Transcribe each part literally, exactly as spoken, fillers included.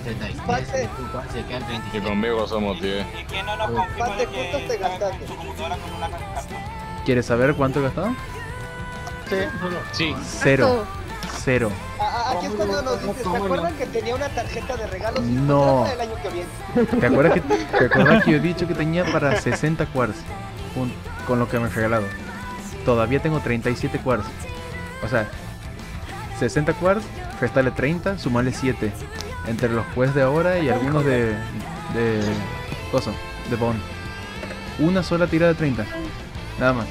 quedan treinta y tres, Pate, se quedan treinta y tres. Y conmigo somos diez. Y, y que no nos confirma Pate, ¿cuánto te gastaste? ¿Quieres saber cuánto he gastado? Sí. Sí. Cero. Cero. Aquí es cuando nos dices, ¿te acuerdan que tenía una tarjeta de regalos? No. El año que viene. ¿Te acuerdas que, te acuerdas que yo he dicho que tenía para sesenta quarts un, con lo que me he regalado? Todavía tengo treinta y siete quarts. O sea, sesenta quarts, restale treinta, sumale siete. Entre los quests de ahora y algunos de... de... cosa, de bond. Una sola tirada de treinta. Nada más.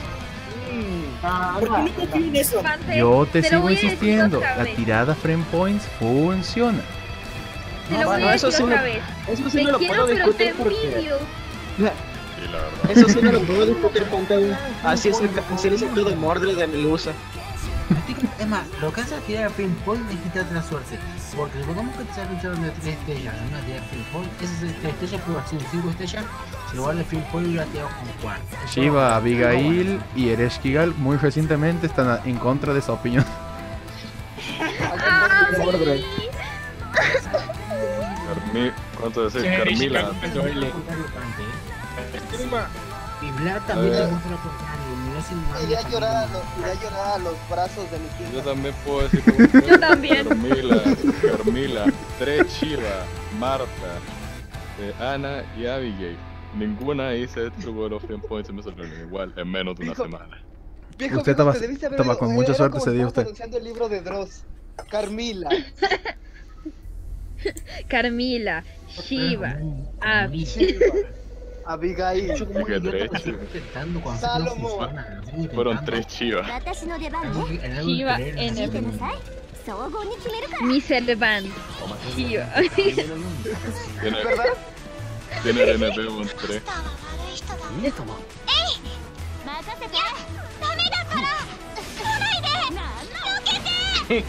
¿Por qué no confío en eso? Yo te, te sigo insistiendo, la tirada frame points funciona. Te lo no, voy a decir eso otra sí vez. Me... Eso sí te no quiero, lo puedo discutir porque... La... Sí, la verdad. Eso sí no lo puedo discutir porque así es el sector de Mordred de Milusa. Es más, lo que hace la tirada frame point es quitarte la suerte. Porque supongamos que te sale un chorro de tres estrellas en una tirada frame point, esa es tres estrellas, pero sin cinco estrellas. Igual el film fue tirado con cuatro. Shiva, Abigail y Ereshkigal muy recientemente están en contra de esa opinión. Ah, sí. Carmi... ¿Cuánto decís? Carmila. Mi Vlad también le contra contrario. Iría llorar a los brazos de mi tío. Yo también puedo decir que... Yo también. Carmila, Carmila, tres Shiva, Marta, Ana y Abigail. Ninguna hice el truco de los frame points y me sorprenden igual en menos de una viejo, semana. Viejo, usted estaba haber... con mucha suerte se dio usted. Anunciando el libro de Dross. Carmila. Carmila, Shiva, Abby. Abigail. Salomo. Fueron tres Chivas. Shiva en el Mister Levan. Shiva. ¿Verdad? Tiene R N P con tres.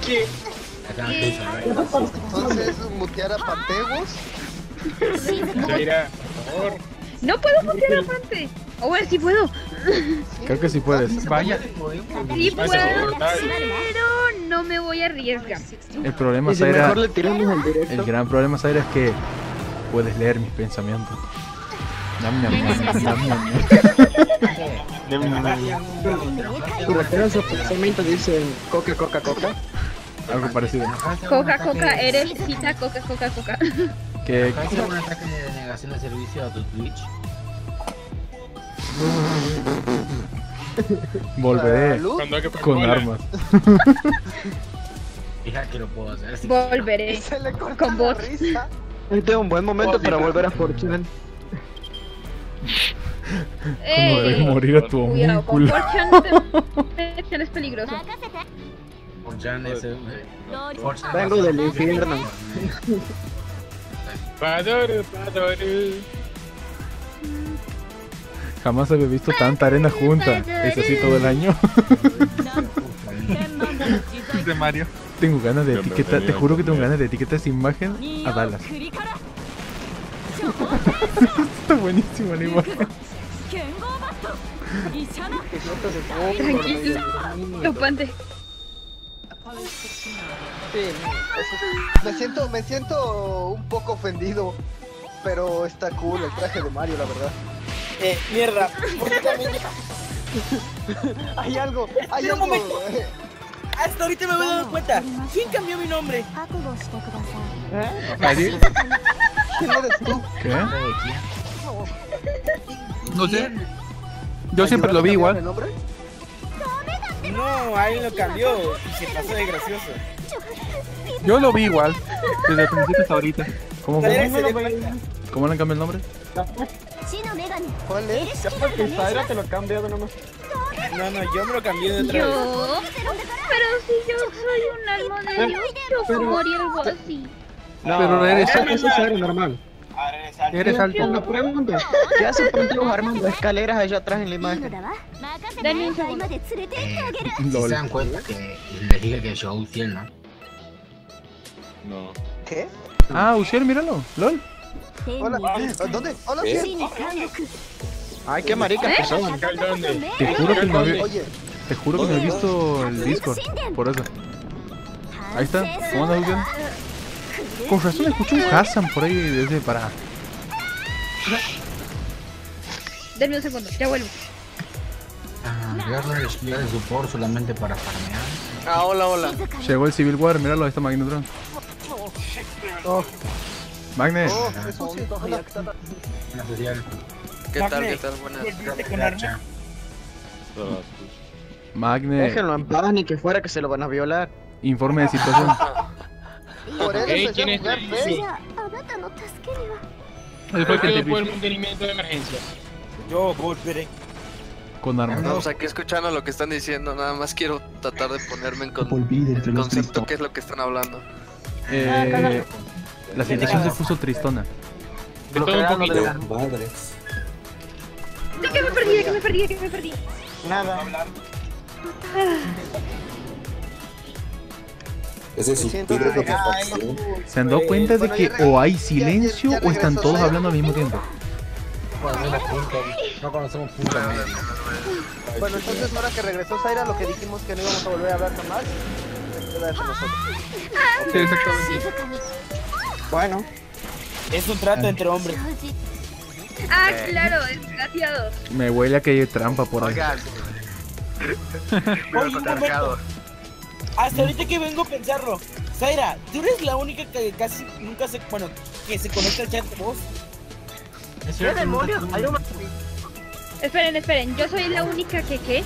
¿Qué? Entonces, mutear a Pantegos. No puedo mutear a Pante. O bueno, sí puedo. Creo que sí puedes. Vaya. Sí puedo, pero no me voy a arriesgar. El problema, Zaira. El gran problema, Zaira, es que puedes leer mis pensamientos. Dame mi amor, dame mi amor. ¿Te refieres a esos pensamientos? Dicen coca, coca, coca. Algo parecido. Coca, coca, eres cita, coca, coca, coca. ¿Qué? ¿Hay algún ataque de negación de servicio a tu Twitch? Volveré con armas. Fija que lo puedo hacer. Volveré con vos. Este es un buen momento para volver a Fortune. Como debes morir a tu homúnculo. Fortune es peligroso. Fortune es... Vengo del infierno. Padoru, padoru. Jamás había visto tanta arena junta. ¿Es así todo el año? De Mario. Tengo ganas de etiquetar, te juro que tengo ganas de etiquetar esa imagen a Dallas. Está buenísimo la imagen. Tranquilo, los Pante. Sí, me siento, me siento un poco ofendido, pero está cool el traje de Mario, la verdad. Eh, mierda. Hay algo, hay algo. Hasta ahorita me voy dando cuenta. ¿Quién cambió mi nombre? ¿Eh? ¿Mario? ¿Quién eres tú? ¿Qué? No sé. Yo siempre lo vi igual. ¿El nombre? No, alguien lo cambió y se pasó de gracioso. Yo lo vi igual. Desde el principio hasta ahorita. ¿Cómo, cómo, ¿Cómo le han cambiado el nombre? ¿Cuál es? Capaz que Zaira te lo cambió nomás. No, no, yo me lo cambié de otra vez. ¿Yo? Pero si yo soy un alma de Dios, yo puedo morir algo así. No, pero eres alto, eso es algo normal. Eres alto. Una pregunta. ¿Qué haces contigo armando escaleras allá atrás en la imagen? Dame un segundo. ¿Se dan cuenta que les dije que yo Uciel, no? No. ¿Qué? Ah, Uciel, míralo. LOL. Hola, ¿dónde? Hola, Uciel. Ay, qué maricas que son. Te juro que no había... Te juro que no he visto el Discord, por eso. Ahí está, ¿cómo andas, Uciel? Con razón escuché un Hassan por ahí desde para. Dame un segundo, ya vuelvo. Ah, agarra el espía de support solamente para farmear. Ah, hola, hola. Llegó el Civil War, miralo, ahí está Magnetron. Oh. Magnet. Oh, es un sitio, hola. ¿Qué tal, qué tal? Buenas tardes. Magnet. Déjenlo en paz, ni que fuera que se lo van a violar. Informe de situación. Por eso okay, ¿quién es? Sí. Después que te el mantenimiento de emergencia. Yo volveré. Con armas. Vamos aquí escuchando lo que están diciendo, nada más quiero tratar de ponerme en con... el concepto que es lo que están hablando. Eh, la situación se puso tristona. De todo un poquito. No, que me perdí, que me perdí, que me perdí. Nada. Ese suspiro es lo que pasó. ¿Se han dado cuenta de que o hay silencio o están todos hablando al mismo tiempo? No conocemos punta media. Bueno, entonces ahora que regresó Zaira, lo que dijimos que no íbamos a volver a hablar jamás, se queda con nosotros. Sí, exactamente. Bueno, es un trato entre hombres. Ah, claro, desgraciado. Me huele a que hay trampa por ahí. Oye, un momento. Hasta ahorita que vengo a pensarlo, Zaira, tú eres la única que casi nunca se, bueno, que se conecta al chat de voz. ¿Qué demonios? Hay una... Esperen, esperen, yo soy la única que qué.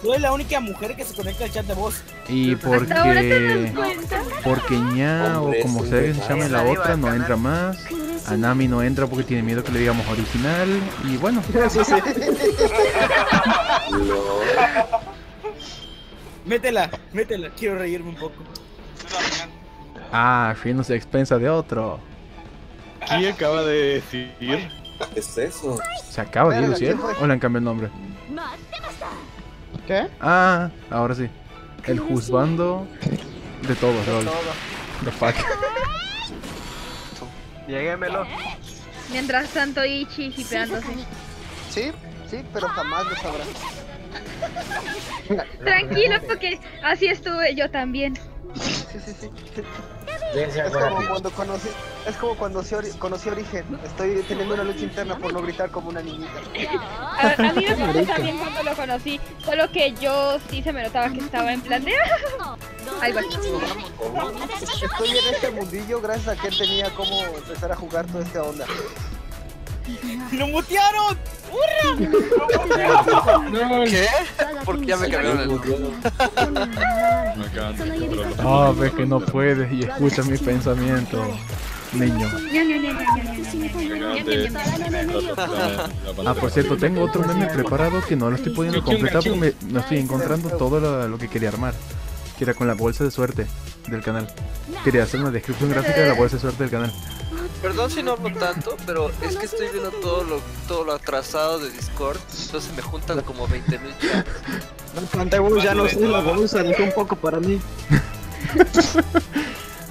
Tú eres la única mujer que se conecta al chat de voz. Y porque... Ahora te das cuenta. Porque ña o como se llame la otra no entra más. Anami no entra porque tiene miedo que le digamos original. Y bueno. Métela, métela, quiero reírme un poco. Ah, fin no se expensa de otro. ¿Qué acaba de decir? ¿Qué es eso? Se acaba de decir, ¿o le han cambiado el nombre? ¿Qué? Ah, ahora sí. El juzgando de todos, de todo. The fuck. Lléguemelo. Mientras tanto Ichi hipeándose. Sí, sí, pero jamás lo sabrá. Tranquilo, porque así estuve yo también. Sí, sí, sí. Es como cuando conocí, es como cuando conocí Origen. Estoy teniendo una lucha interna por no gritar como una niñita. A, a mí me pasó también cuando lo conocí, solo que yo sí se me notaba que estaba en plan de... Ay, bueno. Estoy en este mundillo gracias a que él tenía como empezar a jugar toda esta onda. ¡Lo mutearon! ¡Hurra! No, ¿qué? Porque ya me cambiaron el muteado. Ah, ves que no puedes y escucha mis pensamientos, niño. Ah, por cierto, tengo otro meme preparado que no lo estoy pudiendo completar porque me, no estoy encontrando todo lo, lo que quería armar. Que era con la bolsa de suerte del canal. Quería hacer una descripción gráfica de la bolsa de suerte del canal. Perdón si no hablo tanto, pero es que estoy viendo todo lo, todo lo atrasado de Discord, entonces me juntan como veinte mil chats. No, Pantabu, ya no sé la bolsa, dejó un poco para mí.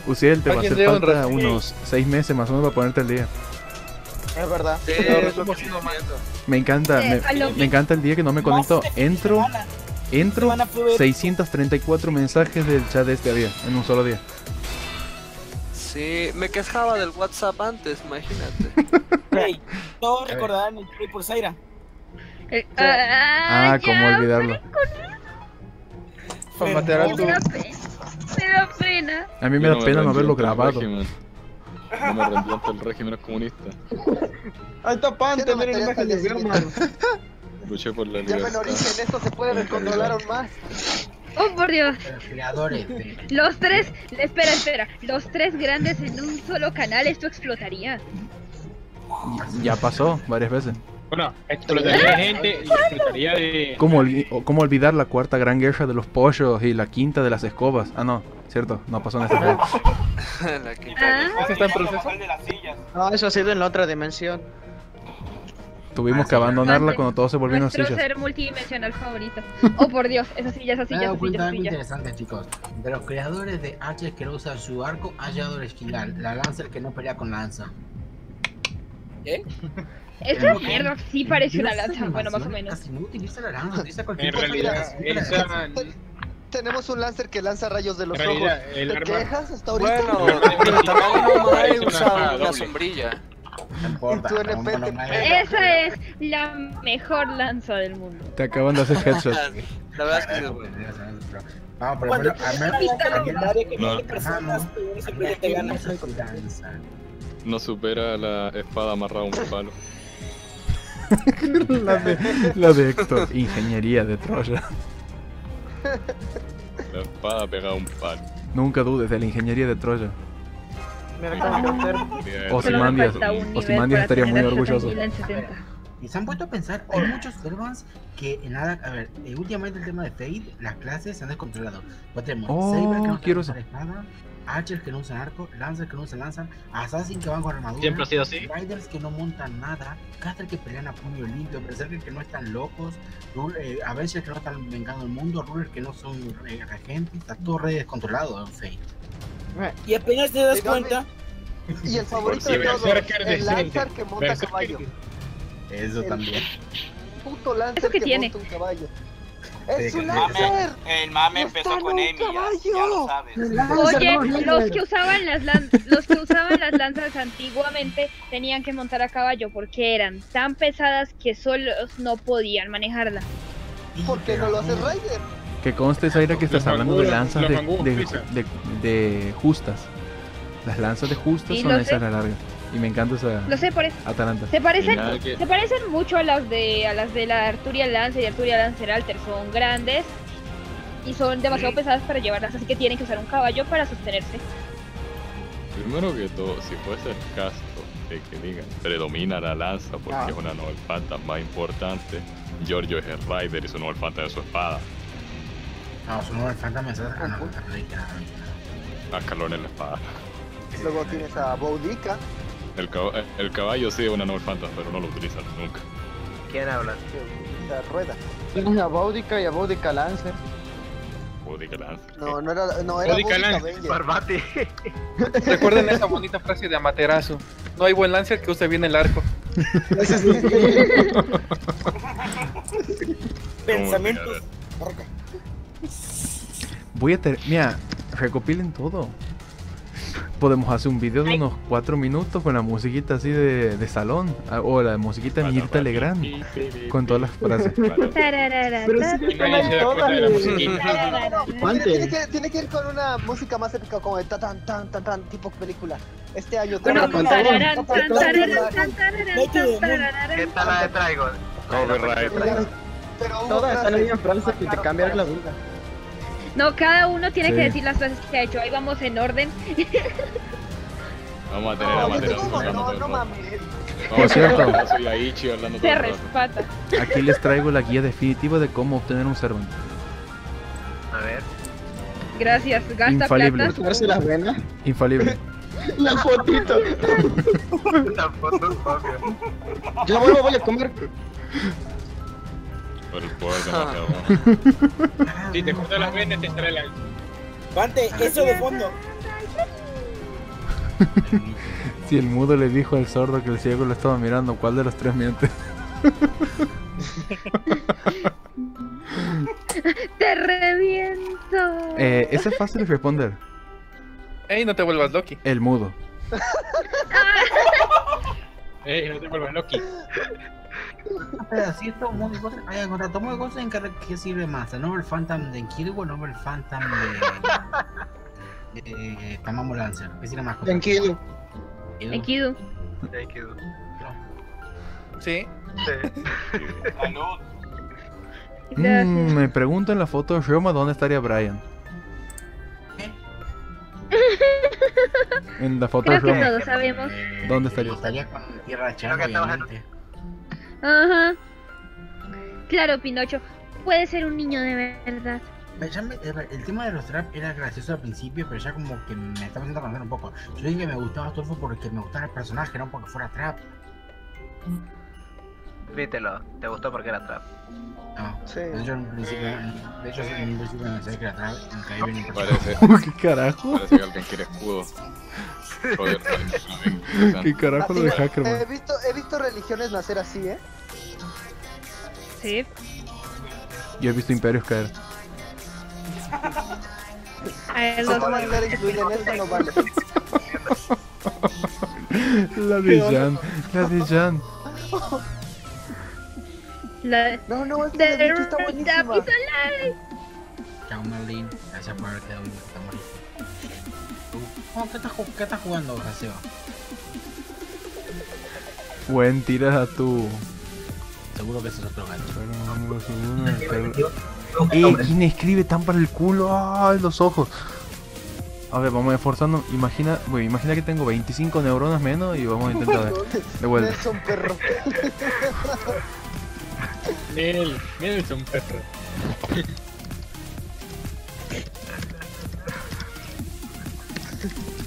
Usiel, te va a hacer falta unos seis meses más o menos para ponerte al día. Es verdad. Sí, es lo que estoy viendo. Me encanta, me, me encanta el día que no me conecto, entro, entro seiscientos treinta y cuatro mensajes del chat de este día, en un solo día. Sí, me quejaba del WhatsApp antes, imagínate. Hey, todos recordarán el play por Zaira. Eh, uh, ah, ah cómo olvidarlo. Para matar a tu... Me da pena. A mí me da pena no haberlo grabado. No me reemplanta el régimen comunista. Ahí está Pante, miren la imagen de Germán. Luché por la libertad. Ya en origen, esto se puede recontrolar aún más. Oh, por Dios. Los tres, espera, espera, los tres grandes en un solo canal, esto explotaría. Ya pasó varias veces. Bueno, explotaría de gente, explotaría de... ¿Cómo, ol ¿Cómo olvidar la cuarta gran guerra de los pollos y la quinta de las escobas? Ah, no, cierto, no pasó en este juego. La quinta ah. de ¿Eso está en proceso? No, eso ha sido en la otra dimensión. Tuvimos ah, que abandonarla cuando todos se volvieron a sillas. Nuestro ser multidimensional favorito. Oh, por Dios, esas sillas, esas sillas, esas sillas. Es muy interesante, chicos. De los creadores de H que no usan su arco, ha llegado original. La Lancer que no pelea con lanza. ¿Eh? Esta mierda sí parece una lanza. Bueno, más o menos. No utiliza la lanza, utiliza cualquier cosa. En realidad, Tenemos un Lancer que lanza rayos de los realidad, ojos. El ¿Te arma... quejas hasta ahorita? Bueno, pero también no he usado una sombrilla. No importa, no, no, no, no. Esa es la mejor lanza del mundo. Te acaban de hacer headshot. La verdad es que sí, güey. No, pero bueno, a menos que el área que tiene personas, tú siempre te ganas con lanza. No supera la espada amarrada a un palo. La de, la de Héctor, ingeniería de Troya. La espada pegada a un palo. Nunca dudes de la ingeniería de Troya. Ozymandias, Ozymandias estaría muy orgulloso. Y se han puesto a pensar, hay muchos servants que en nada, a ver, eh, últimamente el tema de Fade, las clases se han descontrolado. Pues tenemos oh, Saber que no quiero usar espada, Archer que no usan arco, Lancer que no usan lanza, Assassin que van con armadura, siempre ha sido así. Riders que no montan nada, Caster que pelean a puño limpio, Berserker que no están locos, eh, Avengers que no están vengando el mundo, Ruler que no son eh, regentes, está todo re descontrolado en Fade. Y apenas te das cuenta. Y el favorito de todos, el Lancer que monta caballo. Eso también. Puto Lancer que monta un caballo. ¡Es un Lancer! El mame empezó con Emi, ya lo sabes. Oye, los que usaban las los que usaban las lanzas antiguamente tenían que montar a caballo porque eran tan pesadas que solos no podían manejarlas. ¿Por qué no lo hace Raider? Que conste, Zaira, que estás hablando de lanzas de, de, de, de justas. Las lanzas de justas sí, son esas a la larga. Y me encanta esa. Lo sé, por eso. Atalanta. Se parecen, que... se parecen mucho a las de a las de la Arturian Lancer y Arturian Lancer Alter. Son grandes y son demasiado sí. pesadas para llevarlas, así que tienen que usar un caballo para sostenerse. Primero que todo, si fuese el caso de que digan predomina la lanza porque ah. es una novel fantasy más importante, Giorgio es el Rider y su novel fantasy de su espada. No, su novel fantasy es ah, no, a calor en la espada. Luego tienes a Boudica. El, cab el caballo sí es una novel fantasy, pero no lo utilizan nunca. ¿Quién habla? La rueda. Tienes a Boudica y a Boudica Lancer. Boudica Lancer. No, no era, no era Boudica Lancer. Barbate. Recuerden esa bonita frase de Amaterasu. No hay buen Lancer que use bien el arco. Pensamientos. Voy a ter... Mira, recopilen todo. Podemos hacer un video de unos cuatro minutos con la musiquita así de, de salón. O la musiquita de Mirta Legrand. Con todas las frases. Pero si te ponen todas de la musiquita. Tiene que, tiene que ir con una música más épica como de tan tan tan tan tan tipo película. Este año tengo que ¿qué tal la de traigo? Todas están ahí en frases que te cambian la vida. No, cada uno tiene sí. que decir las frases que ha hecho. Ahí vamos en orden. Vamos a tener no, a Materazo. No, no, no mames. Por cierto, soy Aichi hablando se respata. Aquí les traigo la guía definitiva de cómo obtener un servant. A ver. Gracias, gasta infalible. Plata. Las venas. Infalible. La fotito. La foto, Fabio. Yo vuelvo, voy a comer. Por el poder de Mateo. Si te cortas las venas, te trae la... Pante, eso de fondo. Si el mudo le dijo al sordo que el ciego lo estaba mirando, ¿cuál de los tres mientes? ¡Te reviento! Eh, eso es fácil de responder. Ey, no te vuelvas Loki. El mudo. Ey, no te vuelvas Loki. Pero si esto muy cosas, hay un contrato muy cosas en que sirve más, el Novel Phantom de Enkidu o el Novel Phantom de eh Tamamo Lancer, que sirve más cosas. Enkidu. Enkidu. Enkidu. Sí. Sí. Salud. Mm, me pregunto en la foto de Ryoma dónde estaría Brian. ¿Eh? En la foto creo de Ryoma. Todos sabemos. ¿Dónde estaría? Estaría con Tierra Chévere. Ajá. Claro, Pinocho. Puede ser un niño de verdad. El tema de los traps era gracioso al principio, pero ya como que me estaba haciendo cambiar un poco. Yo dije que me gustaba Astolfo porque me gustaba el personaje, no porque fuera trap. Vítelo, te gustó porque era trap. No, sí. De hecho, en principio, de hecho, en principio me pensé que era trap, nunca iba ni por ¿qué carajo? Parece que alguien quiere escudo. Joder, ¿qué carajo lo de Hackerman? He visto, he visto religiones nacer así, ¿eh? Sí. Yo he visto imperios caer. La de Jan, la de Jan. La... No, no, es la de Vicky, está buenísima. Chao, Merlin. Gracias por haber quedado bien. ¿Qué estás jugando, Joseba? Buen tiras a tu. Seguro que ese es otro gancho. Eh, ¿quién escribe tan para el culo? ¡Ah, los ojos! A ver, vamos esforzando. Imagina, wey, imagina que tengo veinticinco neuronas menos y vamos a intentar de vuelta. Nelson Perro. Nelson Perro.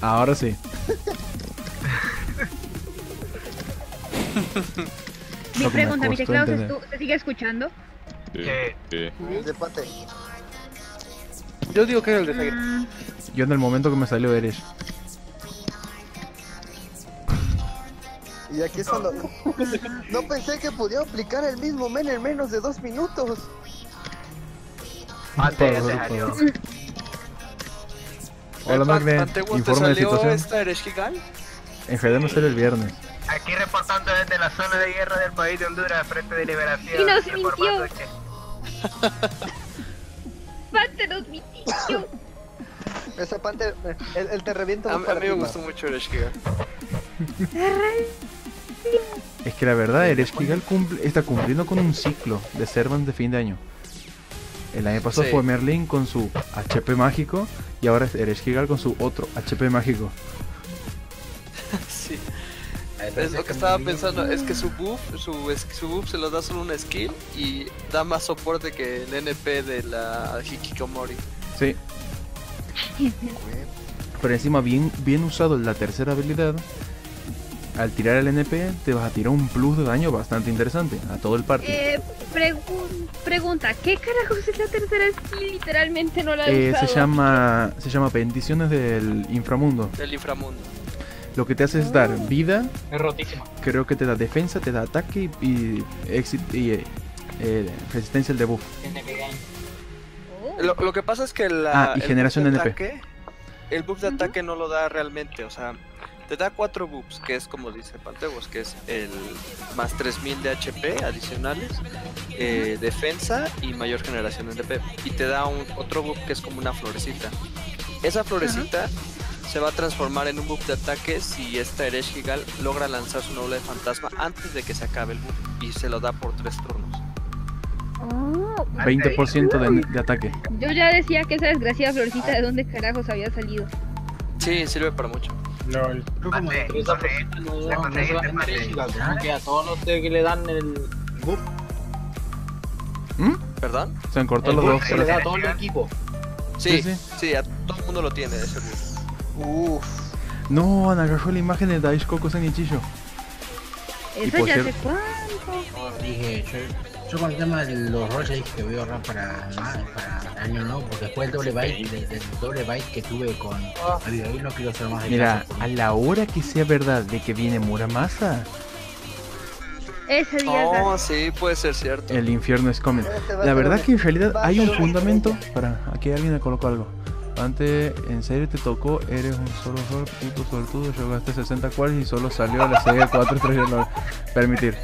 Ahora sí. Mi pregunta, mi teclado, ¿se sigue escuchando? Sí. Sí. El de Pate. Yo digo que era el de Seguir. Mm. Yo en el momento que me salió derecho. Y aquí es cuando... No pensé que podía aplicar el mismo men en menos de dos minutos. Antes ya se salió. Hola Magnet, informe de situación. ¿Esta Ereshkigal? En G D no sale el viernes. Aquí reportando desde la zona de guerra del país de Honduras, Frente de Liberación. Y nos mintió. Pante nos mintió. Esa Pante, el, el te revienta. A, a mí me filmar. Gustó mucho Ereshkigal. Es que la verdad, Ereshkigal cumple, está cumpliendo con un ciclo de Servant de fin de año. El año pasado sí. fue Merlin con su H P mágico y ahora es Ereshkigal con su otro H P mágico. Sí. Es lo que estaba pensando, es que su buff, su, su buff se lo da solo una skill y da más soporte que el N P de la Hikikomori. Sí. Pero encima bien, bien usado la tercera habilidad, al tirar el N P te vas a tirar un plus de daño bastante interesante a todo el party. Eh, pregu pregunta, ¿qué carajos es la tercera skill? Literalmente no la he eh, usado. Se llama, se llama Bendiciones del Inframundo. Del Inframundo. Lo que te hace es dar vida, es rotísima. Creo que te da defensa, te da ataque y, y, exit, y eh, eh, resistencia al debuff. Lo, lo que pasa es que la... Ah, y el generación de N P. Ataque, el buff de uh-huh. ataque no lo da realmente, o sea, te da cuatro buffs, que es como dice Pantebos, que es el más tres mil de H P adicionales, eh, defensa y mayor generación de N P. Y te da un, otro buff que es como una florecita. Esa florecita... Uh-huh. se va a transformar en un buff de ataque si esta Ereshkigal logra lanzar su noble de fantasma antes de que se acabe el buff y se lo da por tres turnos. Oh, veinte por ciento de, de ataque. Yo ya decía que esa desgraciada florcita de dónde carajos había salido. Sí, sirve para mucho. LOL. Mate, que a todos los que le dan el buff. ¿Perdón? Se han cortado los dos. Se le da a todo el equipo. Sí, sí, sí, a todo el mundo lo tiene ese buff. Uff. No, han agarrado la imagen de Daish Coco Sanichillo. Eso ya hace cuánto. Dije, yo, yo con el tema de los rolls dije que voy a ahorrar para, para año no, porque después del doble byte, del, del doble byte que tuve con Abigail no quiero hacer más de mira, a la hora que sea verdad de que viene Muramasa. Ese día. Oh, sí, puede ser cierto. El infierno es coming. La verdad que en realidad hay un fundamento. Para, aquí alguien le colocó algo. Antes, en serio te tocó, eres un solo solo puto sortudo, yo gasté sesenta cuales y solo salió a la serie cuatro tres permitir.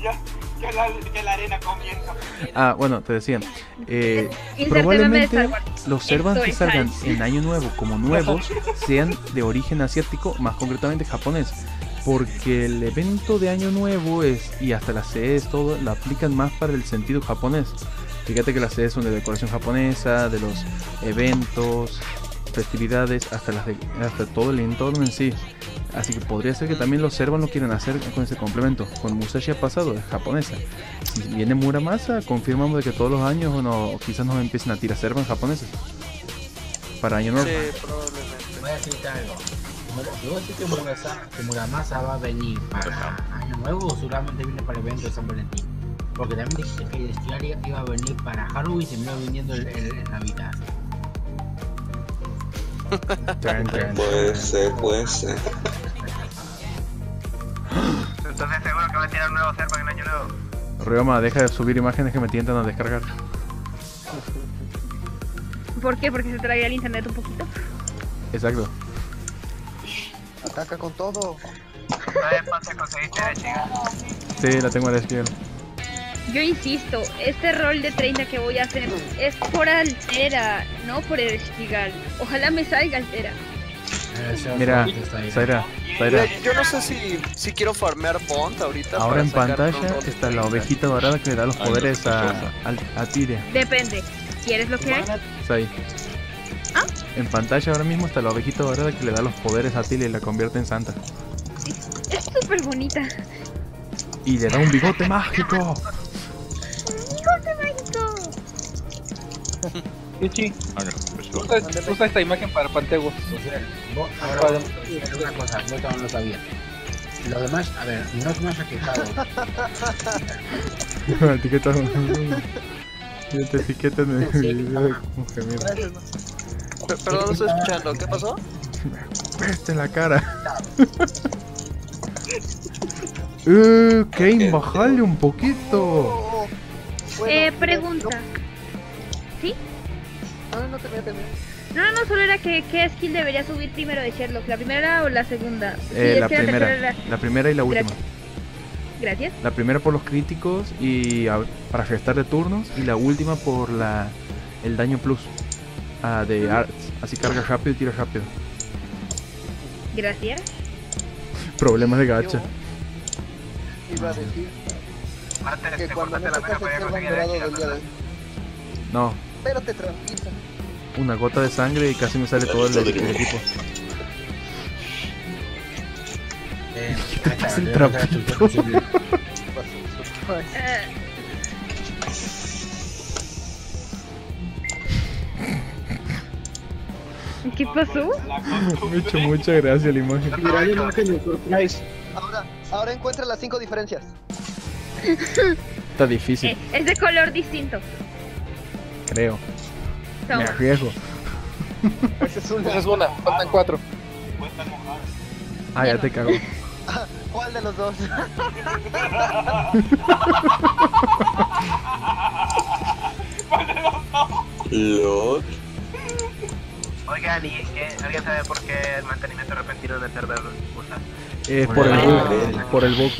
Ya, que la, que la arena comienza. Ah, bueno, te decían, eh, probablemente los servants que salgan en año nuevo como nuevos sean de origen asiático, más concretamente japonés, porque el evento de año nuevo es, y hasta las sedes, todo, la aplican más para el sentido japonés. Fíjate que las sedes son de decoración japonesa, de los eventos, festividades, hasta, las de, hasta todo el entorno en sí. Así que podría ser que también los servants lo quieran hacer con ese complemento. Con Musashi ha pasado, es japonesa. Si viene Muramasa, confirmamos de que todos los años o no, quizás nos empiecen a tirar servants japoneses. Para año nuevo. Sí, probablemente. Voy a decirte algo. Yo voy a decir que Muramasa, que Muramasa va a venir para año nuevo o solamente viene para el evento de San Valentín. Porque también dije que Destilaria iba a venir para Halloween y se me iba viniendo el, el, el Navidad. Puede ser, puede ser. Entonces seguro que va a tirar un nuevo server en año nuevo. Ryoma, deja de subir imágenes que me tientan a descargar. ¿Por qué? Porque se traía el internet un poquito. Exacto. Ataca con todo. ¿Te conseguiste la chica? Sí, la tengo a la izquierda. Yo insisto, este rol de treinta que voy a hacer es por altera, no por el espigal. Ojalá me salga altera. Mira, Zaira, Zaira. Yo no sé si, si quiero farmear Bond ahorita. Ahora en pantalla está la ovejita dorada que le da los poderes a, a, a Tyria. Depende, ¿quieres lo que hay? Sí. ¿Ah? En pantalla ahora mismo está la ovejita dorada que le da los poderes a Tyria y la convierte en santa. Es súper bonita. Y le da un bigote mágico. Yuchi, usa esta imagen para Pantego. O sea, vos, ahora podemos decir una cosa, yo todavía no lo sabía. Lo demás, a ver, no os más aquejado. Me etiquetan. Yo te etiqueto en el video de mujer. Perdón, no estoy escuchando, ¿qué pasó? Me peste en la cara. Eh, Kane, bajale un poquito. Eh, pregunta. ¿Sí? No, no te voy a terminar. No, no, solo era que qué skill debería subir primero de Sherlock, ¿la primera o la segunda? Eh, sí, la primera, la, era... la primera y la última. Gracias. La primera por los críticos y a, para gestar de turnos, y la última por la el daño plus uh, de uh-huh. Arts, así carga rápido y tira rápido. Gracias. Problemas de gacha. Iba a decir que cuando no sacas el ciervo dorado del día de... No. Pero te tranquiliza. Una gota de sangre y casi me sale todo el, el, el equipo. Eh, ¿Qué te pasa el trapito? ¿Qué pasó? Mucho, muchas gracias la imagen. Mira, la imagen me sorprende. Ahora, ahora encuentra las cinco diferencias. Está difícil. Eh, es de color distinto. Creo. Toma. Me arriesgo. Esa es una, es una. Faltan cuatro. Ah, ya te cago. ¿Cuál de los dos? ¿Cuál de los dos? Lord. Oigan, ¿y qué? ¿Alguien sabe por qué el mantenimiento repentino de server usa? Eh, por el bug. Por el bug.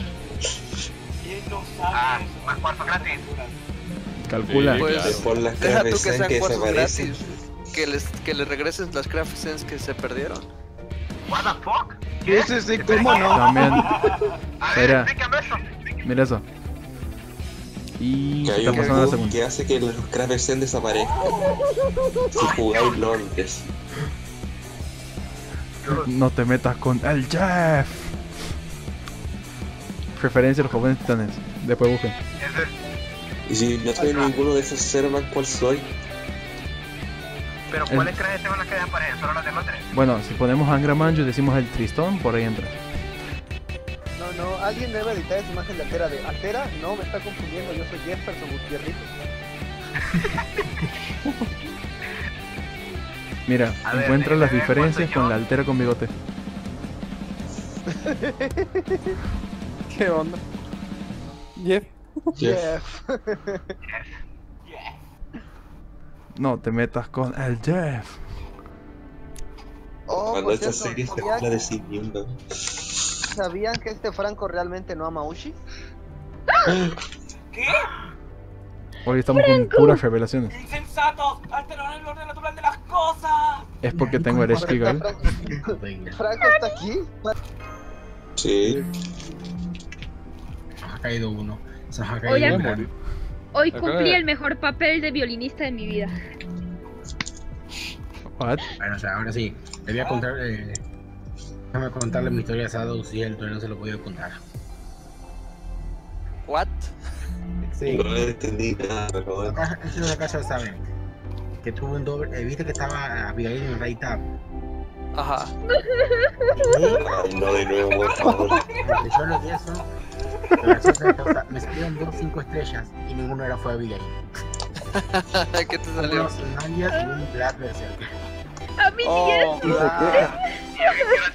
Ah, más cuarto gratis. Calcula. Sí, pues, por las deja tú que sean cuartos se gratis, que les, que les regreses las craft sense que se perdieron. What the fuck? ¿Qué? Sí, sí, cómo no. También. A ver, explícame eso. Mira eso. Y que está pasando la segunda. Que hace que los craft sense desaparezcan. Si jugáis LOL. No te metas con el Jeff. Referencia a los jóvenes titanes. Después busquen. Y si no soy ninguno de esos servers, ¿cuál soy? ¿Pero cuáles el... crees que van a quedar para ellos? ¿Solo las demás tres? Bueno, si ponemos Angra Manju y decimos el Tristón, por ahí entra. No, no, alguien debe editar esa imagen de Altera de... Altera, no, me está confundiendo, yo soy Jefferson Gutierrito. Mira, ver, encuentra las diferencias con yo. La Altera con bigote. ¿Qué onda? Jeff. Jeff. Jeff. Jeff. No te metas con el Jeff. Oh, cuando esta serie se está decidiendo. ¿Sabían que este Franco realmente no ama a Ushi? ¿Qué? Hoy estamos Franco. Con puras revelaciones. ¡Insensatos! ¡Alteraron el orden natural de las cosas! Es porque tengo el espigal. ¿Franco está aquí? Sí. Se ha caído uno. Hoy, acá, hoy cumplí el mejor papel de violinista de mi vida. What? Bueno, o sea, ahora sí, le voy a contar. Eh, déjame contarle mi historia a Sadus y él todavía no se lo voy a contar. What? Sí. No entendí nada, pero bueno. Eso de acá ya saben. Que tuvo un doble. Eh, Viste que estaba Abigail en Ray Tab. Ajá. No, de nuevo, por favor. Yo lo vi eso. Me salieron dos cinco estrellas y ninguno era fue Abigail. ¿Qué te salió? Uno Sinania y un Vlad Berserker. A mí oh, ni todo el mundo quiere Vlad, yo no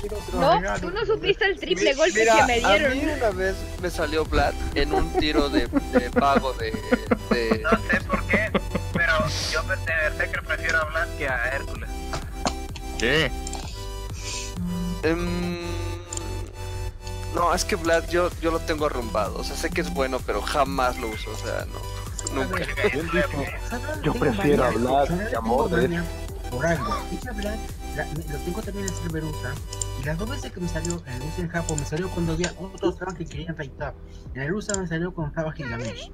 quiero otro. No, regalo. Tú no supiste el triple mi, golpe mira, que me dieron. A mí una vez me salió Vlad en un tiro de, de pago de, de... No sé por qué, Yo de Berserker prefiero a Blas que a Hércules. ¿Qué? Um, no, es que Vlad yo, yo lo tengo arrumbado. O sea, sé que es bueno, pero jamás lo uso. O sea, no, nunca. Bien dijo. Yo prefiero a Vlad que a Mordred. Por algo, dije a Vlad, lo tengo también en Cerberusa. Y las dos veces que me salió en el uso en Japón, me salió cuando había otros trans que querían raid-tap. En el uso me salió con Java Gigamesh.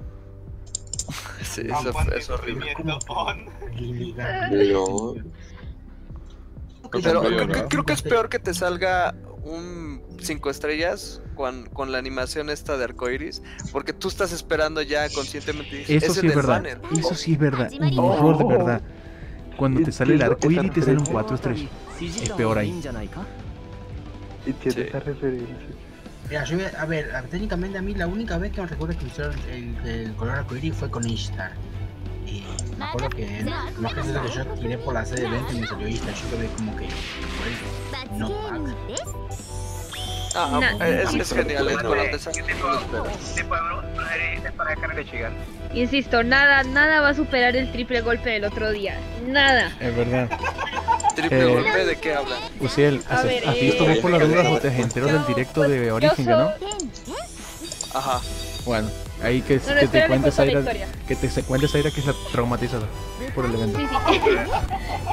Sí, eso fue eso horrible. Pero... Pero creo que es peor que te salga un cinco estrellas con, con la animación esta de arcoiris, porque tú estás esperando ya conscientemente. Eso sí es verdad. Eso sí es verdad. Un horror de verdad. Cuando te sale el arcoiris te sale un cuatro estrellas. Es peor ahí. Y tiene esta referencia. Mira, yo, a ver, técnicamente a mí la única vez que me recuerdo que usaron el, el color arcoíris fue con Ishtar. Y me acuerdo que no es que yo tiré por la sede veinte y me salió Ishtar, yo quedé como que por eso, no paga. Ah, no, es, es genial, es por donde sale. Es para cargar Shigan. Insisto, nada, nada va a superar el triple golpe del otro día. Nada. Es verdad. ¿Triple eh, golpe de qué hablan? Usiel, ¿has, ver, has eh, visto vos por las dudas o te enteros del directo de Origen, soy... no? Ajá. Bueno, ahí que, no, no, que te cuentes Aira, que te cuentes Aira que está traumatizada por el evento. Sí, sí.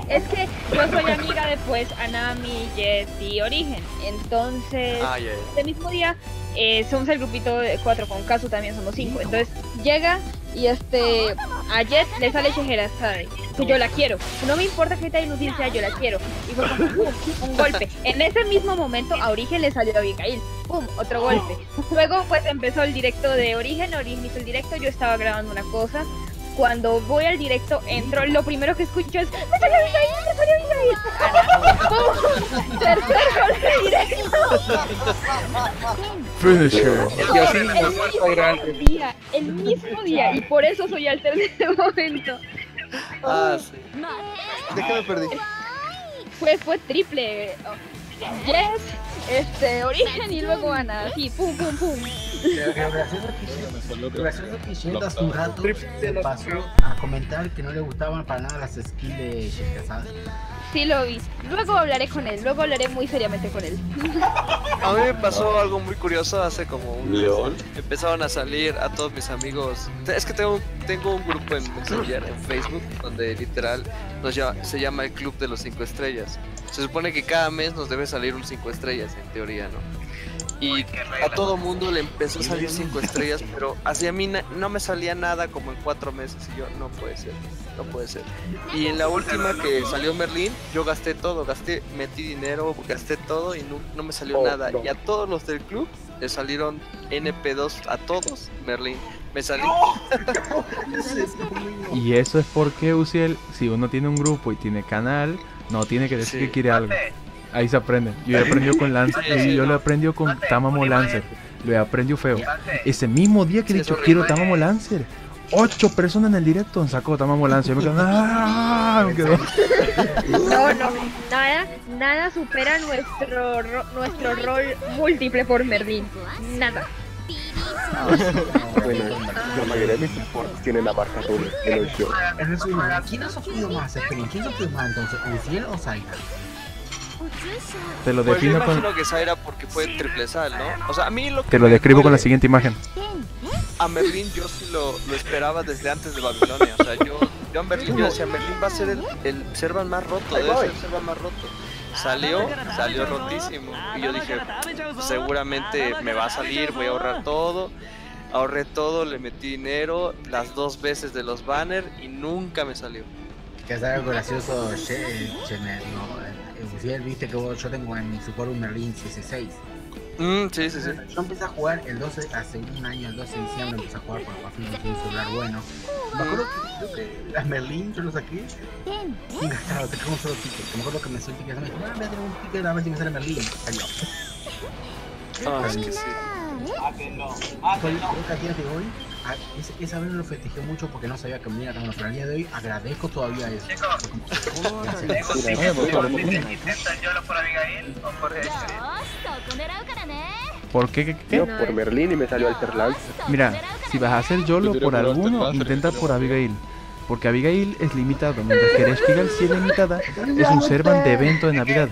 Es que yo soy amiga de pues Anami, Jet y Origen. Entonces, ah, yeah, yeah. Ese mismo día eh, somos el grupito de cuatro, con Kazu también somos cinco. Entonces llega y este a Jet le sale Scheherazade. Que yo la quiero, no me importa que esta ilusión sea, yo la quiero. Y fue como ¡pum! Un golpe. En ese mismo momento a Origen le salió a Abigail, ¡pum! Otro golpe. Luego pues empezó el directo de Origen, Origen hizo el directo, yo estaba grabando una cosa. Cuando voy al directo, entro, lo primero que escucho es ¡me salió Abigail! ¡Me salió Abigail! ¡Pum! ¡Tercer gol de directo! ¡Finisher! Y así el mismo día, el mismo día, y por eso soy alter en este momento. Ah, sí. ¿De qué me perdí? Fue, fue triple. Yes, este, Origen y luego Ana. Así, pum, pum, pum. Lo gracioso que Sheldon hace un rato se pasó a comentar que no le gustaban para nada las skins de Sheldon. Sí, lo vi. Luego hablaré con él, luego hablaré muy seriamente con él. A mí me pasó algo muy curioso hace como un león. Empezaron a salir a todos mis amigos. Es que tengo, tengo un grupo en Messenger, en Facebook, donde literal nos llama, se llama el Club de los cinco estrellas. Se supone que cada mes nos debe salir un cinco estrellas, en teoría, ¿no? Y a todo mundo le empezó a salir cinco estrellas, pero hacia mí no me salía nada como en cuatro meses. Y yo, no puede ser, no puede ser. Y en la última que salió Merlín, yo gasté todo, gasté, metí dinero, gasté todo y no, no me salió oh, nada. No. Y a todos los del club le salieron N P dos, a todos Merlín. Me salió. No. Y eso es porque, Usiel, si uno tiene un grupo y tiene canal, no tiene que decir sí. que quiere algo. Ahí se aprende. Yo he aprendido con Lancer. Y yo lo he aprendido con Tamamo Lancer. Lo he aprendido feo. Ese mismo día que he dicho quiero Tamamo Lancer, ocho personas en el directo sacó Tamamo Lancer. Me quedo, ¡ah! Me quedo. No, no, nada, nada supera nuestro ro nuestro rol múltiple por Merlín. Nada. Bueno, la mayoría de mis supports tienen la barca doble en el show. ¿Quién ha sufrido más? ¿Quién ha sufrido más entonces? ¿Usiel o Saika? Te lo defino pues con... que Zaira porque fue triple sal, ¿no? O sea, a mí lo que te lo describo con la siguiente imagen. A Merlín yo sí lo, lo esperaba desde antes de Babilonia. O sea, yo, yo a Merlín yo decía, Merlín va a ser el, el Servan más roto, debe ser el Servan más roto. Salió, salió rotísimo. Y yo dije, seguramente me va a salir, voy a ahorrar todo. Ahorré todo, le metí dinero las dos veces de los banners y nunca me salió. Que es algo gracioso, Chemer, ¿no? Si él viste que vos, yo tengo en mi support un Merlin C C seis. Mm, sí, sí, sí. Yo empecé a jugar el doce, hace un año, el doce de diciembre empecé a jugar porque Guafín no tiene un celular bueno. Me acuerdo que, que las Merlin yo lo saqué. Y gastaba, te tengo un solo ticket. Me acuerdo que me hizo el ticket. Me dijo, ah, voy a tener un ticket a ver si me sale Merlin. Salió. Ah, es que sí. Háganlo, háganlo. Esa, esa vez no lo festejé mucho porque no sabía que me iba a ganar, pero al día de hoy agradezco todavía eso. ¿Por qué? Yo por Merlín y me salió Alter Lancer. Mira, si vas a hacer YOLO por alguno, intenta por Abigail. porque Abigail es limitada, mientras que Ereshkigal, si es limitada, es un servant de evento de Navidad.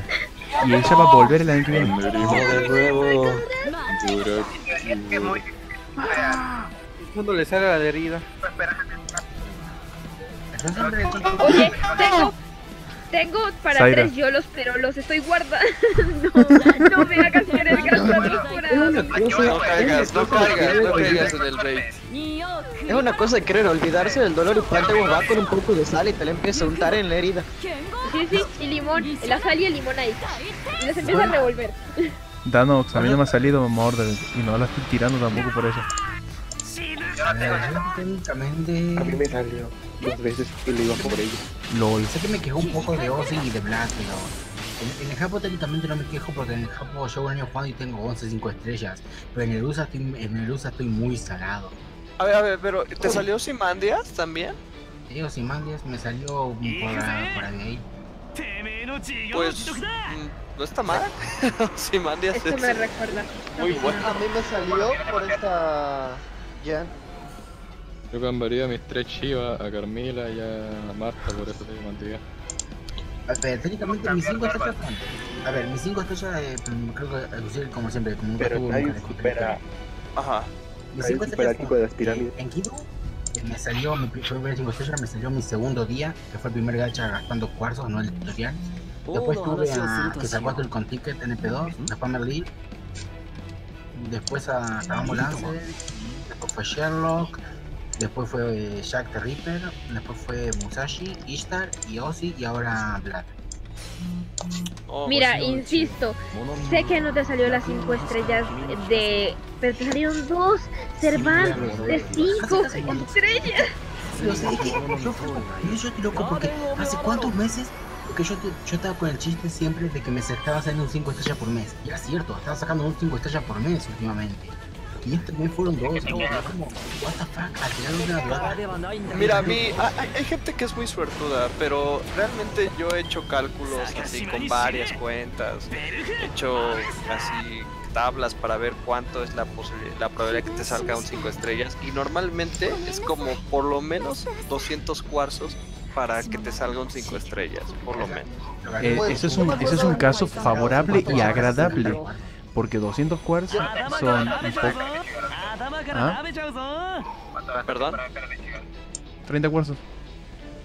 Y ella va a volver el año que viene. De nuevo. Cuando le sale la herida. Oye, tengo, tengo para Zaira. Tres yolos, pero los estoy guardando. No, no me hagas querer gastar los curados. No caigas, no caigas, no caigas en el rey. Es una cosa de querer olvidarse del dolor y cuando va con un poco de sal y te la empieza a untar en la herida. Sí, sí, y limón, la sal y el limón ahí. Y les empieza a revolver. Danox, a mí no me ha salido Mordred y no la estoy tirando tampoco por eso. Técnicamente a mí me salió dos veces y le iba por ello. LOL. Sé que me quejó un poco de Ozzy y de Black, pero en, en el Japo técnicamente no me quejo porque en el Japo llevo un año jugando y tengo once cinco estrellas. Pero en el U S A estoy, en el U S A estoy muy salado. A ver, a ver, pero ¿te Uy. salió Simandias también? Sí, Simandias me salió por, por ahí. Pues no está mal. Simandias es me recuerda. Muy bueno. A mí me salió por esta... Yeah. Yo cambiaría a mis tres chivas, a Carmila y a Marta, por eso te mantiga. A ver, técnicamente mis cinco estrellas. A ver, mis cinco estrellas, eh, creo que como siempre, como nunca tuvo nunca supera. Ajá. Mis cinco estrellas de las pirámides. En Kido, me salió mi primer cinco estrellas, me salió mi segundo día, que fue el primer gacha gastando cuarzos, no el tutorial. Después tuve a que sacó el con ticket en N P dos, la Pammerly. Después a Tabamo Lancer. Después fue Sherlock, después fue Jack the Ripper, después fue Musashi, Ishtar y Ozzy y ahora Vlad. Oh, mira, insisto, sé que no te salió las cinco estrellas de... pero te salieron dos, Servant, de cinco estrellas. Yo te loco porque hace cuántos meses que yo, te, yo estaba con el chiste siempre de que me estaba saliendo un cinco estrellas por mes. Y era cierto, estaba sacando un cinco estrellas por mes últimamente. Y este mes fueron dos, como, what the fuck, al tirar una blada. Mira, a mí, hay, hay gente que es muy suertuda, pero realmente yo he hecho cálculos así con varias cuentas, he hecho así tablas para ver cuánto es la, la probabilidad que te salga un cinco estrellas, y normalmente es como por lo menos doscientos cuarzos para que te salga un cinco estrellas, por lo menos. Eh, ese es un, ese es un caso favorable y agradable. Porque doscientos cuarzos son un poco... ¿Ah? ¿Perdón? treinta cuarzos.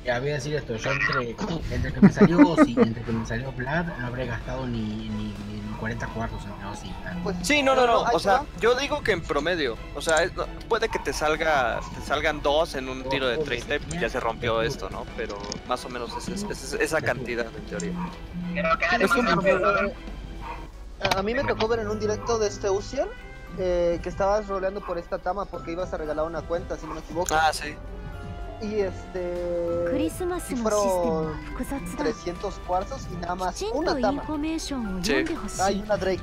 Ya voy a decir esto, yo entre, entre que me salió Ozzy y entre que me salió Vlad no habré gastado ni, ni, ni cuarenta cuarzos en Ozzy. Pues, sí, no, no, no, o sea, yo digo que en promedio, o sea, puede que te salga, te salgan dos en un tiro de treinta y ya se rompió esto, ¿no? Pero más o menos es, es, es, es esa cantidad en teoría. Es un promedio. A mí me tocó ver en un directo de este Uciel eh, que estabas roleando por esta Tama porque ibas a regalar una cuenta, si no me equivoco. Ah, sí. Y este... y fueron trescientos cuarzos y nada más una Tama. Sí. Ah, y una Drake.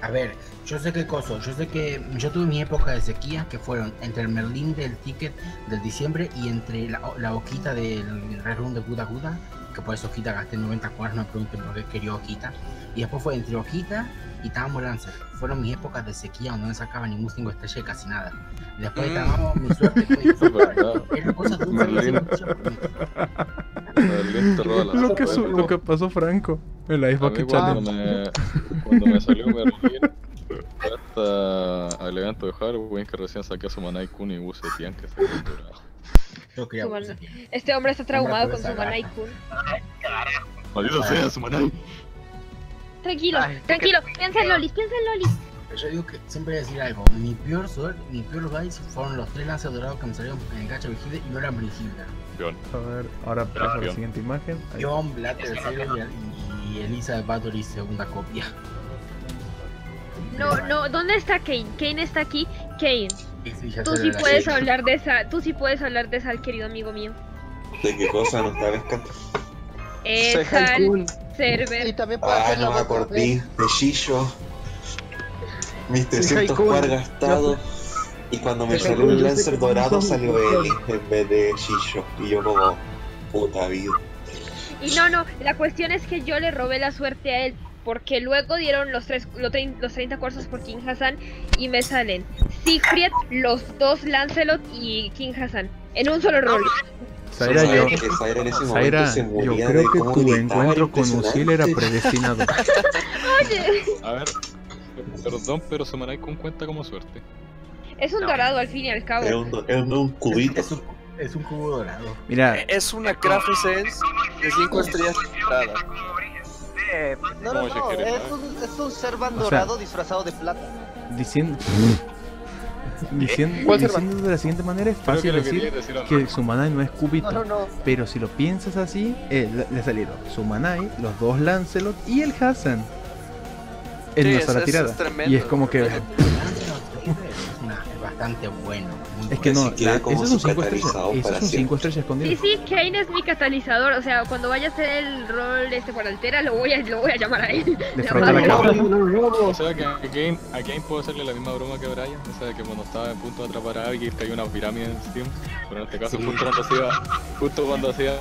A ver, yo sé qué coso, yo sé que yo tuve mi época de sequía que fueron entre el Merlín del ticket del diciembre y entre la, la Oquita del Red Room de Guda Guda, que por eso Oquita gasté noventa cuarzos, no me pregunten por qué quería Oquita. Y después fue entre Oquita y Tabamo Lancer. Fueron mis épocas de sequía donde no sacaba ningún cinco estrella, casi nada. Después de Tabamo, mi suerte fue... Era cosa dura, lo que su, lo que pasó Franco en la Xbox Challenge. Me, cuando me salió Merlin, hasta al evento de Halloween que recién saqué a su Manai Kun y Bucetian que se había durado. Este hombre está traumado con su Manai Kun. Maldito sea su Manai. Tranquilo, Ay, tranquilo, que... piensa en Lolis, piensa en Lolis. Yo digo que siempre voy a decir algo, mi peor suerte, mi peor guys fueron los tres lances dorados que me salieron en el gacha Brigida y no eran Brigida. A ver, ahora paso a la siguiente imagen. Ahí. John, Black tercero y, y Elisa de Bathory segunda copia. No, no, ¿dónde está Kane? Kane está aquí, Kane. Sí, tú sí puedes Kane. hablar de esa, tú sí puedes hablar de esa, querido amigo mío. ¿De qué cosa nos sabes cantar? Eh, Sal, Server. Y también puede ah, no me acordé de Chillo. Mis trescientos cuar gastado. Y cuando me salió un Lancer dorado salió Eli en vez de Chillo. Y yo como, puta vida. Y no, no, la cuestión es que yo le robé la suerte a él. Porque luego dieron los, tres, los, tre los treinta cuarzos por King Hassan. Y me salen Siegfried, los dos Lancelot y King Hassan. En un solo rol. Zaira, yo, Zaira, en ese Zaira se yo creo que tu encuentro con Uziel era predestinado. Oye. A ver, perdón, pero Samarai con cuenta como suerte. Es un no. dorado al fin y al cabo. Es un, es un, un cubito. Es un, es un cubo dorado. Mira, es una craft sense de cinco estrellas doradas. Eh, no, no, no, es un, es un servan dorado, o sea, disfrazado de plata. Diciendo... Diciendo, diciendo de la siguiente manera, es fácil que decir, decir que Sumanai no es cubito, no, no, no. Pero si lo piensas así, eh, le salieron Sumanai, los dos Lancelot y el Hassan en sí, nuestra es, tirada. Es tremendo, y es como que... es bastante bueno. Es que no, la, esos son cinco estrellas, esos son cinco estrellas escondidas. Sí, sí, Kayn es mi catalizador, o sea, cuando vaya a hacer el rol este por altera, lo voy a, lo voy a llamar a él. De frente a la cámara. O sea, que a Kayn puedo hacerle la misma broma que a Brian, o sea, que cuando estaba en punto de atrapar a alguien cayó una pirámide en Steam, pero en este caso sí. justo cuando se iba, justo cuando se iba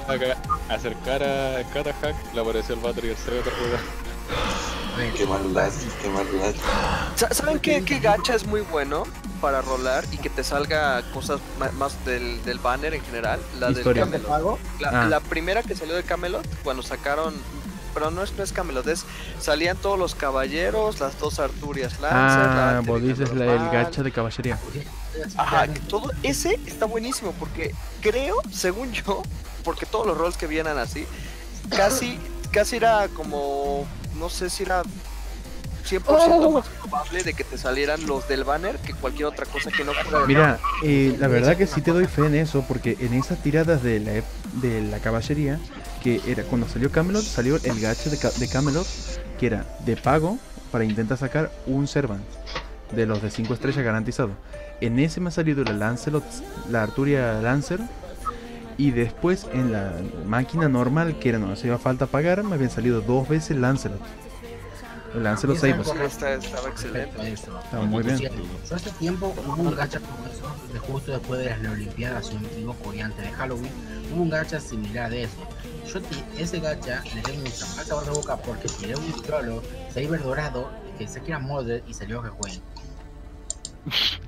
a acercar a Catahack, le apareció el Battery y el Cerro de Torruga. Qué maldad, qué maldad. ¿Saben qué, qué gacha es muy bueno para rolar y que te salga cosas más del, del banner en general? La ¿Historia? Del Camelot. La, ah. la primera que salió de Camelot, cuando sacaron... Pero no es, no es Camelot, es... Salían todos los caballeros, las dos Arturias Lanzas... Ah, vos dices el gacha de caballería. Ajá, todo ese está buenísimo porque creo, según yo, porque todos los rolls que vienen así, casi, casi era como... No sé si era cien por ciento oh. más probable de que te salieran los del banner que cualquier otra cosa que no fuera. Mira, eh, la verdad que sí te doy fe en eso, porque en esas tiradas de la, de la caballería, que era cuando salió Camelot, salió el gacha de, de Camelot, que era de pago para intentar sacar un Servant de los de cinco estrellas garantizado. En ese me ha salido la Lancelot, la Arturia Lancer. Y después en la máquina normal, que era no, se iba a falta pagar, me habían salido dos veces Lancelot. El Lancelot Sabos. Esta estaba excelente. Estaba muy bien. Yo hace tiempo hubo un gacha como eso, de justo después de las Olimpiadas, si no me equivoco, y antes de Halloween, hubo un gacha similar de eso. Yo ese gacha le tengo un mal sabor de boca porque tiré un trolo, Saber dorado, que se quiera Mother y salió que juegue.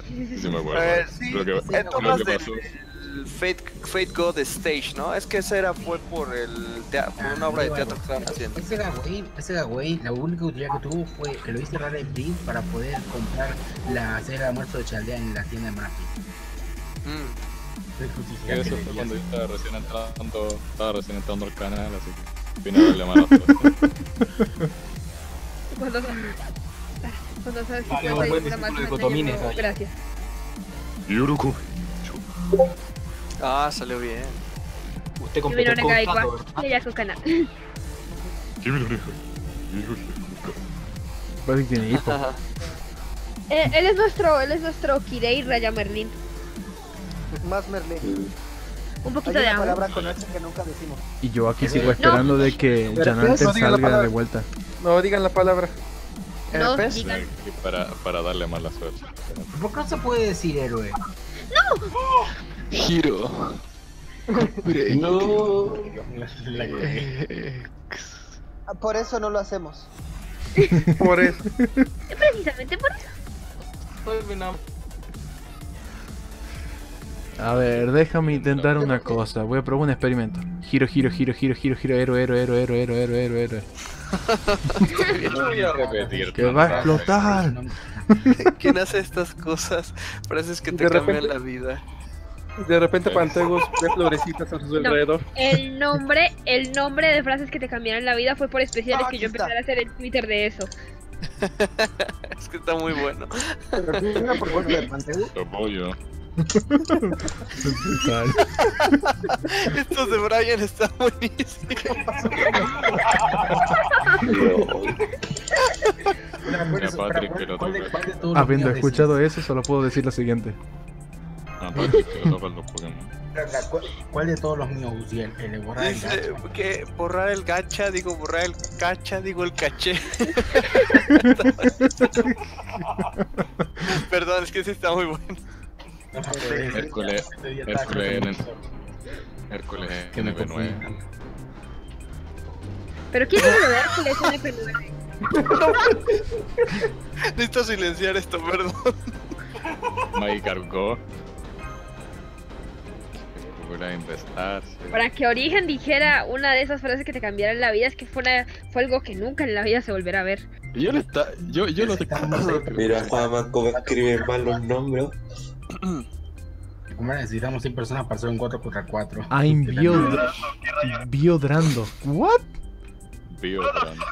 Sí, me acuerdo. Eh, sí, lo que, sí, lo que pasó. Fate, Fate God Stage, ¿no? Es que esa era fue por el teatro, por una obra de teatro que estaban haciendo. Ese Gaway, ese Gaway, la única utilidad que tuvo fue que lo hice rara en Blink para poder comprar la cera de almuerzo de Chaldea en la tienda de Murphy. Mm. Eso fue de cuando yo estaba recién entrando, estaba recién entrando al canal, así que vine a darle mano a todos. Cuando sabes que vale, bueno, la máquina, gracias. Yuruko. Ah, salió bien. Usted completó el contrato, ¿verdad? Parece que tiene hijo. eh, Él es nuestro, él es nuestro Kirei Raya Merlin. Más Merlin. Un poquito de agua. Palabra con H que nunca decimos. Y yo aquí sigo esperando no. de que Janante salga de vuelta. No, digan la palabra. No, digan. Para, para darle mala suerte. ¿Por qué no se puede decir héroe? ¡No! Oh. Giro. No. Por eso no lo hacemos. Por eso. Precisamente por eso. A ver, déjame intentar una cosa. Voy a probar un experimento. Giro, giro, giro, giro, giro, giro, héroe, héroe, héroe, héroe, héroe, héroe, héroe, héroe. No voy a repetir. Que va a explotar. ¿Quién hace estas cosas? Pareces que te cambian la vida. De repente Pantegus ve florecitas a su alrededor. No, el nombre, el nombre de frases que te cambiaron la vida fue por especiales ah, que yo empecé a hacer el Twitter de eso. Es que está muy bueno. Pero ¿qué era por parte de Pantegus? Apoyo. Estos de Brian están buenísimos. Habiendo escuchado eso, solo puedo decir lo siguiente. ¿Cuál de todos los míos? El, el borrar el gacha. ¿Qué? Borrar el gacha, digo borrar el cacha, digo el caché. Perdón, es que sí está muy bueno. Hércules, Hércules, Hércules, N P nueve. ¿Pero quién es el Hércules N P nueve? Necesito silenciar esto, perdón. Maggie cargó. fuera a infestarse. Para que Origen dijera una de esas frases que te cambiaran la vida, es que fue, una, fue algo que nunca en la vida se volverá a ver. Yo, le está, yo, yo no sé cómo hacer. Mira, Juanma, cómo escriben mal los nombres. Hombre, necesitamos cien personas para hacer un cuatro contra cuatro. Ah, en Biodrando. ¿What? Biodrando.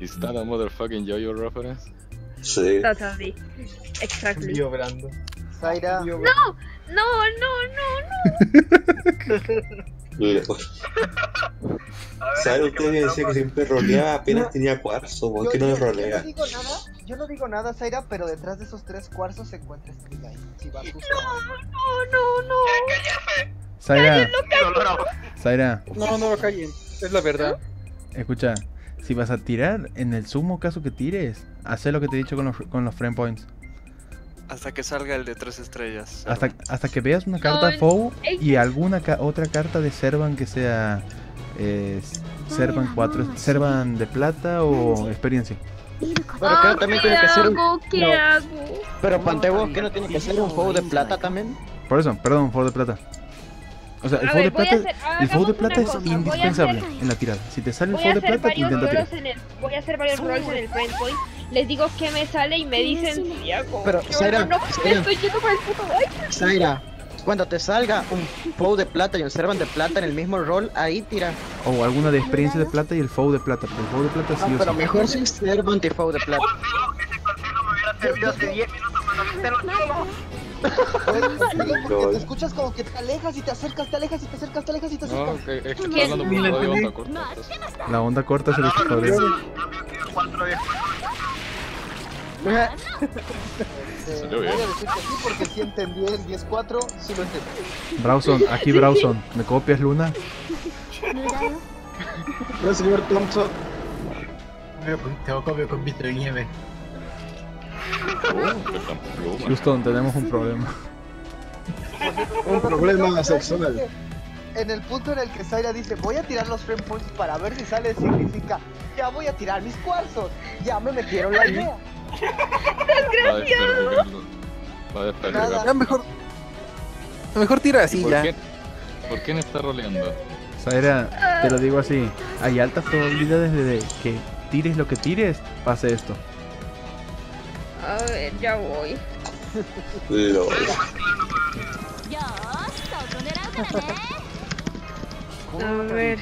¿Es that a motherfucking yo-yo reference? Sí. Totally. Exactly. Biodrando. Zaira. No, no, no, no, no. Zaira, usted me decía que siempre roleaba, apenas tenía cuarzo. ¿Por qué no rolea? Yo no digo nada, yo no digo nada, Zaira, pero detrás de esos tres cuarzos se encuentra Estrella. Si va a no, no, no, no. Zaira. Zaira. No, no, callen. Es la verdad. Escucha, si vas a tirar, en el sumo caso que tires, haz lo que te he dicho con los, con los frame points. Hasta que salga el de tres estrellas. Hasta, hasta que veas una carta no, F O W y alguna ca otra carta de Servan que sea eh, Servan cuatro, Servan de plata o experiencia. Pero creo que también tiene que hacer un... ¿Qué no. hago? Pero Panteo, ¿qué no tiene que hacer un F O W de plata también? Por eso, perdón, F O W de plata. O sea, el F O W de plata, hacer, el F O W de plata es cosa. indispensable hacer... en la tirada. Si te sale el F O W de plata, intenta tirar. El... Voy a hacer varios rolls en el frame point. Les digo que me sale y me dicen, pero Zaira, no, no, estoy yendo para el puto. Zaira, cuando te salga un F O W de plata y un Servan de plata en el mismo rol, ahí tira. O oh, alguna de experiencia de plata y el F O W de plata, pero el F O W de plata sí no, o pero sí. mejor si es Servan de F O W de plata. Ese consejo me hubiera servido hace diez minutos cuando viste los chomos. Porque te escuchas como que te alejas y te acercas, te alejas y te acercas, te alejas y te acercas. No, es que estoy hablando muy de onda corta. La onda corta se les favorece. Voy a decir que sí porque si entendí el diez cuatro, sí lo entendí. Brauson, aquí Brauson, ¿me copias, Luna? No, señor Thompson. Te voy a copiar con Vito de Nieve. Houston, tenemos un problema. Un problema sexual. En el punto en el que Zaira dice, voy a tirar los frame points para ver si sale, significa, ya voy a tirar mis cuarzos, ya me metieron la idea. Desgraciado. Nada, ya mejor, mejor tira así ya. ¿Por quién está roleando? Zaira, te lo digo así, hay altas probabilidades de que tires lo que tires, pase esto. A ver, ya voy. Yo A ver. A ver, a ver.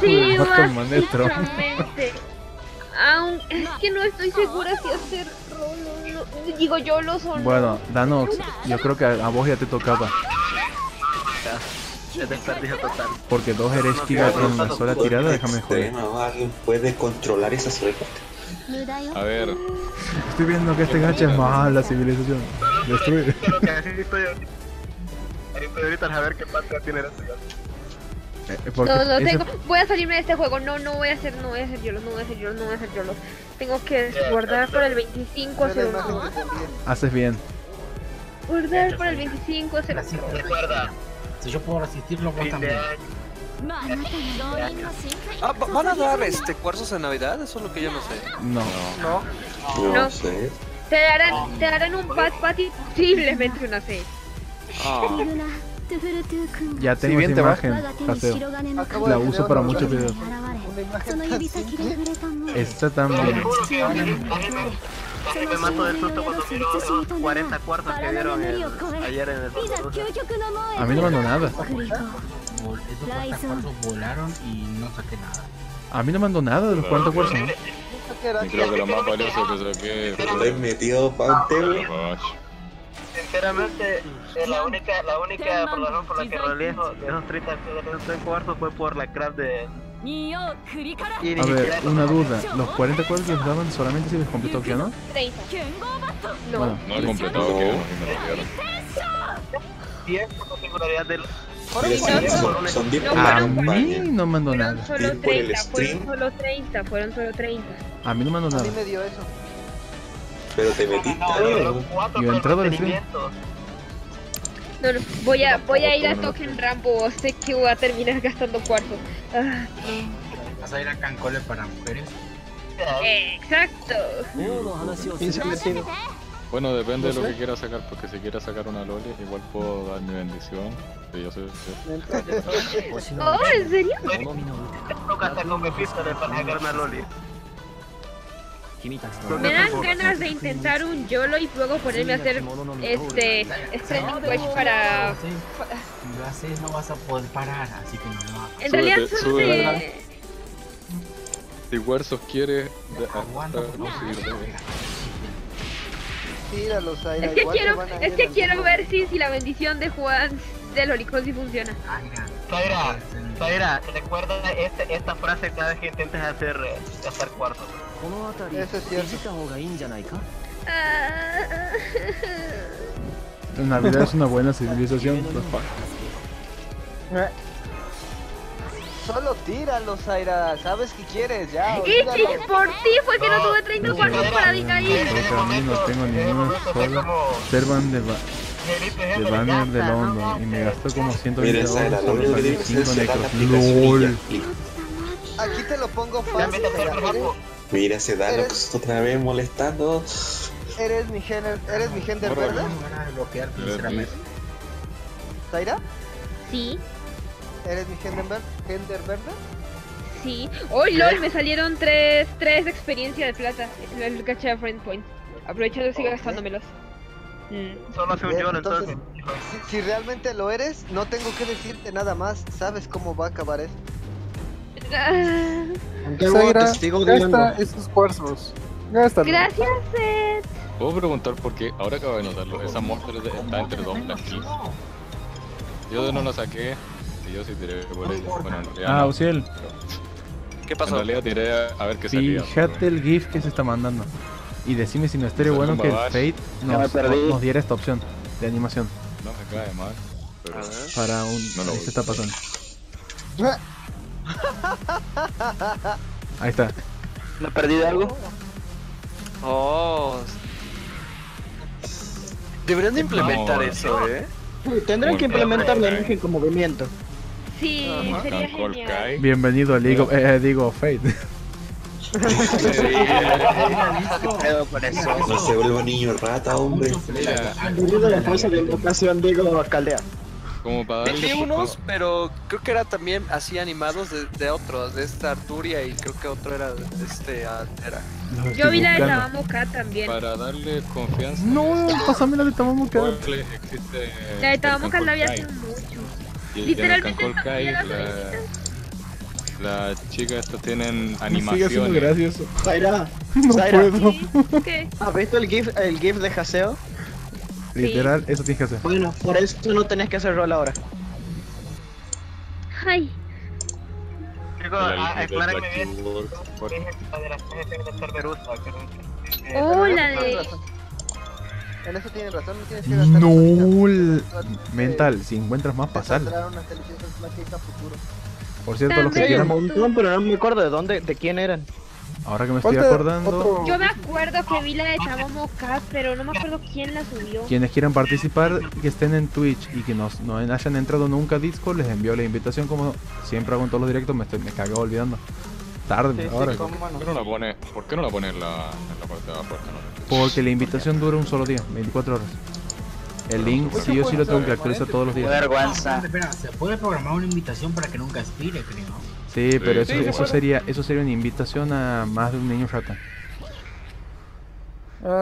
Sí, básicamente. Aún es que no estoy segura si hacer rolo. No, digo yo lo solo. Bueno, Danox, yo creo que a vos ya te tocaba. Ya, ya total. Porque dos eres tira en una sola tirada, déjame joder. ¿Alguien puede controlar esa suerte? A ver. Estoy viendo que este gacha es más la civilización. Destruir. Ahorita a ver qué pantalla tiene la ciudad. Eh, no, no, tengo... ese... voy a salirme de este juego. No, no voy a hacer, no voy a hacer yolos, no voy a hacer yolos, no voy a hacer yolos. Tengo que guardar para el veinticinco segundo. Haces bien. Guardar para el veinticinco segundo. Recuerda, si yo puedo resistirlo, vos también. Ah, ¿van a dar este cuarzos en Navidad? Eso es lo que yo no sé. No. No. No sé. Te darán, te darán un Bad Patty posiblemente una seis. Oh. Ya tengo sí, esta imagen, Paseo. La uso para muchos videos. Esta también. Me mato del susto cuando miro los cuarenta cuartos que vieron el, ayer en el podcast. A mí no me mandó nada. Esos cuartos volaron y no saqué nada. A mí no me mandó nada de los cuarenta cuartos. ¿No? Creo que lo más valioso que saqué. Estoy metido, Panteo. Sinceramente, eh, la única, la única por la razón por la que roleé esos treinta cuartos fue por la craft de... A ver, una duda, ¿los cuarenta cuartos los daban solamente si les completó que no? No, bueno, no he completado no. que no, y me lo singularidad del... A mí no mandó nada. Fueron solo treinta, fueron solo treinta, fueron solo treinta. A mí no mandó nada. A mí me dio eso. Pero te metiste y entrado al stream. No, no, voy a, voy a ir a Token Rambo, sé que voy a terminar gastando cuarto. Ah. ¿Vas a ir a Cancole para mujeres? Exacto. Bueno, depende de lo que quiera sacar, porque si quiera sacar una Loli, igual puedo dar mi bendición. Yo soy... Oh, ¿en serio? Nunca hasta con Mephisto de para sacar una Loli. Me dan ganas de intentar un YOLO y luego ponerme a hacer este Stranding Watch para... Si lo haces no vas a poder parar, así que no lo hagas. En realidad solo se... Si Warsos quiere... Tíralos ahí. Es que quiero, es que quiero ver si, si la bendición de Juan del Lolicón si funciona. Zaira, Zaira, recuerda este, esta frase cada vez que intentes hacer, hacer cuarto. Eso es cierto. En Navidad es una buena civilización. Pues, solo tíralos, Zaira, sabes que quieres, ya. Y sí, por ti fue que no tuve treinta cuartos para dicaír. Porque a mí no tengo ninguna sola servan de, ba de banner de London y me gastó como ciento veinte dólares solo salir cinco necros. LOL. Aquí te lo pongo fácil. Mira ese Dalox otra vez molestando. Eres mi género, eres mi género, ¿verdad? ¿Zaira? Sí. ¿Eres mi Gendenberg? Gender verde? Sí. ¡Oh, lol! Me salieron tres, tres experiencia de plata en el caché de Friend Point. Aprovechando y sigo gastándomelos. Mm. Solo hace un lloro entonces. Si, si realmente lo eres, no tengo que decirte nada más. Sabes cómo va a acabar esto. Zaira, gasta esos cuarzos. Gástalo. Gracias, Seth. Puedo preguntar por qué, ahora acabo de notarlo, esa monster está entre dos blancos. Yo no la saqué. Yo sí tiré por ella. Bueno, en realidad. Ah, Uciel. No. ¿Qué pasó? En realidad tiré a ver qué salía. Fíjate el GIF que se está mandando. Y decime si no estaría bueno que el Fate nos, nos diera esta opción de animación. No me cae mal. Pero... Para un. No, no, ¿qué está pasando? Ahí está. ¿No perdí de algo? Oh. Deberían de implementar no, eso, no. eh. Tendrán que implementarlo en el movimiento. Sí, uh-huh. sería genial. Bienvenido a League of, eh, digo, Fate. No se vuelva niño rata, hombre. Bienvenido a la fuerza de invocación, digo, alcaldea. Como para darle... Vendí unos, pero creo que era también así animados de, de otros, de esta Arturia y creo que otro era de este... Altera. No, yo vi la de Tamamuka también. Para darle confianza... No, pásame la de Tamamuka. Existe la de Tamamuka la vi hace mucho. Y literalmente el Kai, la, la, la chica estas tienen animaciones. Sigue siendo gracioso. Zaira, no Zaira. Puedo. ¿Sí? ¿Qué? ¿Has visto el GIF, el GIF de Haseo? Sí. Literal, eso tienes que hacer. Bueno, por eso tú no tenés que hacer rol ahora. Ay. Chico, aclárame bien. Oh, la de... En eso tienes razón, no tienes que gastar... No, mental, si encuentras más, pasarla. Por cierto, los que quieran... Pero no me acuerdo de dónde, de quién eran. Ahora que me estoy acordando... Otro... Yo me acuerdo que vi la de Tamamoka, pero no me acuerdo quién la subió. Quienes quieran participar, que estén en Twitch y que nos, no hayan entrado nunca a Discord, les envío la invitación, como siempre hago en todos los directos, me, estoy, me cago olvidando. Tarde, sí, ahora. Sí, ¿Por, bueno. qué no la pone, ¿Por qué no la pone en la, en la parte de abajo? No, porque la invitación dura un solo día, veinticuatro horas. El link sí o sí lo tengo que actualizar todos los días. Espera, se puede programar una invitación para que nunca expire, creo. Sí, pero eso, eso sería eso sería una invitación a más de un niño rata.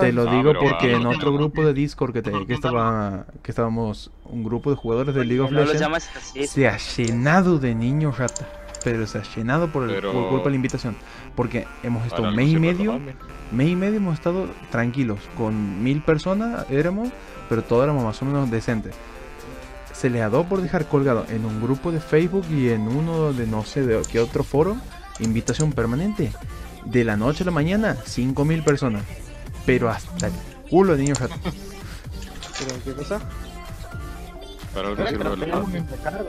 Te lo digo porque en otro grupo de Discord que, te, que, estaba, que estábamos, un grupo de jugadores de League of Legends se ha llenado de niños rata. Pero se ha llenado por, el, pero... por culpa de la invitación. Porque hemos estado un mes y medio, mes y medio hemos estado tranquilos. Con mil personas éramos, pero todos éramos más o menos decentes. Se les ha dado por dejar colgado en un grupo de Facebook y en uno de no sé de qué otro foro, invitación permanente. De la noche a la mañana, cinco mil personas. Pero hasta el culo de niños ratos. ¿Pero qué cosa? Para algo sirve la carga.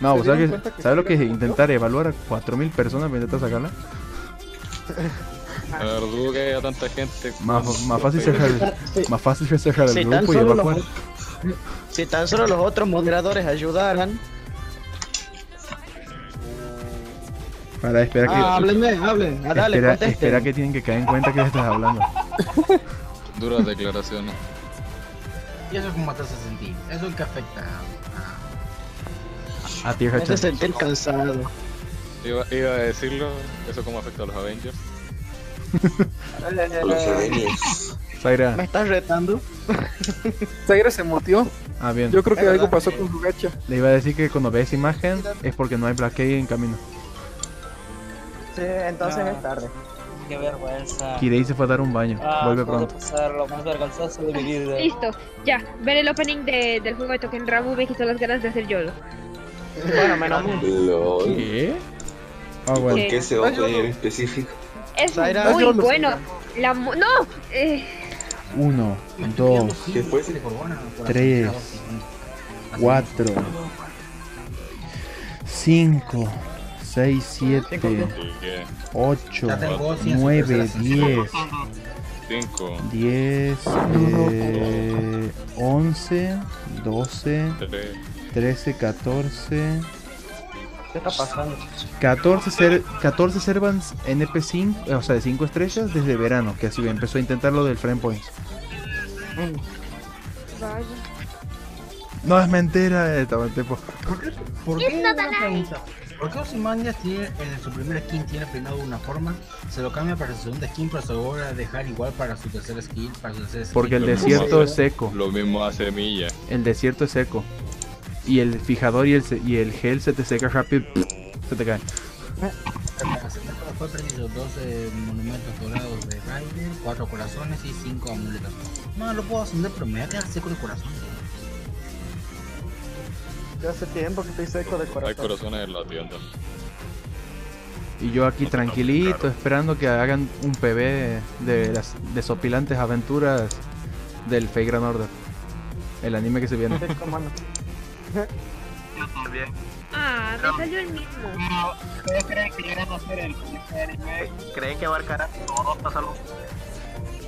No, o sea que, ¿sabes lo que es intentar evaluar a cuatro mil personas para intentar sacarla? La verdad dudo que haya tanta gente. Más, más fácil cerrar el, más fácil cerrar el grupo y evacuar. Si tan solo los otros moderadores ayudaran. Para esperar que... Ah, háblenme, hablen. Ah, dale, espera, espera que tienen que caer en cuenta que les estás hablando. Duras declaraciones. Y eso es como te hace sentir. Eso es que afecta a... A ti, Hachan. Me hace sentir cansado. Iba, iba a decirlo, eso es como afecta a los Avengers. A los Avengers. Zaira. ¿Me estás retando? Zaira se motivó. Ah, bien. Yo creo que algo pasó con su gacha. Le iba a decir que cuando ves imagen es porque no hay Black Key en camino. Sí, entonces ah, es tarde. Qué vergüenza. Kirei se fue a dar un baño. Ah, vuelve pronto. Pasarlo, más vergonzoso de vivir de... Listo, ya. Ver el opening de, del juego de Token Ramu me quitó las ganas de hacer YOLO. Bueno, menos mal. ¿Qué? Ah, bueno. ¿Por qué ese opening en específico? Es Zaira, muy Yolo, bueno. La mo ¡No! Eh... Uno, dos, tres, cuatro, cinco, seis, siete, ocho, nueve, diez, diez, once, doce, trece, catorce. ¿Qué está pasando? catorce, catorce servants N P cinco, o sea, de cinco estrellas desde verano, que así empezó a intentar lo del frame points. Mm. No es mentira, estaba en tiempo. ¿Por qué? ¿Por qué? ¿Por qué Ozymandias tiene en su primer skin tiene peinado de una forma, se lo cambia para su segunda skin, pero se lo va a dejar igual para su tercera skin, para su tercera skin? Porque el desierto es seco. Lo mismo hace Milla. El desierto es seco. Y el fijador y el, y el gel se te seca rápido, se te cae. Después perdido doce monumentos dorados de Raider, cuatro corazones y cinco amuletos. No, lo puedo ascender, pero me voy a quedar seco de corazón. Ya hace tiempo que estoy seco de corazón. Hay corazones en la tienda. Y yo aquí tranquilito, esperando que hagan un P B de las desopilantes aventuras del Fate Grand Order. El anime que se viene. Yo también. Ah, me salió el mismo. ¿Ustedes creen que llegan a hacer el anime? ¿Creen que abarcará todos los saludos?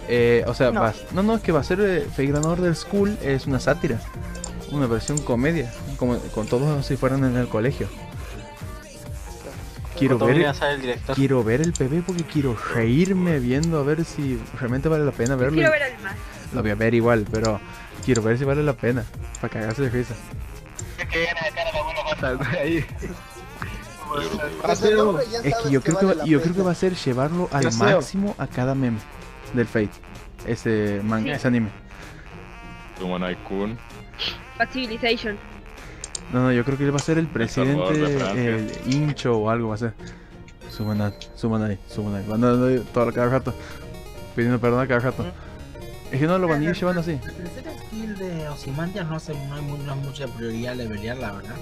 Eh, o sea, no. Va, no, no, es que va a ser eh, Fate Grand Order School, es una sátira. Una versión comedia, como con todos si fueran en el colegio. Quiero ver, el, quiero ver el P B porque quiero reírme viendo a ver si realmente vale la pena verlo. Quiero ver al más. Lo voy a ver igual, pero quiero ver si vale la pena, para cagarse de risa. Es que yo creo que, va, yo creo que va a ser llevarlo al máximo a cada meme del Fate, ese manga, ese anime. No, no, yo creo que él va a ser el presidente, el hincho o algo va a ser. Suban ahí, suban ahí, suban ahí, van a todo cada rato, pidiendo perdón a cada rato. Es que no lo van a ir llevando así. De Ozymandias no, hace, no, hay, no hay mucha prioridad de pelear, la verdad.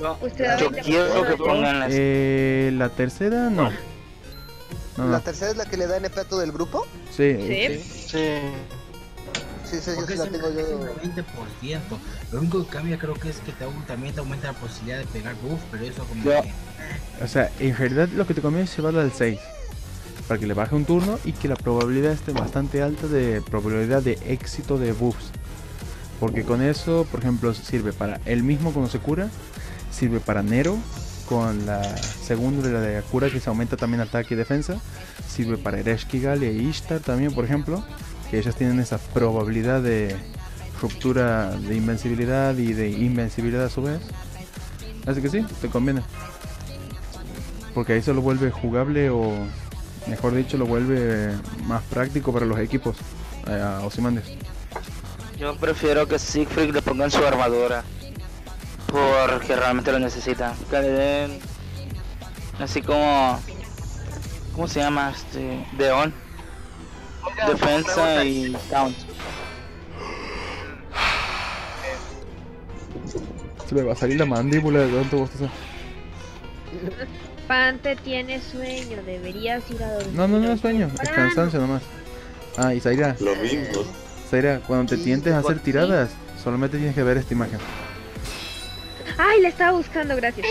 No, yo quiero que pongan las... Eh, la tercera no. no. ¿La tercera es la que le da en el plato del grupo? Sí. Sí, sí. Sí, sí, yo sí la tengo yo. veinte por ciento. Lo único que cambia creo que es que te, también te aumenta la posibilidad de pegar buff, pero eso como yeah. que... O sea, en realidad lo que te conviene es llevarla al seis. Para que le baje un turno y que la probabilidad esté bastante alta de probabilidad de éxito de buffs. Porque con eso, por ejemplo, sirve para él mismo cuando se cura, sirve para Nero con la segunda de la de cura que se aumenta también ataque y defensa, sirve para Ereshkigal e Ishtar también, por ejemplo, que ellas tienen esa probabilidad de ruptura de invencibilidad y de invencibilidad a su vez. Así que sí, te conviene. Porque ahí se lo vuelve jugable o... Mejor dicho, lo vuelve más práctico para los equipos, eh, a Ozymandias. Yo prefiero que Siegfried le pongan su armadura, porque realmente lo necesita. Que le den, así como, ¿cómo se llama? Este, de on, Oiga, defensa y count. Se me va a salir la mandíbula de tanto bostezo. Pante tiene sueño, deberías ir a dormir. No, no, no es sueño, es cansancio nomás. Ah, y Zaira. Lo mismo. Zaira, cuando te tientes a hacer tiradas, solamente tienes que ver esta imagen. Ay, la estaba buscando, gracias.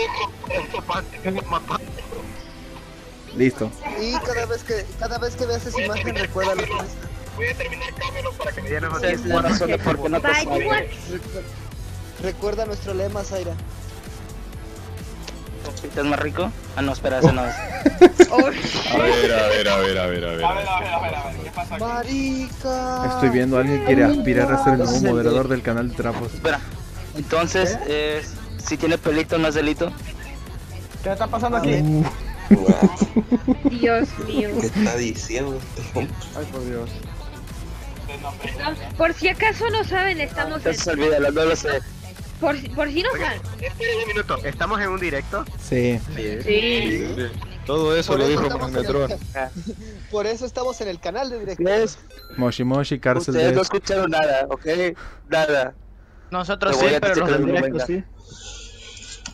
Listo. Y cada vez que, cada vez que veas esa imagen, recuerda lo que es. Voy a terminar cámbialos para que me dieran los diez corazones porque no te sabes. Recuerda nuestro lema, Zaira. ¿Estás más rico? Ah, no, espera, ese no es. A ver, a ver, a ver, a ver, a ver. A ver, a ver, a ver, a ver, ¿qué pasa aquí? Marica. Estoy viendo a alguien que quiere aspirar a ser el nuevo moderador del canal de Trapos. Espera. Entonces, eh, si tiene pelito, no es delito. ¿Qué está pasando aquí? Wow. Dios mío. ¿Qué está diciendo? Ay, por Dios. No, por si acaso no saben, estamos en... Se olvida, no lo sé. Por, por si no saben. Esperen un minuto, ¿estamos en un directo? Sí. Sí. sí. sí. Todo eso por lo eso dijo Magnetron. El... Por eso estamos en el canal de directo. ¿Ves? Moshi Moshi, cárcel de... Ustedes no escucharon nada, ¿ok? Nada. Nosotros sí, pero los del directo sí.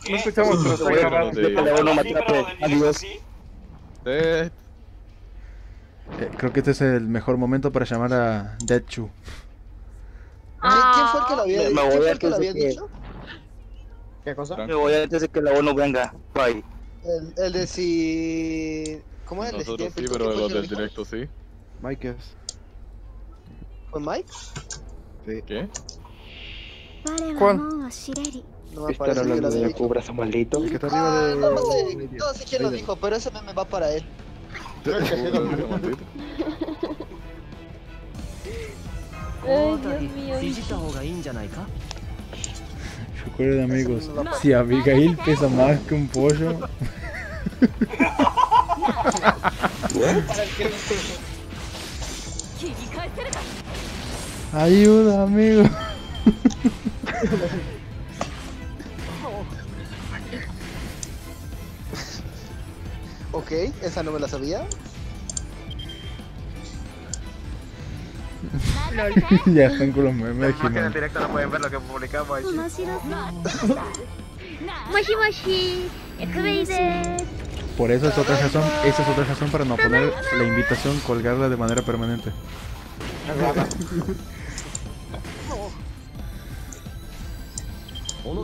No escuchamos, pero está grabado. Adiós. Eh... Eh, creo que este es el mejor momento para llamar a Dechu. ¿Quién fue el que lo había dicho? ¿Quién fue el que lo había dicho? ¿Qué cosa? Me voy a decir de que la ONU venga. Bye. El, el de si... ¿Cómo es el de si? Nosotros sí, pero los del directo sí. Mike es. ¿Fue Mike? Sí. ¿Qué? Juan. No me parece que lo de la cubra, ese maldito. Ah, no sé, no sé quién lo dijo, pero ese meme va para él. Ay, Dios mío. Recuerden, amigos, si Abigail pesa más que un pollo. Ayuda, amigo. Ok, esa no me la sabía. Ya están con los memes. Más que en el directo no pueden ver lo que publicamos. Moshi Moshi, por eso es otra razón, esa es otra razón para no poner la invitación, colgarla de manera permanente.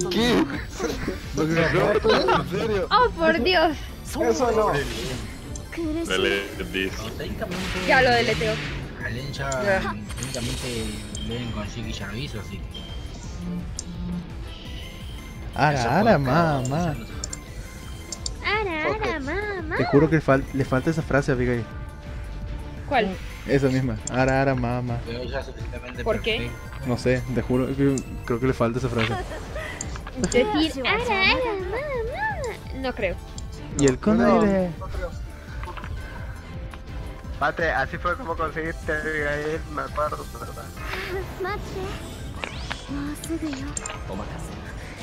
¿Qué? Oh, por Dios. Eso no. Ya lo deleteo. Alen ya únicamente leen con Shiki Charviso, así. Ara, ara, mamá. Ara, ara, mamá. Te juro que fal le falta esa frase a Abigail. ¿Cuál? Esa misma. Ara, ara, mamá. ¿Por qué? No sé, te juro que creo que le falta esa frase. Decir ara, ara, mamá. No creo. Y el con aire. Mate, así fue como conseguiste Abigail, me acuerdo, ¿verdad? Mate.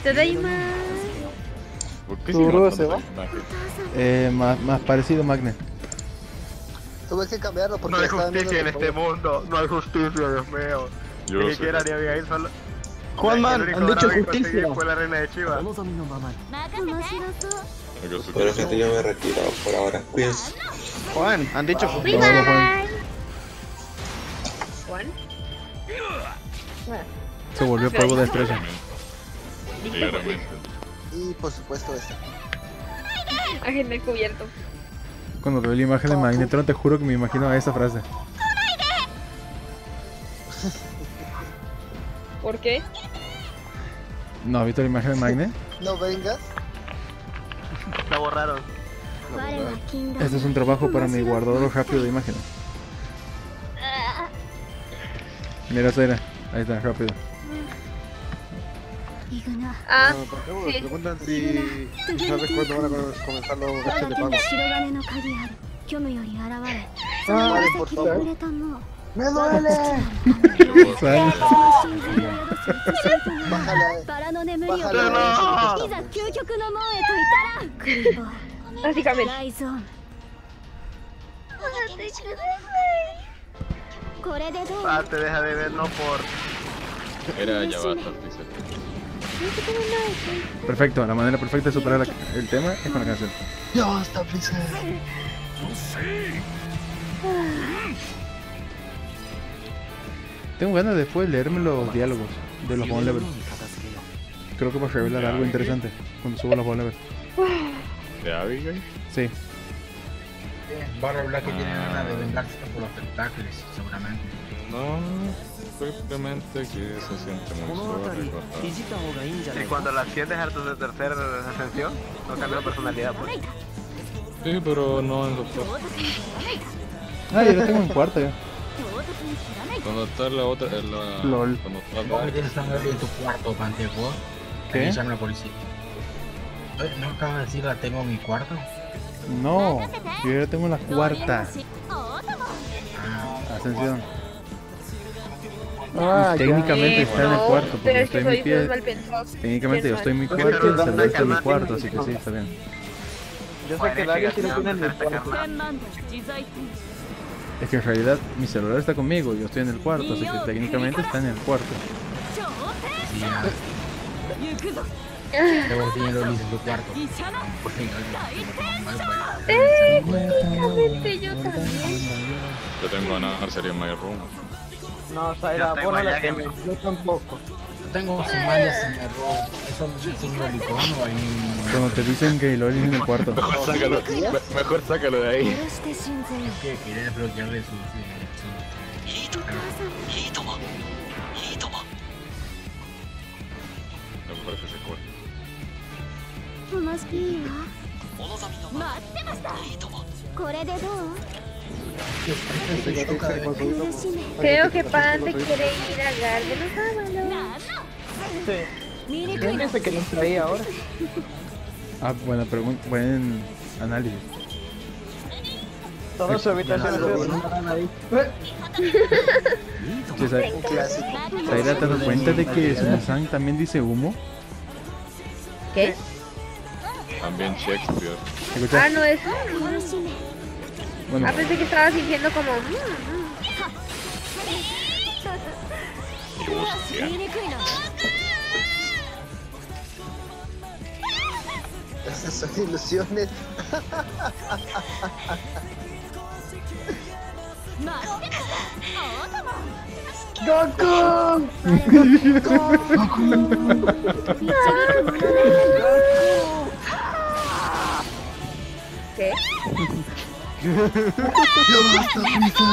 Te doy más. ¿Por qué se va? Eh, más, más parecido, Magne. Tuve que cambiarlo porque no hay justicia en este mundo, no hay justicia, Dios mío. Yo ni siquiera ni Abigail solo. Juanman, han dicho justicia. Fue la reina de Chivas. Pero gente, yo me he retirado por ahora. Cuídense. Juan, han dicho justicia. Bye, bye. Juan. Se volvió polvo de estrella. Y por supuesto este. Ángel descubierto. Cuando te veo la imagen de Magnetron, te juro que me imagino a esa frase. ¿Por qué? ¿No has visto la imagen de Magne? No vengas. La borraron. La borraron. Este es un trabajo para mi guardador rápido de imágenes. Mira, Zaira. Ahí está, rápido. Ah, sí. Me preguntan si sabes cuándo van a comenzar los gastos de pago. Ah, por favor. ¡Me duele! Bájala. Bájala. Básicamente. Ah, te deja de ver, no por... Era ya bastante. Perfecto, la manera perfecta de superar la, el tema es con la canción. ¡Ya basta, Pixel! Tengo ganas de después leerme los diálogos de los bonlevers. Creo que va a revelar algo Abigail? interesante cuando suba los bonlevers. ¿De Abigail? Sí. Van a hablar que tienen ganas de vengarse por los tentáculos, seguramente. No. simplemente que se siente muy suave. Y cuando las sientes hartos de tercera ascensión, no cambia la personalidad, pues. Sí, pero no en los cuartos. Ah, yo la tengo en cuarto ya. Cuando está la otra, la... LOL. Cuando está la otra... ¿Quieres saber en tu cuarto, Pantejo? ¿Qué? Me llama la policía. ¿No acabas de decir la tengo en mi cuarto? No, yo ya tengo la cuarta. Ascensión. Ah, técnicamente está en el cuarto, porque estoy en mi pie. Técnicamente yo estoy en mi cuarto y el celular está en mi cuarto, así que sí, está bien. Yo sé que el área tiene que ir en el cuarto. Es que en realidad mi celular está conmigo, yo estoy en el cuarto, así que técnicamente está en el cuarto. Debo tener lo listo en tu cuarto. Técnicamente yo también. Yo tengo nada, sería My Room. No, o sea, era buena la que me... Yo tampoco. Yo tengo sumarias en el room. Eso no es un lolicón o hay un... Cuando te dicen que lo hay en el cuarto. Mejor sácalo, mejor sácalo de ahí. Es que quería desbloquearle su... No me parece ese cuerpo. Creo que Pante quiere ir a Garden. Sí. ¿Quién es el que nos traía ahora? Ah, buena pregunta, buen análisis. Todos su habitación es un clásico. ¿Te has dado cuenta de que Susan también dice humo? ¿Qué? También Shakespeare. Ah, no es humo. Bueno. Ah, pensé que estabas diciendo como... Esas son ilusiones. ¡Goku! ¿Qué? ¡Yo basta, Risa!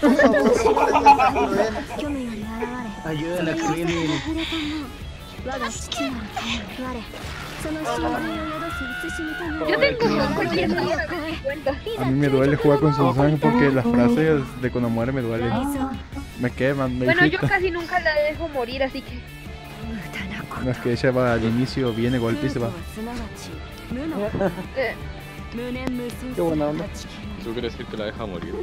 Por favor, ayúdala a Krillin. Yo tengo un... A mí me duele jugar con Susan porque las frases de cuando muere me duelen. Me queman, me... Bueno, yo casi nunca la dejo morir, así que... No, es que ella va al inicio, viene, golpe y se va. Qué buena onda. Tú quieres decir que la deja morir. No,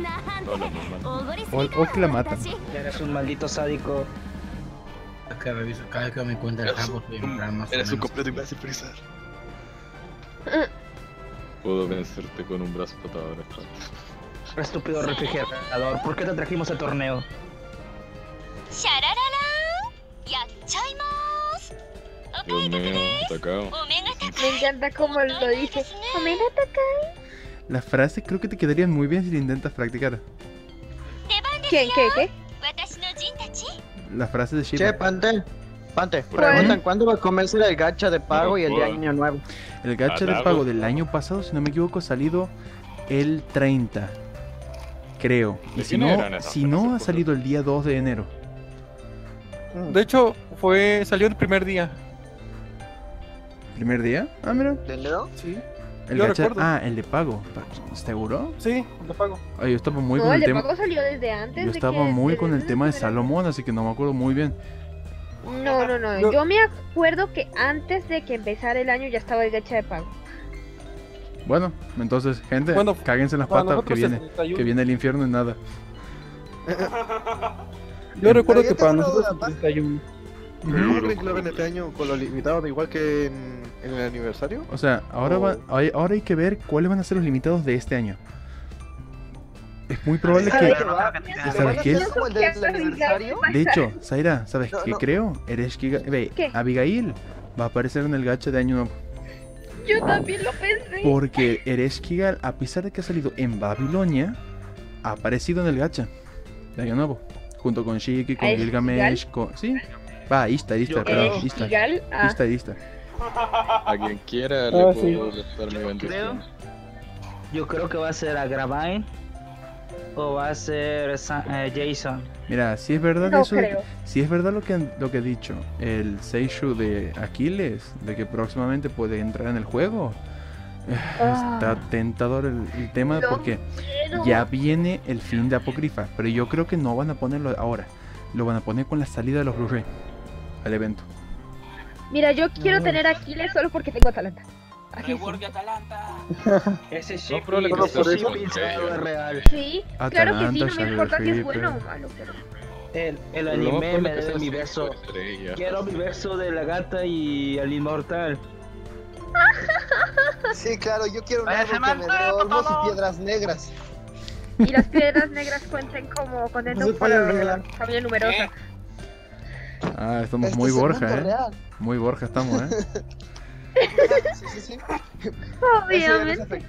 no, no, no. O que la mata. Eres un maldito sádico. Acá reviso, cada vez que me encuentro el jambo, estoy en plan más. Eres un completo imbécil, Freezer. Puedo vencerte con un brazo patador. Estúpido refrigerador, ¿por qué te trajimos al torneo? Dios mío, atacado. Me encanta como lo dice. Omega Takai. Las frases creo que te quedarían muy bien si lo intentas practicar. ¿Quién? ¿Qué? ¿Qué? Las frases de Shiba. Che, Pante. Pante, preguntan cuándo va a comerse el gacha de pago y el de año nuevo. El gacha de pago del año pasado, si no me equivoco, ha salido el treinta. Creo. Y si no, si no ha salido el día dos de enero. De hecho, fue salió el primer día. ¿Primer día? Ah, mira. ¿Del dedo? Sí. El yo gacha... recuerdo. Ah, el de pago. ¿Seguro? Sí, el de pago. Ay, yo estaba muy no, con el, el tema... No, el de pago salió desde antes. Yo estaba de que muy con el tema de Salomón, así que no me acuerdo muy bien. No, no, no, no. Yo me acuerdo que antes de que empezara el año ya estaba el gacha de pago. Bueno, entonces, gente, bueno, cáguense en las bueno, patas que viene, que viene el infierno en nada. Yo recuerdo que para nosotros el treinta y uno... ¿Cómo vincular en este año con los limitados igual que en, en el aniversario? O sea, ahora, oh. va, hay, ahora hay que ver cuáles van a ser los limitados de este año. Es muy probable que... ¿Sabes qué? De hecho, Zaira, ¿sabes no, qué no. creo? Ereshkiga... ¿Qué? Abigail va a aparecer en el gacha de año nuevo. Yo también lo pensé. Porque Ereshkigal, a pesar de que ha salido en Babilonia, ha aparecido en el gacha de año nuevo. Junto con Shiki, con Gilgamesh, con... ¿Sí? Va, ahí está, ahí está, perdón, ahí está, ahí está, ahí está. A quien quiera le oh, puedo sí. dar mi bendición. Yo creo que va a ser a Gravain. o va a ser San, eh, Jason. Mira, si es verdad no eso, de, si es verdad lo que lo que he dicho, el Seishu de Aquiles, de que próximamente puede entrar en el juego. Ah, está tentador el, el tema porque quiero. Ya viene el fin de Apócrifa, pero yo creo que no van a ponerlo ahora. Lo van a poner con la salida de los Blu-ray al evento. Mira, yo quiero no. tener Aquiles solo porque tengo Atalanta. Rework de Atalanta. Ese ship no, no, es real. Sí, Atalanta, claro que sí, no me importa si es bueno o malo, pero... El, el anime no, me da mi verso. Quiero mi verso de la gata y el inmortal. Sí, claro, yo quiero un árbol que me dé olmos y piedras negras. Y las piedras negras cuenten como con el familia numerosa. ¿Eh? Ah, estamos este muy es Borja, eh. Real. Muy Borja estamos, eh. Sí, sí, sí. Obviamente.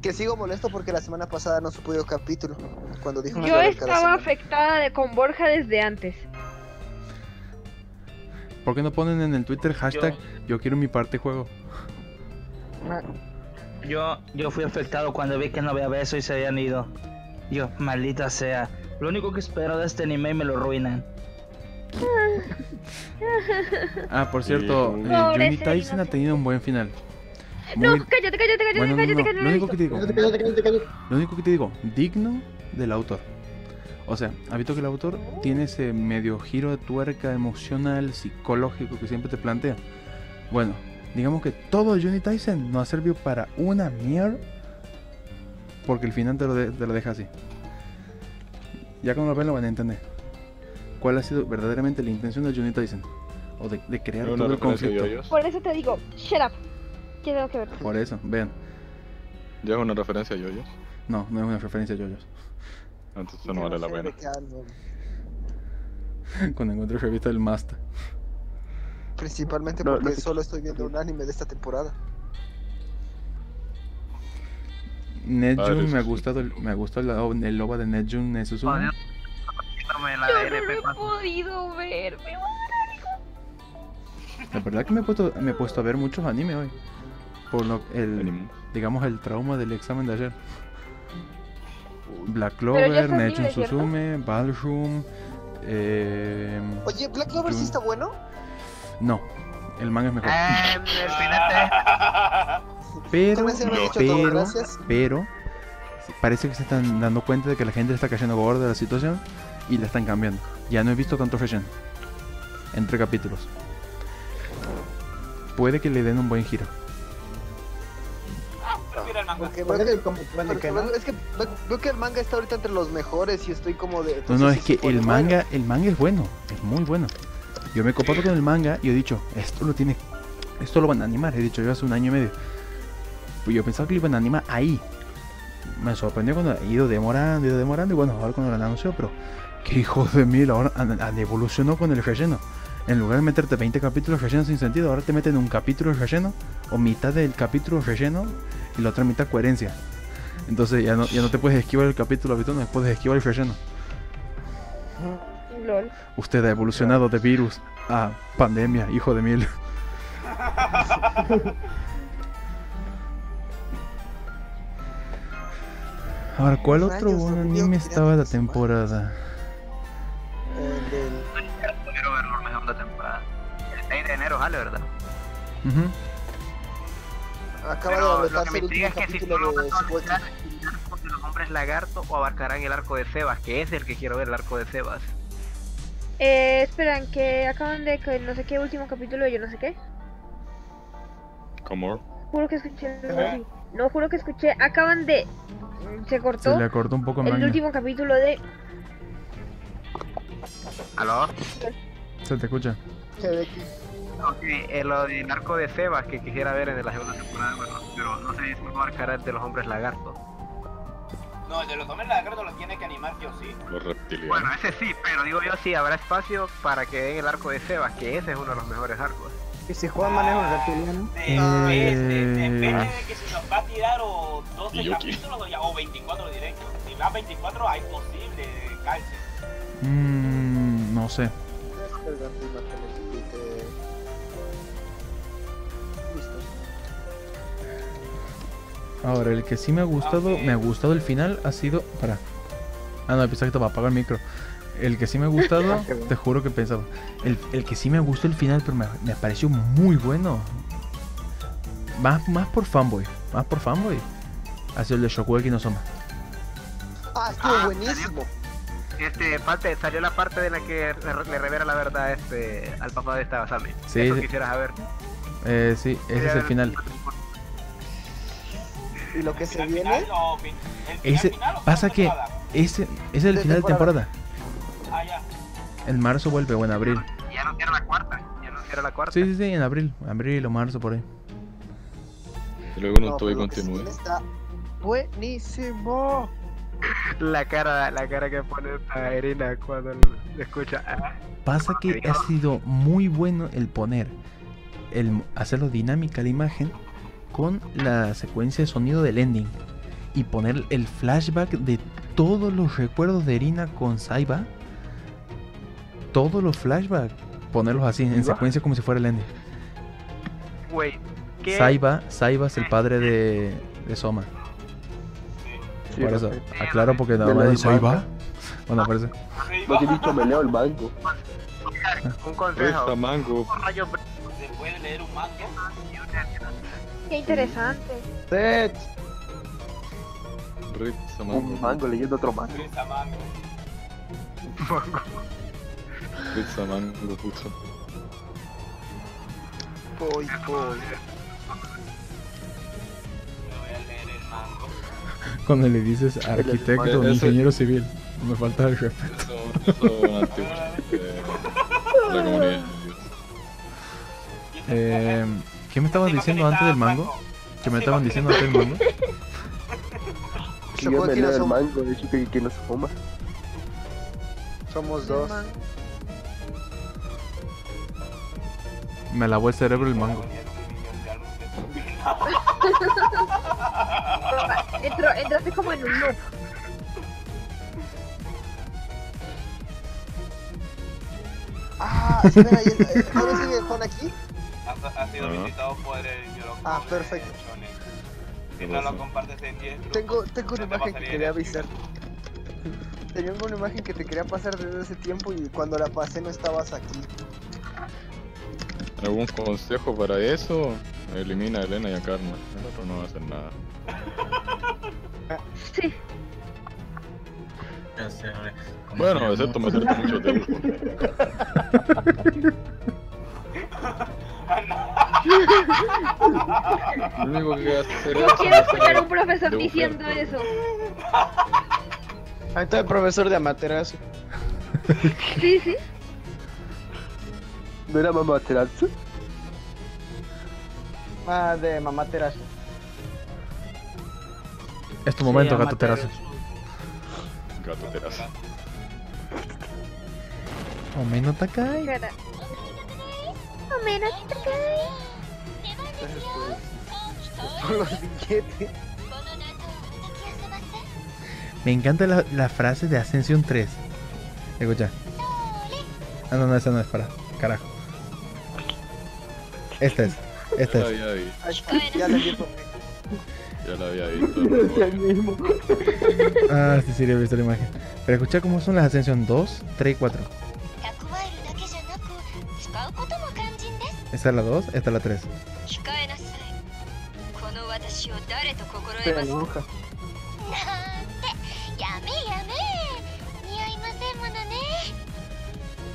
Que sigo molesto porque la semana pasada no subió capítulo. Cuando dijo yo estaba afectada de con Borja desde antes. ¿Por qué no ponen en el Twitter hashtag yo, yo quiero mi parte juego? Yo, yo fui afectado cuando vi que no había beso y se habían ido. Yo, maldita sea. Lo único que espero de este anime me lo arruinan. Ah, por cierto, Juni Tyson ha tenido un buen final. No, cállate, cállate, cállate, cállate, cállate. Lo único que te digo, lo único que te digo, digno del autor. O sea, ha visto que el autor tiene ese medio giro de tuerca emocional, psicológico que siempre te plantea. Bueno, digamos que todo Juni Tyson no ha servido para una mierda porque el final te lo, de, te lo deja así. Ya cuando lo ven lo van a entender. ¿Cuál ha sido verdaderamente la intención de Juni Tyson? O de, de crear no, todo no el conflicto. Yo, yo. Por eso te digo, shut up. ¿Qué tengo que ver? Por eso, vean. ¿Ya es una referencia a Yoyos? No, no es una referencia a Yoyos. Entonces no vale la pena. Cuando encuentro el revista del Master. Principalmente porque no, no sé. Solo estoy viendo un anime de esta temporada. Netjun, me ha gustado el, me ha gustado el, el O V A de Netjun Nesusune. Yo no lo he podido ver, me voy a dar. La verdad que me he puesto, me he puesto a ver muchos animes hoy. Por lo, el, digamos el trauma del examen de ayer. Black Clover, Netjun Suzume, Ballroom. Eh... Oye, ¿Black Clover sí está bueno? No, el manga es mejor. Ah, pero, me pero, todo, pero, parece que se están dando cuenta de que la gente le está cayendo gorda de la situación y la están cambiando. Ya no he visto tanto relleno entre capítulos. Puede que le den un buen giro. Porque, porque, porque, porque, porque, porque, es que veo que el manga está ahorita entre los mejores y estoy como de... No, no, es que el manga, bueno. el manga es bueno, es muy bueno. Yo me he copado con el manga y he dicho, esto lo tiene, esto lo van a animar, he dicho yo hace un año y medio. Pues yo pensaba que lo iban a animar ahí. Me sorprendió cuando ha ido demorando, ido demorando y bueno, ahora cuando lo anunció, pero qué hijo de mil, ahora an, an, evolucionó con el relleno. En lugar de meterte veinte capítulos rellenos sin sentido, ahora te meten un capítulo relleno o mitad del capítulo relleno y la otra mitad coherencia. Entonces ya no, ya no te puedes esquivar el capítulo habitual, no puedes esquivar el relleno. Lol. Usted ha evolucionado de virus a pandemia, hijo de mil. Ahora, ¿cuál otro buen anime estaba la temporada? El del... temporada. El seis de enero sale, ¿verdad? Uh-huh. Acaba pero de lo que me intriga es que si tú no vas a abarcar el nombre es Lagarto o abarcarán el arco de Sebas, que es el que quiero ver, el arco de Sebas. Eh, esperan que acaban de que no sé qué último capítulo de yo no sé qué. ¿Cómo? Juro que escuché. ¿Eh? No, juro que escuché. Acaban de... Se cortó. Se le cortó un poco más. El maña. Último capítulo de... ¿Aló? Se te escucha. Ok, eh, lo del arco de Sebas que quisiera ver en la segunda temporada, bueno, pero no sé si marcará el de los hombres lagartos. No, el de los hombres lagartos lo tiene que animar yo sí. Los reptilianos. Bueno, ese sí, pero digo yo sí, habrá espacio para que den el arco de Sebas, que ese es uno de los mejores arcos. ¿Y si Juan maneja un reptiliano? Depende de que si nos va a tirar o doce capítulos o veinticuatro directos. Si va veinticuatro hay posible calcio. Mmm, no sé. Ahora el que sí me ha gustado, okay. me ha gustado el final ha sido, para Ah, no, pensaba que te va a apagar el micro. El que sí me ha gustado, te juro que pensaba. El, el que sí me gustó el final, pero me, me pareció muy bueno. Más, más por fanboy. Más por fanboy. Hacia el de Shokugeki no Soma. Ah, estuvo ah, buenísimo. Este, parte, salió la parte de la que le revela la verdad este al papá de esta Asami. Sí, eso sí. Quisieras saber. Eh, sí, ese es el final. ¿Y lo que se final, viene? No, el final, ese, final, pasa que ese, ese es el de final temporada. de temporada. Ah, ya. En marzo vuelve, o en abril. Ya no quiero la cuarta. Ya no quiero la cuarta. Sí, sí, sí, en abril. Abril o marzo, por ahí. Y luego no, no tuve continuidad. Sí está buenísimo. La cara, la cara que pone esta Irina cuando le escucha. Pasa que ha sido muy bueno el poner, el hacerlo dinámica la imagen con la secuencia de sonido del ending y poner el flashback de todos los recuerdos de Irina con Saiba. Todos los flashbacks, ponerlos así en secuencia como si fuera el ending. Wait, ¿qué? Saiba, Saiba es el padre de, de Soma. Sí, por eso, aclaro porque nada más dice ahí va. Bueno, por eso. No te he visto, me leo el mango. Un consejo. Esta mango. ¿Se puede leer un mango? Qué interesante. Set. Un mango leyendo otro mango. Risa mango. Risa mango, pucha. Voy, voy. Cuando le dices arquitecto o ingeniero civil, me falta el respeto. eh, ¿Qué me estaban diciendo antes del mango? ¿Qué me estaban diciendo antes del mango? Que yo me leo el mango, de hecho que quien nos fuma. Somos dos. Me lavó el cerebro el mango. Entró, entraste como en un loop. Ah, espera, ¿ahora sigue el phone aquí? Ha, ha sido uh -huh. visitado por el Yoroko. Ah, perfecto. Si no lo compartes en diez grupos, tengo, tengo una no imagen que quería avisar. Tenía una imagen que te quería pasar desde ese tiempo y cuando la pasé no estabas aquí. ¿Algún consejo para eso? Elimina a Elena y a Karma, el otro no va a hacer nada. Sí. Bueno, excepto me acerco mucho tiempo. Lo único que hacer es... Yo quiero escuchar a un profesor diciendo eso. Ahí está el profesor de Amaterasu. Sí, sí. ¿No era mamá Amaterasu? Ah, de mamá Terasu. Es tu momento, sí, gato Terasu. Gato Terasu. Ome no Takai. Ome no Takai. Por los billetes. Me encanta la, la frase de Ascension tres. Escucha. Ah, no, no, esa no es para. Carajo. Esta es. Este ya, la había visto. ya la había visto. Ya la había visto. No, ah, sí, sí, había visto la imagen. Pero escucha cómo son las ascensiones dos, tres y cuatro. Esta es la dos, esta es la tres.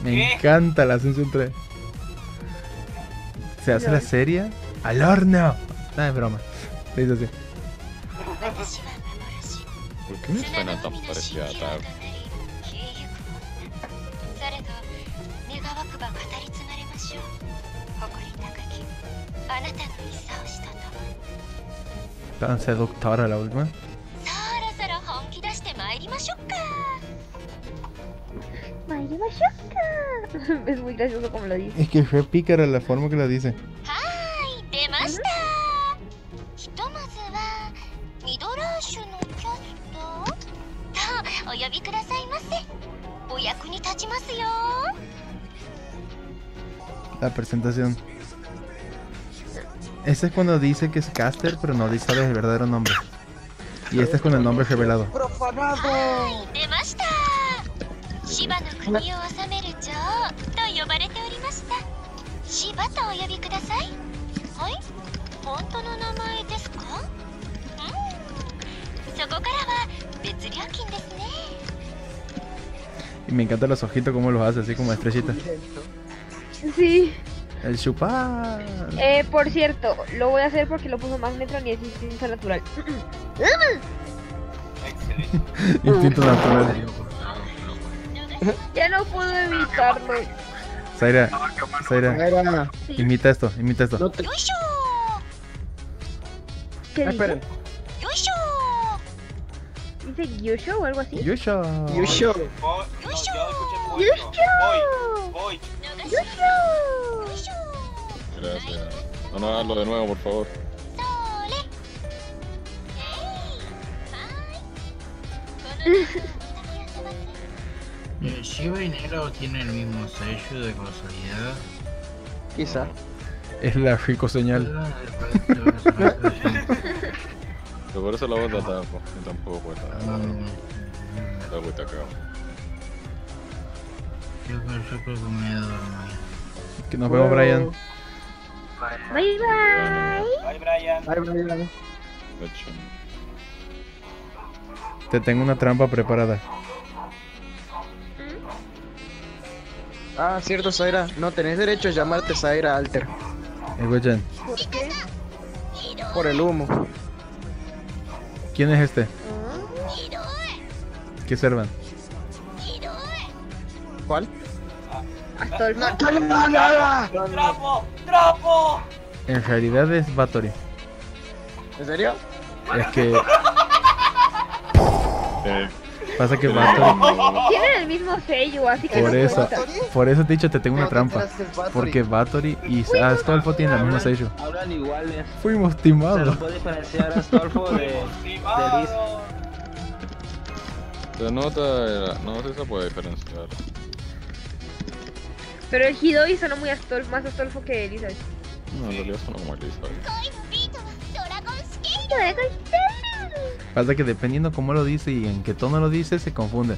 Me encanta la ascensión tres. Se hace la serie al horno. Nada, es broma. Se hizo así. ¿Por qué me suena tan parecida a Tab? ¿Tan seductora la última? Es muy gracioso como lo dice. Es que fue pícara la forma que lo dice. La presentación. Ese es cuando dice que es Caster, pero no dice el verdadero nombre. Y este es con el nombre revelado. ¡Profanado! 芝の国を治める女王と呼ばれておりました。芝とお呼びください。はい、本当の名前ですか？うん、そこからは別料金ですね。Y me encantan los ojitos como los hace, así como estrellitas. Sí. El chupar. Eh, por cierto, lo voy a hacer porque lo puso más metro ni es instinto natural. Instinto natural. Ya no puedo evitarlo. Zaira, Zaira, imita esto, imita esto. No te... ¿Qué dice? ¿Dice Yusho o algo así? Yusho. Yusho. Yusho. Voy. Yusho. Gracias. No, no, hazlo de nuevo, por favor. ¿Shiba y Negro tiene el mismo sello de casualidad? Quizá. Es la rico señal. Por eso la bota tampoco, tampoco puede estar. La bota acá. Yo creo que me he dormido. Que nos vemos, Brian. Bye bye. Bye Brian. Bye Brian. Te tengo una trampa preparada. Ah, cierto, Zaira. No tenés derecho a llamarte Zaira Alter. Escuchen. ¿Por qué? Por el humo. ¿Quién es este? ¿Qué servan? ¿Cuál? Hasta el mato. ¡Trapo! ¡Trapo! En realidad es Batory. ¿En serio? Es que... Pasa que Batory... Tienen el mismo sello, así que... Por eso, por eso te he dicho, te tengo una trampa. Porque Batory y Astolfo tienen el mismo sello. Hablan iguales. Fuimos timados. Se puede diferenciar a Astolfo de... Se nota... No se puede diferenciar. Pero el Hidoi sonó muy Astolfo, más Astolfo que Elizabeth. No, en realidad sonó como Elizabeth. Pasa que dependiendo cómo lo dice y en qué tono lo dice, se confunde.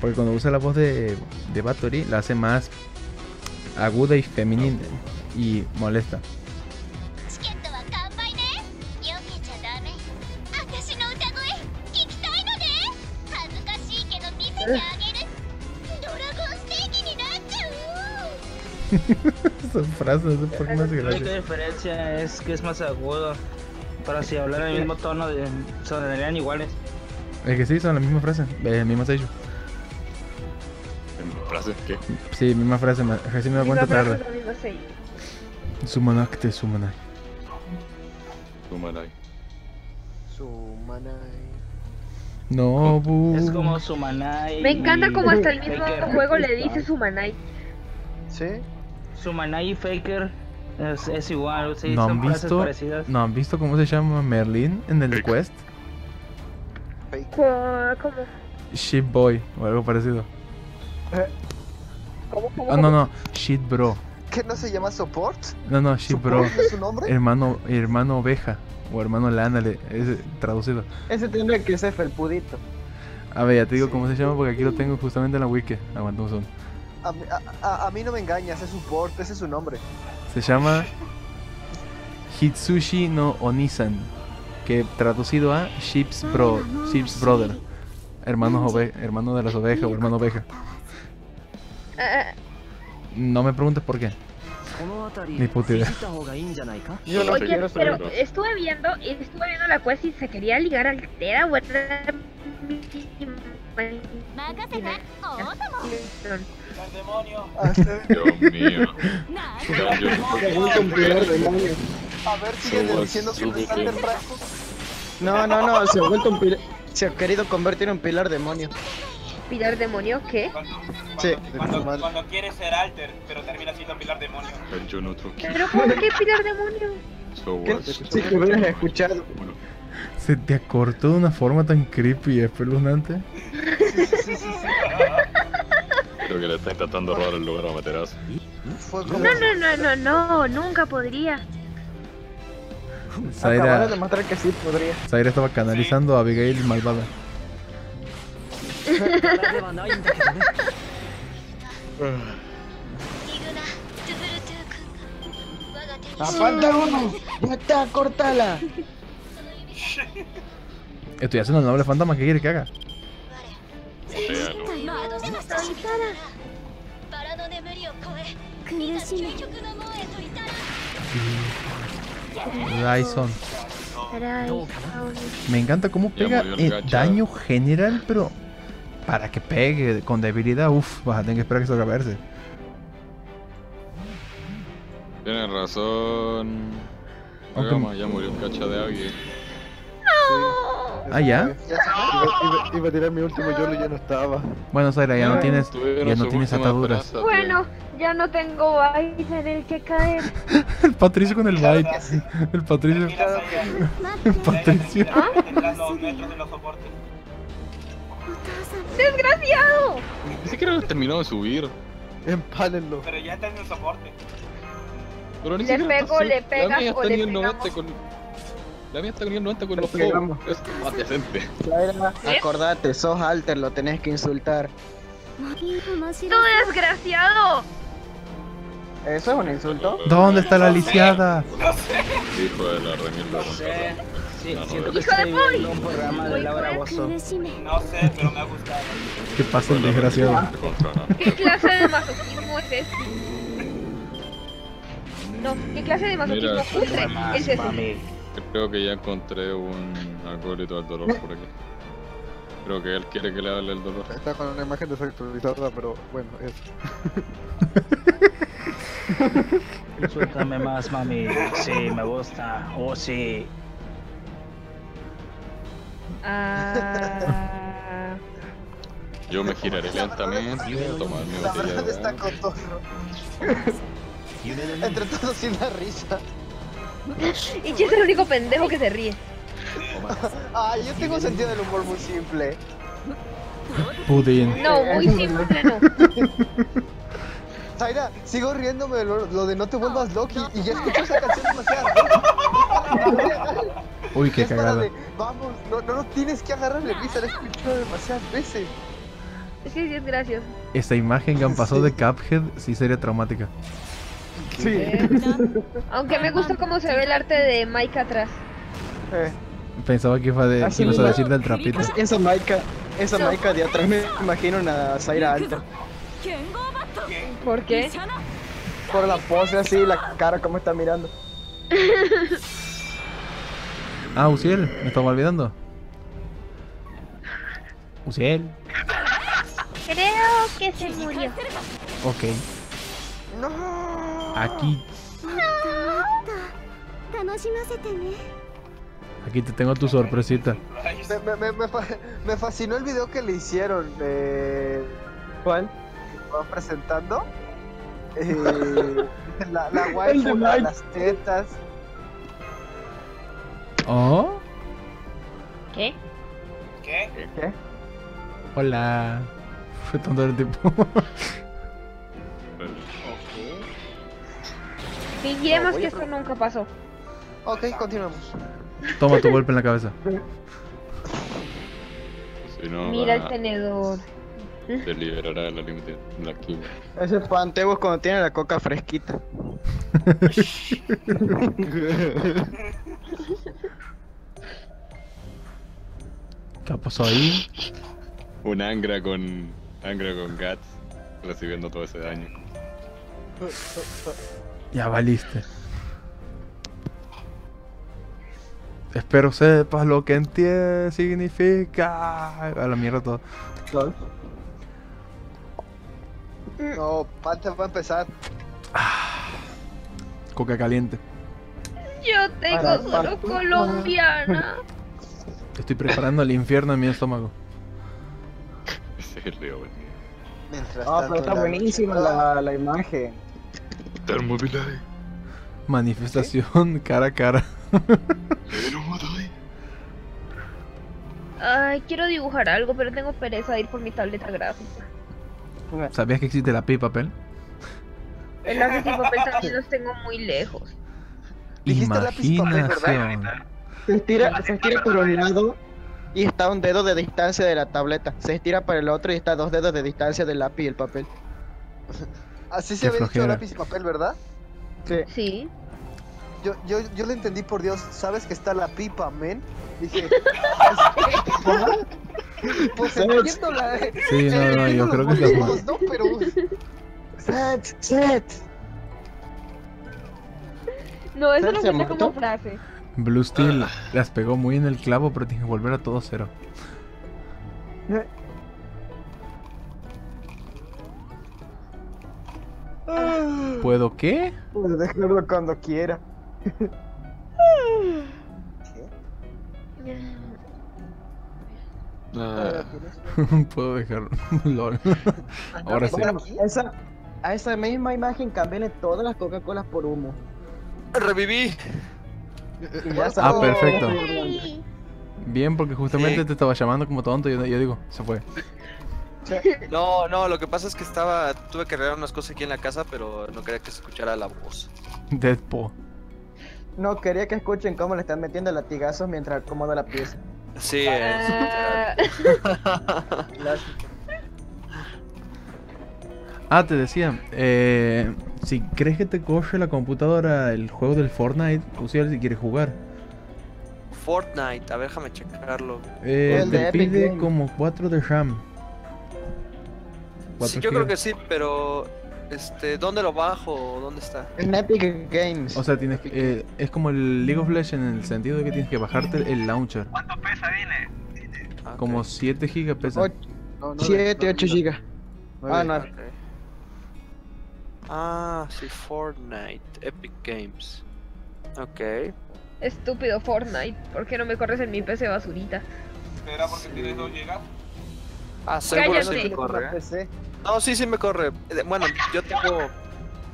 Porque cuando usa la voz de, de Batory, la hace más aguda y femenina y molesta. Esas frases no sé por qué más graciosas. La diferencia es que es más agudo. Pero si hablaran el mismo tono, sonarían iguales. Es que sí, son la misma frase, el mismo sello. ¿Frases qué? Sí, misma frase, recién me doy cuenta tarde. Sumanak te sumanai. Sumanai. Sumanai. No, bu. Es como Sumanai. Me encanta como hasta el mismo juego le dice Sumanai. ¿Sí? Sumanai y Faker. Es, es igual, sí, ¿no son han visto, parecidas? ¿No han visto cómo se llama Merlin en el Quest? ¿Cómo? Shit Boy o algo parecido. ¿Cómo? ¿Cómo? Ah, no, no, Shit Bro. ¿Qué no se llama Support? No, no, Shit Bro. ¿Es su nombre? Hermano, hermano Oveja o hermano Lana, le, es traducido. Ese tendría que ser Felpudito. A ver, ya te digo sí. Cómo se llama porque aquí lo tengo justamente en la wiki. Aguanta un segundo. A, a, a mí no me engañas, es Support, ese es su nombre. Se llama Hitsushi no Onisan, que traducido a Sheep's Bro, Sheep's Brother, hermanos ove, hermano de las ovejas o hermano oveja. No me preguntes por qué. Ni puta idea. Yo no Oye, pero estuve viendo, estuve viendo la quest y se quería ligar al Tera o era... demonio. Dios mío. A ver, siguen diciendo que no están de frasco. No, no, no, se ha vuelto un pilar. Se ha querido convertir en pilar demonio. ¿Pilar demonio qué? Sí, cuando, cuando quiere ser alter, pero termina siendo pilar demonio. Pero ¿por qué pilar demonio? Si te hubieras escuchado. Se te acortó de una forma tan creepy y espeluznante. Sí, sí, sí, sí. Creo que le está intentando robar el lugar a Materazo. No, no, no, no, no, nunca podría. Zaira... Zaira estaba canalizando a Abigail malvada. ではないんだけどね。Apanta uno, ya está, cortala. Estoy haciendo el noble fantasma, ¿qué quiere que haga? Dyson. Me encanta cómo pega el daño general, pero para que pegue con debilidad, uff, vas a tener que esperar que se reverse. Tienes razón. Oiga, okay. Ma, ya murió un cacha de alguien. ¿Ah, ya? Iba, iba, iba a tirar mi último YOLO y ya no estaba. Bueno, Zaira, ya no tienes, ya no tienes ataduras. Bueno, ya no tengo bait en el que caer. El Patricio con el bait. El Patricio. El Patricio. ¡Desgraciado! Ni siquiera lo terminó de subir. Empálenlo. Pero ya está en el soporte. Le pego, le pegas o le pegamos. La mía está con el noventa con los juegos. Es más decente. Acordate, sos alter, lo tenés que insultar. ¡Tú desgraciado! ¿Eso es un insulto? ¿Dónde está la lisiada? No sé. Hijo de la remilda. No sé. Sí, siento que estoy viendo un programa de Laura Bozzo. No sé, pero me ha gustado. ¿Qué pasa, el desgraciado? ¿Qué clase de masoquismo es este? No, ¿qué clase de masoquismo cutre es ese? Creo que ya encontré un alcohólico al dolor por aquí. Creo que él quiere que le hable el dolor. Está con una imagen desactualizada, pero bueno, eso. Insultame más, mami. Sí, me gusta. Oh, sí. Ah... Yo me giraré lentamente y voy a tomar mi botella de agua. Entre todos sin la risa. Y Che es el único pendejo que se ríe. Ah, yo tengo un sentido del humor muy simple. Pudín. No, muy simple no. Zaira, sigo riéndome de lo, lo de no te vuelvas Loki y ya escuché esa canción demasiado. Uy, qué cagada. De, vamos, no, no, no tienes que agarrarle pizza, la he escuchado demasiadas veces. Sí, sí, es gracioso. Esta imagen que han pasado de Cuphead sí sería traumática. Sí. Eh, no. Aunque me gusta cómo se ve el arte de Maika atrás. Eh. Pensaba que iba de, a decir del trapito. Esa Maika, esa Maika de atrás me imagino una Zaira alta. ¿Por qué? Por la pose así, la cara como está mirando. Ah, Uziel, me estaba olvidando. Uziel. Creo que se murió. Ok. No. Aquí. Aquí te tengo tu sorpresita. Me, me, me, me fascinó el video que le hicieron. Eh, ¿Cuál? ¿Va presentando? Eh, la la waifu, la, las tetas. ¿Oh? ¿Qué? ¿Qué? ¿Qué? Hola. Fue tonto el tipo. Fingiremos no, que esto nunca pasó. Ok, continuamos. Toma tu golpe en la cabeza. Si no, mira el tenedor. Te liberará de la límite de la quilla. Ese es Pantebo es cuando tiene la coca fresquita. ¿Qué pasó ahí? Un Angra con... Angra con Guts recibiendo todo ese daño. Ya valiste. Espero sepas lo que entiende significa. A la mierda todo. No, Panta va a empezar. Ah, coca caliente. Yo tengo para, para, solo para. Colombiana. Estoy preparando el infierno en mi estómago. Ese es el de hoy. Ah, pero está buenísima la, la imagen. Manifestación. ¿Sí? Cara a cara. Ay, quiero dibujar algo, pero tengo pereza de ir por mi tableta gráfica. ¿Sabías que existe la P I papel? El lápiz y papel también los tengo muy lejos. Imaginación. Se estira, se estira por un lado y está a un dedo de distancia de la tableta. Se estira para el otro y está a dos dedos de distancia del lápiz y el papel. Así se había dicho lápiz y papel, ¿verdad? Sí. Sí. Yo, yo, yo le entendí, por Dios, ¿sabes que está la pipa, men? Dije, pues entiendo la... Eh, sí, no, no, yo creo que es no, pero... Sad, sad. No, eso no suena como frase. Blue Steel ah. las pegó muy en el clavo, pero tiene que volver a todo cero. ¿Puedo qué? Puedo dejarlo cuando quiera. Ah. Puedo dejarlo. Lol. Ahora sí. Bueno, esa, a esa misma imagen cambian todas las Coca-Colas por humo. Reviví. Ah, oh, perfecto. Ay. Bien, porque justamente sí. te estaba llamando como tonto y yo, yo digo, se fue. No, no, lo que pasa es que estaba... Tuve que arreglar unas cosas aquí en la casa, pero no quería que se escuchara la voz. Deadpool. No, quería que escuchen cómo le están metiendo latigazos mientras acomoda la pieza. Sí, ah. es... ah, te decía, eh... si crees que te coge la computadora el juego del Fortnite, usa si quieres jugar. Fortnite, a ver, déjame checarlo. Eh, te pide Epic como cuatro de RAM. Sí, yo creo que sí, pero... Este, ¿dónde lo bajo? ¿Dónde está? En Epic Games. O sea, tienes que... Eh, es como el League of Legends en el sentido de que tienes que bajarte el launcher. ¿Cuánto pesa viene? Ah, como okay. siete gigas pesa. siete, ocho gigas. Ah, no. Okay. Ah, sí, Fortnite, Epic Games. Ok. Estúpido Fortnite, ¿por qué no me corres en mi P C basurita? ¿Será porque sí. tienes dos gigas? Ah, seguro sí me corre. ¿Eh? No, sí, sí me corre. Bueno, yo tengo...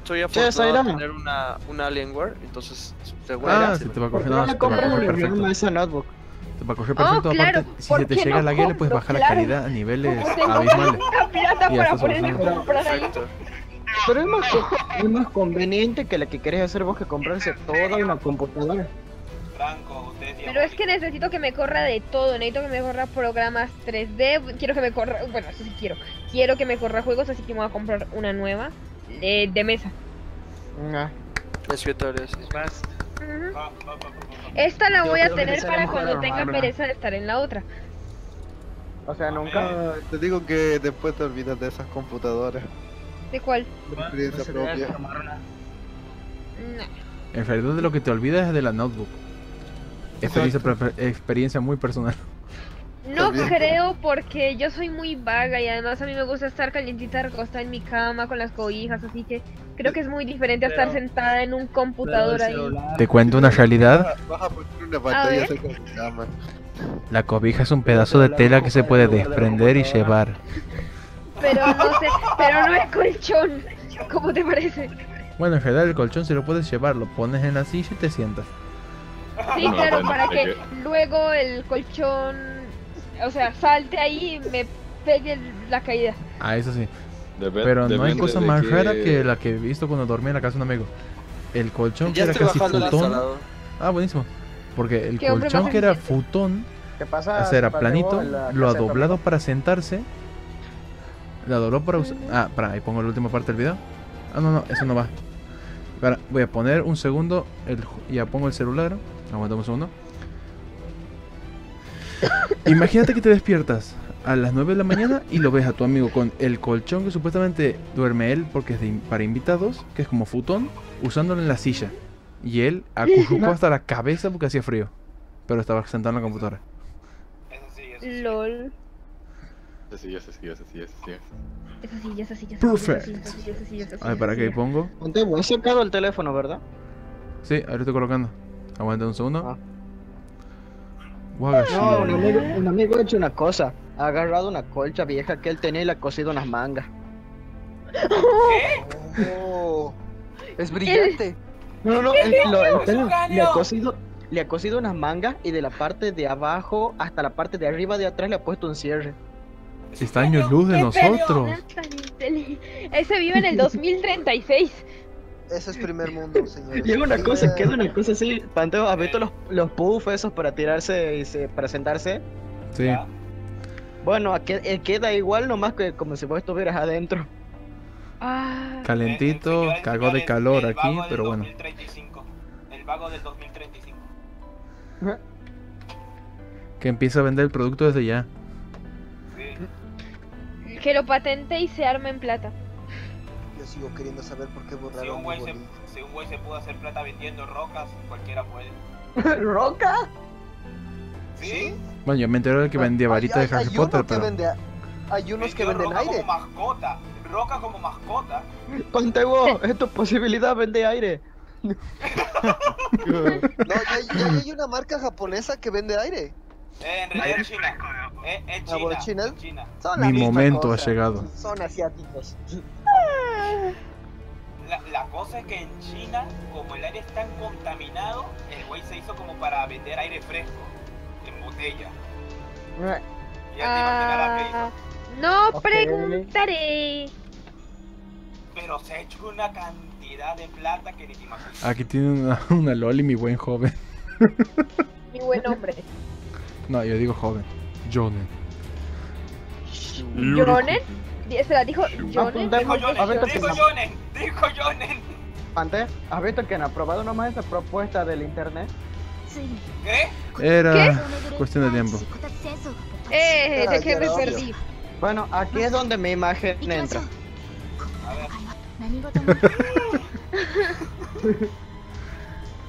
Soy afortunado de tener una, una Alienware, entonces... Ah, sí, si te va a correr, no, te va a correr perfecto. Esa notebook. Te va a correr perfecto, oh, claro. aparte, si se te llega no la guía le puedes bajar claro. la calidad a niveles abismales. Y ya estás perfecto. Pero es más, es más conveniente que la que querés hacer vos que comprarse toda una computadora. Pero es que necesito que me corra de todo, necesito que me corra programas tres D, quiero que me corra, bueno, eso sí quiero, quiero que me corra juegos, así que me voy a comprar una nueva eh, de mesa. Nah. Escritorios, es más. Uh-huh. Esta la voy a tener para cuando tenga pereza de estar en la otra. O sea, nunca... Te digo que después te olvidas de esas computadoras. ¿De cuál? De experiencia propia. No. En realidad de lo que te olvidas es de la notebook. Experiencia, experiencia muy personal. No creo, porque yo soy muy vaga y además a mí me gusta estar calientita recostada en mi cama con las cobijas, así que creo que es muy diferente a estar sentada en un computador ahí. Te cuento una realidad. Vas a poner una pantalla cerca de tu cama. La cobija es un pedazo de tela que se puede desprender y llevar. Pero no sé, pero no es colchón. ¿Cómo te parece? Bueno, en realidad el colchón se lo puedes llevar, lo pones en la silla y te sientas. Sí, no, claro, bueno, para que, que luego el colchón, o sea, salte ahí y me pegue la caída. Ah, eso sí. Depende, pero no hay cosa más que... rara que la que he visto cuando dormí en la casa de un amigo. El colchón ya que era casi futón. Ah, buenísimo. Porque el colchón que era futón, ¿qué pasa? O sea, era planito, lo ha doblado para sentarse. La dobló para usar... Ah, para, ahí pongo la última parte del video. Ah, no, no, eso no va. Para, voy a poner un segundo, el... ya pongo el celular. Aguantamos un segundo. Imagínate que te despiertas a las nueve de la mañana y lo ves a tu amigo con el colchón que supuestamente duerme él porque es de, para invitados, que es como futón, usándolo en la silla. Y él acurrucó hasta la cabeza porque hacía frío, pero estaba sentado en la computadora. Eso sí, eso sí. LOL. Eso sí, eso sí, eso sí, eso sí. Eso sí, eso sí, eso sí, eso sí, eso sí, eso sí. A ver, ¿para qué pongo? Ponte, has sacado el teléfono, ¿verdad? Sí, ahora estoy colocando. Aguanta un segundo. Ah. Wow, no, un amigo, un amigo ha hecho una cosa. Ha agarrado una colcha vieja que él tenía y le ha cosido unas mangas. ¿Qué? Oh, es brillante. No, no, él, lo, él, él, le, ha cosido, le ha cosido unas mangas y de la parte de abajo hasta la parte de arriba de atrás le ha puesto un cierre. Está años luz de nosotros. Ese vive en el dos mil treinta y seis. Eso es primer mundo, señores. Y es una cosa, que es una cosa así. Panteo, ¿has visto los, los puffs esos para tirarse y se, para sentarse? Sí. ¿Ya? Bueno, aquel, queda igual nomás que como si vos estuvieras adentro. Ah, calentito, eh, cagó de calor el, aquí, el pero bueno. dos mil treinta y cinco, el vago del dos mil treinta y cinco. ¿Eh? Que empieza a vender el producto desde ya. Sí. Que lo patente y se arme en plata. Yo sigo queriendo saber por qué borraron. Si un güey se, si un güey se pudo hacer plata vendiendo rocas, cualquiera puede. ¿Roca? ¿Sí? ¿Sí? Bueno, yo me enteré de que vendía varitas de Harry hay Potter, uno pero... Vende, hay unos que venden roca aire. Como mascota. Roca como mascota. Contego, es tu posibilidad, vende aire. No, ya, ya hay una marca japonesa que vende aire. Eh, en realidad es China. Eh, en China. ¿La China? En China. Son Mi momento cosa. ha llegado. Son asiáticos. La, la cosa es que en China, como el aire es tan contaminado, el güey se hizo como para vender aire fresco. En botella. Y ah, no okay. preguntaré. Pero se ha hecho una cantidad de plata que ni te imaginas. Aquí tiene una, una loli, mi buen joven. Mi buen hombre. No, yo digo joven. Jonen. ¿Jonen? Se la dijo Jonen. Dijo Jonen. Dijo Jonen. Antes, ¿has visto que han aprobado nomás esa propuesta del internet? Sí. ¿Qué? Era ¿Qué? cuestión de tiempo. Eh, de que me perdí. Bueno, aquí es donde mi imagen entra. A ver.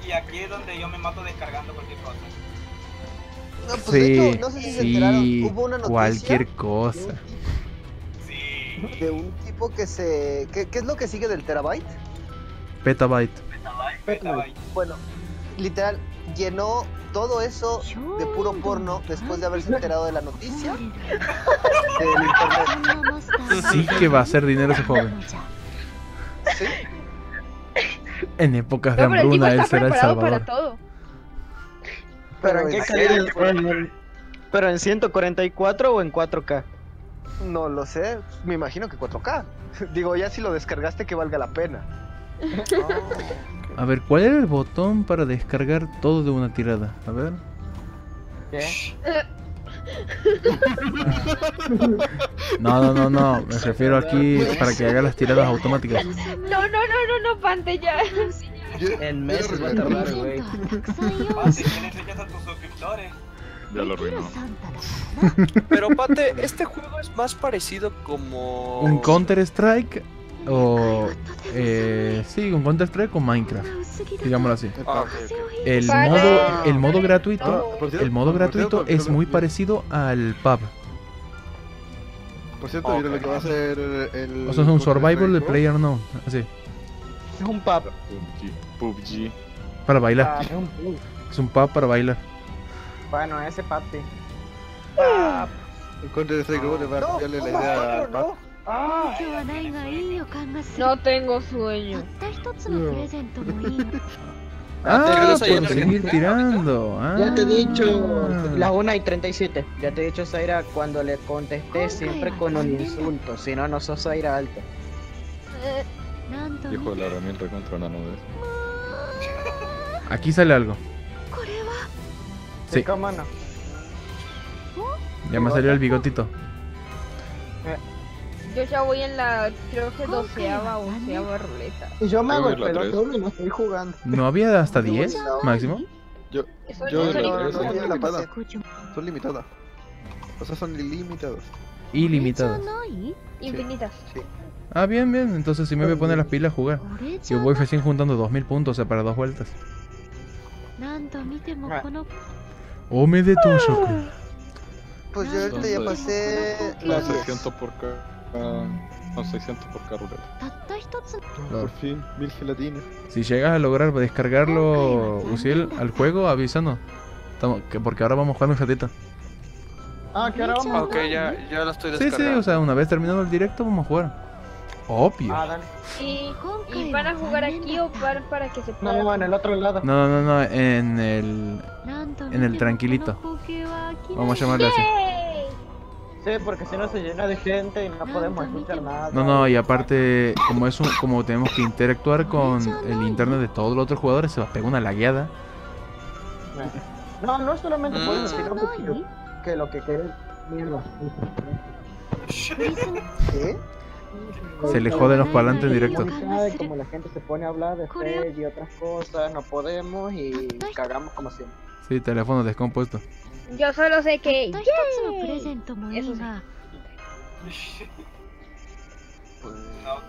Y aquí es donde yo me mato descargando cualquier cosa. No, pues sí, de hecho, no sé si sí, se enteraron. Hubo una noticia. Cualquier cosa. De un, sí. de un tipo que se. ¿Qué, qué es lo que sigue del terabyte? Petabyte. Petabyte. Petabyte. Bueno, literal, llenó todo eso de puro porno después de haberse enterado de la noticia. Del internet. Sí, que va a hacer dinero ese joven. ¿Sí? En épocas de no, hambruna, él será el salvador. Para todo. ¿Pero en qué calidad? ¿Pero en ciento cuarenta y cuatro o en cuatro K? No lo sé, me imagino que cuatro K. Digo, ya si lo descargaste que valga la pena. Oh. A ver, ¿cuál era el botón para descargar todo de una tirada? A ver. ¿Qué? No, no, no, no, me refiero aquí para que haga las tiradas automáticas. No, no, no, no, no, pantalla. El mes va a tardar, güey. Pate, ¿quién enseñas a tus suscriptores? Ya lo arruinó. Pero, Pate, este juego es más parecido como... ¿Un Counter-Strike? O... Eh, sí, un Counter-Strike con Minecraft. Digámoslo así. Ah, okay, okay. El, modo, el modo gratuito, ah, cierto, el modo gratuito cierto, es muy parecido al pub. Por cierto, okay. Lo que va a hacer el... O sea, es un survival de PlayerUnknown, así. Es un pub. P U B G. Para bailar. Ah, es, un pub. es un pub para bailar. Bueno, ese pub, sí. Ah, el contra de este grupo le va a cambiarle la idea al pub. Ah, no tengo sueño. Ah, por seguir tirando. Ah. Ya te he dicho. Las una y treinta y siete. Ya te he dicho, Zaira, cuando le contesté siempre con un insulto. Si no, no sos Zaira alta. Hijo de la herramienta contra una nube. Aquí sale algo. Sí. Ya me salió el bigotito. Yo ya voy en la, creo que doceava o onceava ruleta. Y yo me hago el pelotón y no estoy jugando. ¿No había hasta diez máximo? Yo, yo, son limitadas. O sea, son ilimitadas. Ilimitadas. Infinitas. Ah, bien, bien, entonces si me voy a poner las pilas a jugar. Yo voy recién juntando dos mil puntos, o sea, para dos vueltas. O me de tu shock. Pues yo ahorita ya pasé la seiscientos por cada... No, seiscientos por cada ruleta. Por fin, mil gelatinas. Si llegas a lograr descargarlo, Usiel, al juego, avísanos. Porque ahora vamos a jugar un ratito. Ah, que ahora vamos. Ok, ya, ya lo estoy descargando. Sí, sí, o sea, una vez terminado el directo vamos a jugar. Obvio. Ah, ¿Y, ¿Y van a jugar aquí o van para que se pueda? No, en el otro lado. No, no, no, en el... En el tranquilito. Vamos a llamarle así. Sí, porque si no se llena de gente y no podemos escuchar nada. No, no, y aparte, como es un, como tenemos que interactuar con el internet de todos los otros jugadores, se va a pegar una lagueada. No, no solamente podemos tirar un poquito. que lo que querés. Mierda. ¿Qué? Se le joden los parlantes en directo. Como la gente se pone a hablar de fe y otras cosas, no podemos y cagamos como siempre. Sí, teléfono descompuesto. Yo solo sé que... ¡Yay! Eso sí.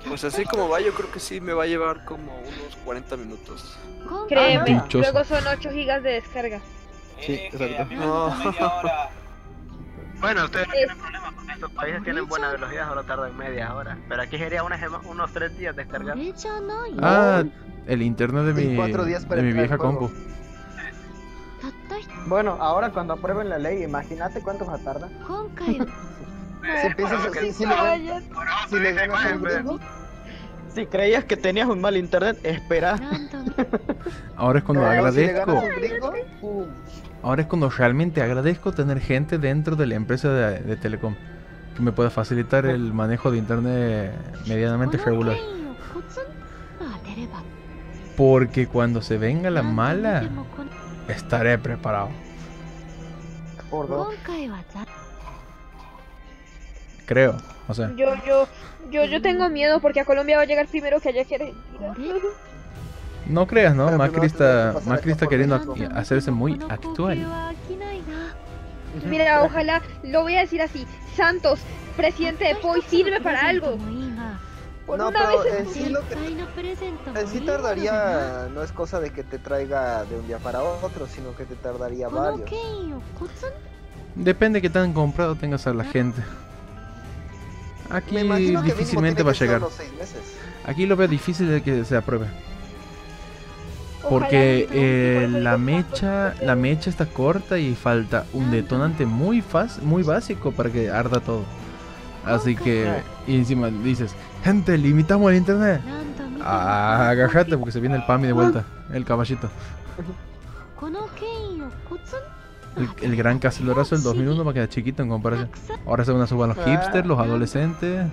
Pues así como va, yo creo que sí me va a llevar como unos cuarenta minutos. Créeme, Pinchoso. Luego son ocho gigas de descarga. Sí, eh, exacto. A mí me no. media hora. Bueno, ustedes no es... tienen problemas con estos países, tienen buena velocidad, solo tardan media hora. Pero aquí sería unos, unos tres días descargar. Ah, el internet de mi, de mi vieja compu. Bueno, ahora cuando aprueben la ley, imagínate cuánto va a tardar. Si empiezas a si, si, si le ganas el grupo, si creías que tenías un mal internet, espera. Ahora es cuando no, agradezco. Si gringo, uh. Ahora es cuando realmente agradezco tener gente dentro de la empresa de, de Telecom que me pueda facilitar el manejo de internet medianamente regular. Porque cuando se venga la mala, estaré preparado. Por dos. Creo, o sea. Yo, yo, yo, yo tengo miedo porque a Colombia va a llegar primero que allá quiere. No creas, ¿no? Macri está, Macri está queriendo hacerse muy actual. Mira, ojalá, lo voy a decir así, Santos, presidente de P O I, sirve para algo. Por no, pero en sí, lo que, en sí tardaría, no es cosa de que te traiga de un día para otro, sino que te tardaría varios. Depende que tan comprado tengas a la gente. Aquí difícilmente va a llegar. Aquí lo veo difícil de que se apruebe. Porque eh, la mecha la mecha está corta y falta un detonante muy fácil, muy básico para que arda todo. Así que, y encima dices, gente, limitamos el internet. Ah, agárrate porque se viene el PAMI de vuelta, el caballito. El, el gran cacelorazo del dos mil uno va a quedar chiquito en comparación. Ahora se van a sumar los hipsters, los adolescentes,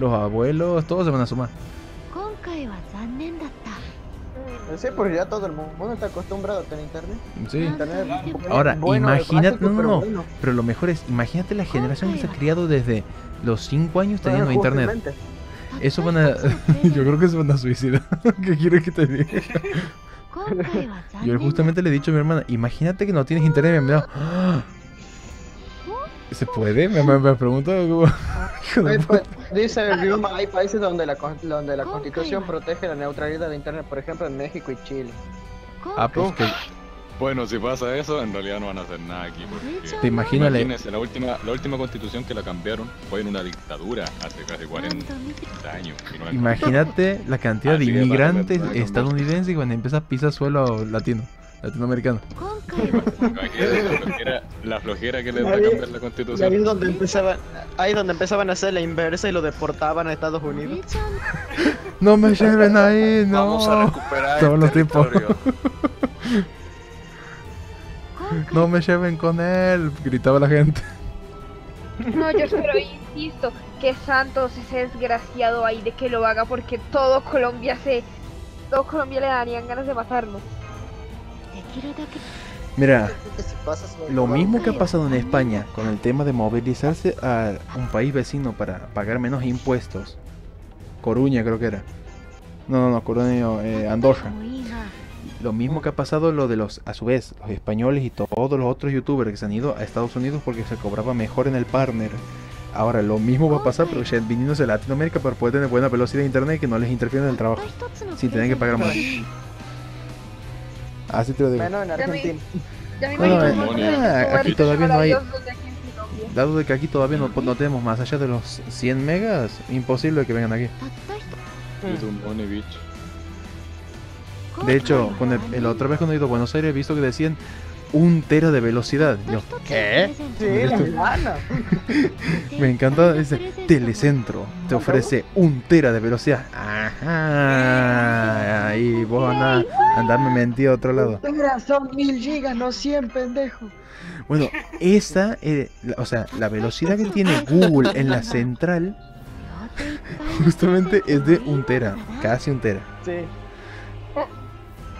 los abuelos, todos se van a sumar. Sí, porque ya todo el mundo está acostumbrado a tener internet. Sí. Internet ahora, bueno, imagínate, básico, no, no, pero, bueno. pero lo mejor es, imagínate la generación que se ha criado desde los cinco años teniendo bueno, internet. Eso van a, yo creo que se van a suicidar. ¿Qué quieres que te diga? Yo justamente le he dicho a mi hermana, imagínate que no tienes internet, me ha ¡ah! ¿Se puede? Me, me, me pregunto. Dice el idioma, hay países donde la, donde la constitución protege la neutralidad de internet, por ejemplo en México y Chile. Ah, pues que... Bueno, si pasa eso, en realidad no van a hacer nada aquí. Porque... Te imaginas la última, la última constitución que la cambiaron fue en una dictadura hace casi cuarenta años. No la... Imagínate la cantidad Así de inmigrantes para, para, para estadounidenses que van a empezar a pisar suelo latino, latinoamericano. La flojera, la flojera que les va a cambiar la constitución. Ahí es donde empezaban, ahí donde empezaban a hacer la inversa y lo deportaban a Estados Unidos. No me lleven ahí, no. Vamos a recuperar todos los tipos. No me lleven con él, gritaba la gente. No, yo espero, insisto, que Santos ese desgraciado ahí de que lo haga porque todo Colombia se... Todo Colombia le darían ganas de matarlo. Mira, lo mismo que ha pasado en España con el tema de movilizarse a un país vecino para pagar menos impuestos. Coruña creo que era. No, no, no, Coruña, eh, Andorra. Lo mismo que ha pasado lo de los, a su vez, los españoles y todos los otros youtubers que se han ido a Estados Unidos porque se cobraba mejor en el partner. Ahora lo mismo va a pasar, pero ya viniéndose a Latinoamérica para poder tener buena velocidad de internet y que no les interfiera en el trabajo, sin tener que pagar más. Así te lo digo. Bueno, en Argentina. Bueno, eh, aquí todavía no hay... Dado de que aquí todavía no, no tenemos más allá de los cien megas, imposible que vengan aquí. De hecho, con el, el otra vez cuando he ido a Buenos Aires he visto que decían un tera de velocidad. Yo, ¿qué? Sí, la me encanta, dice, Telecentro te ofrece un tera de velocidad. Ajá, y vos andás, andarme mentir a otro lado. Son mil gigas, no cien, pendejo. Bueno, esa, eh, la, o sea, la velocidad que tiene Google en la central, justamente es de un tera, casi un tera. Sí.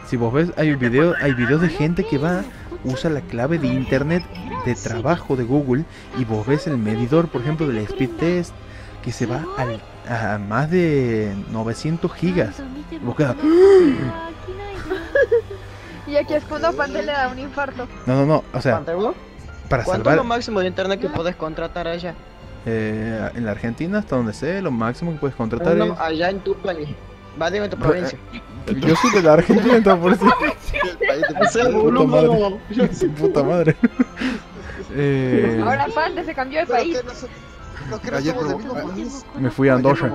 Si vos ves, hay videos, hay videos de gente que va, usa la clave de internet de trabajo de Google y vos ves el medidor, por ejemplo, del speed test, que se va al, a más de novecientos gigas. Vos quedas... Y aquí es cuando Pante le da un infarto. No, no, no, o sea, para salvar... ¿Cuánto es lo máximo de internet que podés contratar allá? Eh, en la Argentina, hasta donde sé, lo máximo que puedes contratar no, no, es... Allá en tu país, va de tu provincia. Yo soy de la Argentina, entonces por eso... Yo soy puta madre. eh... Ahora Pante se cambió de país. No, no país. Me fui a Andorra.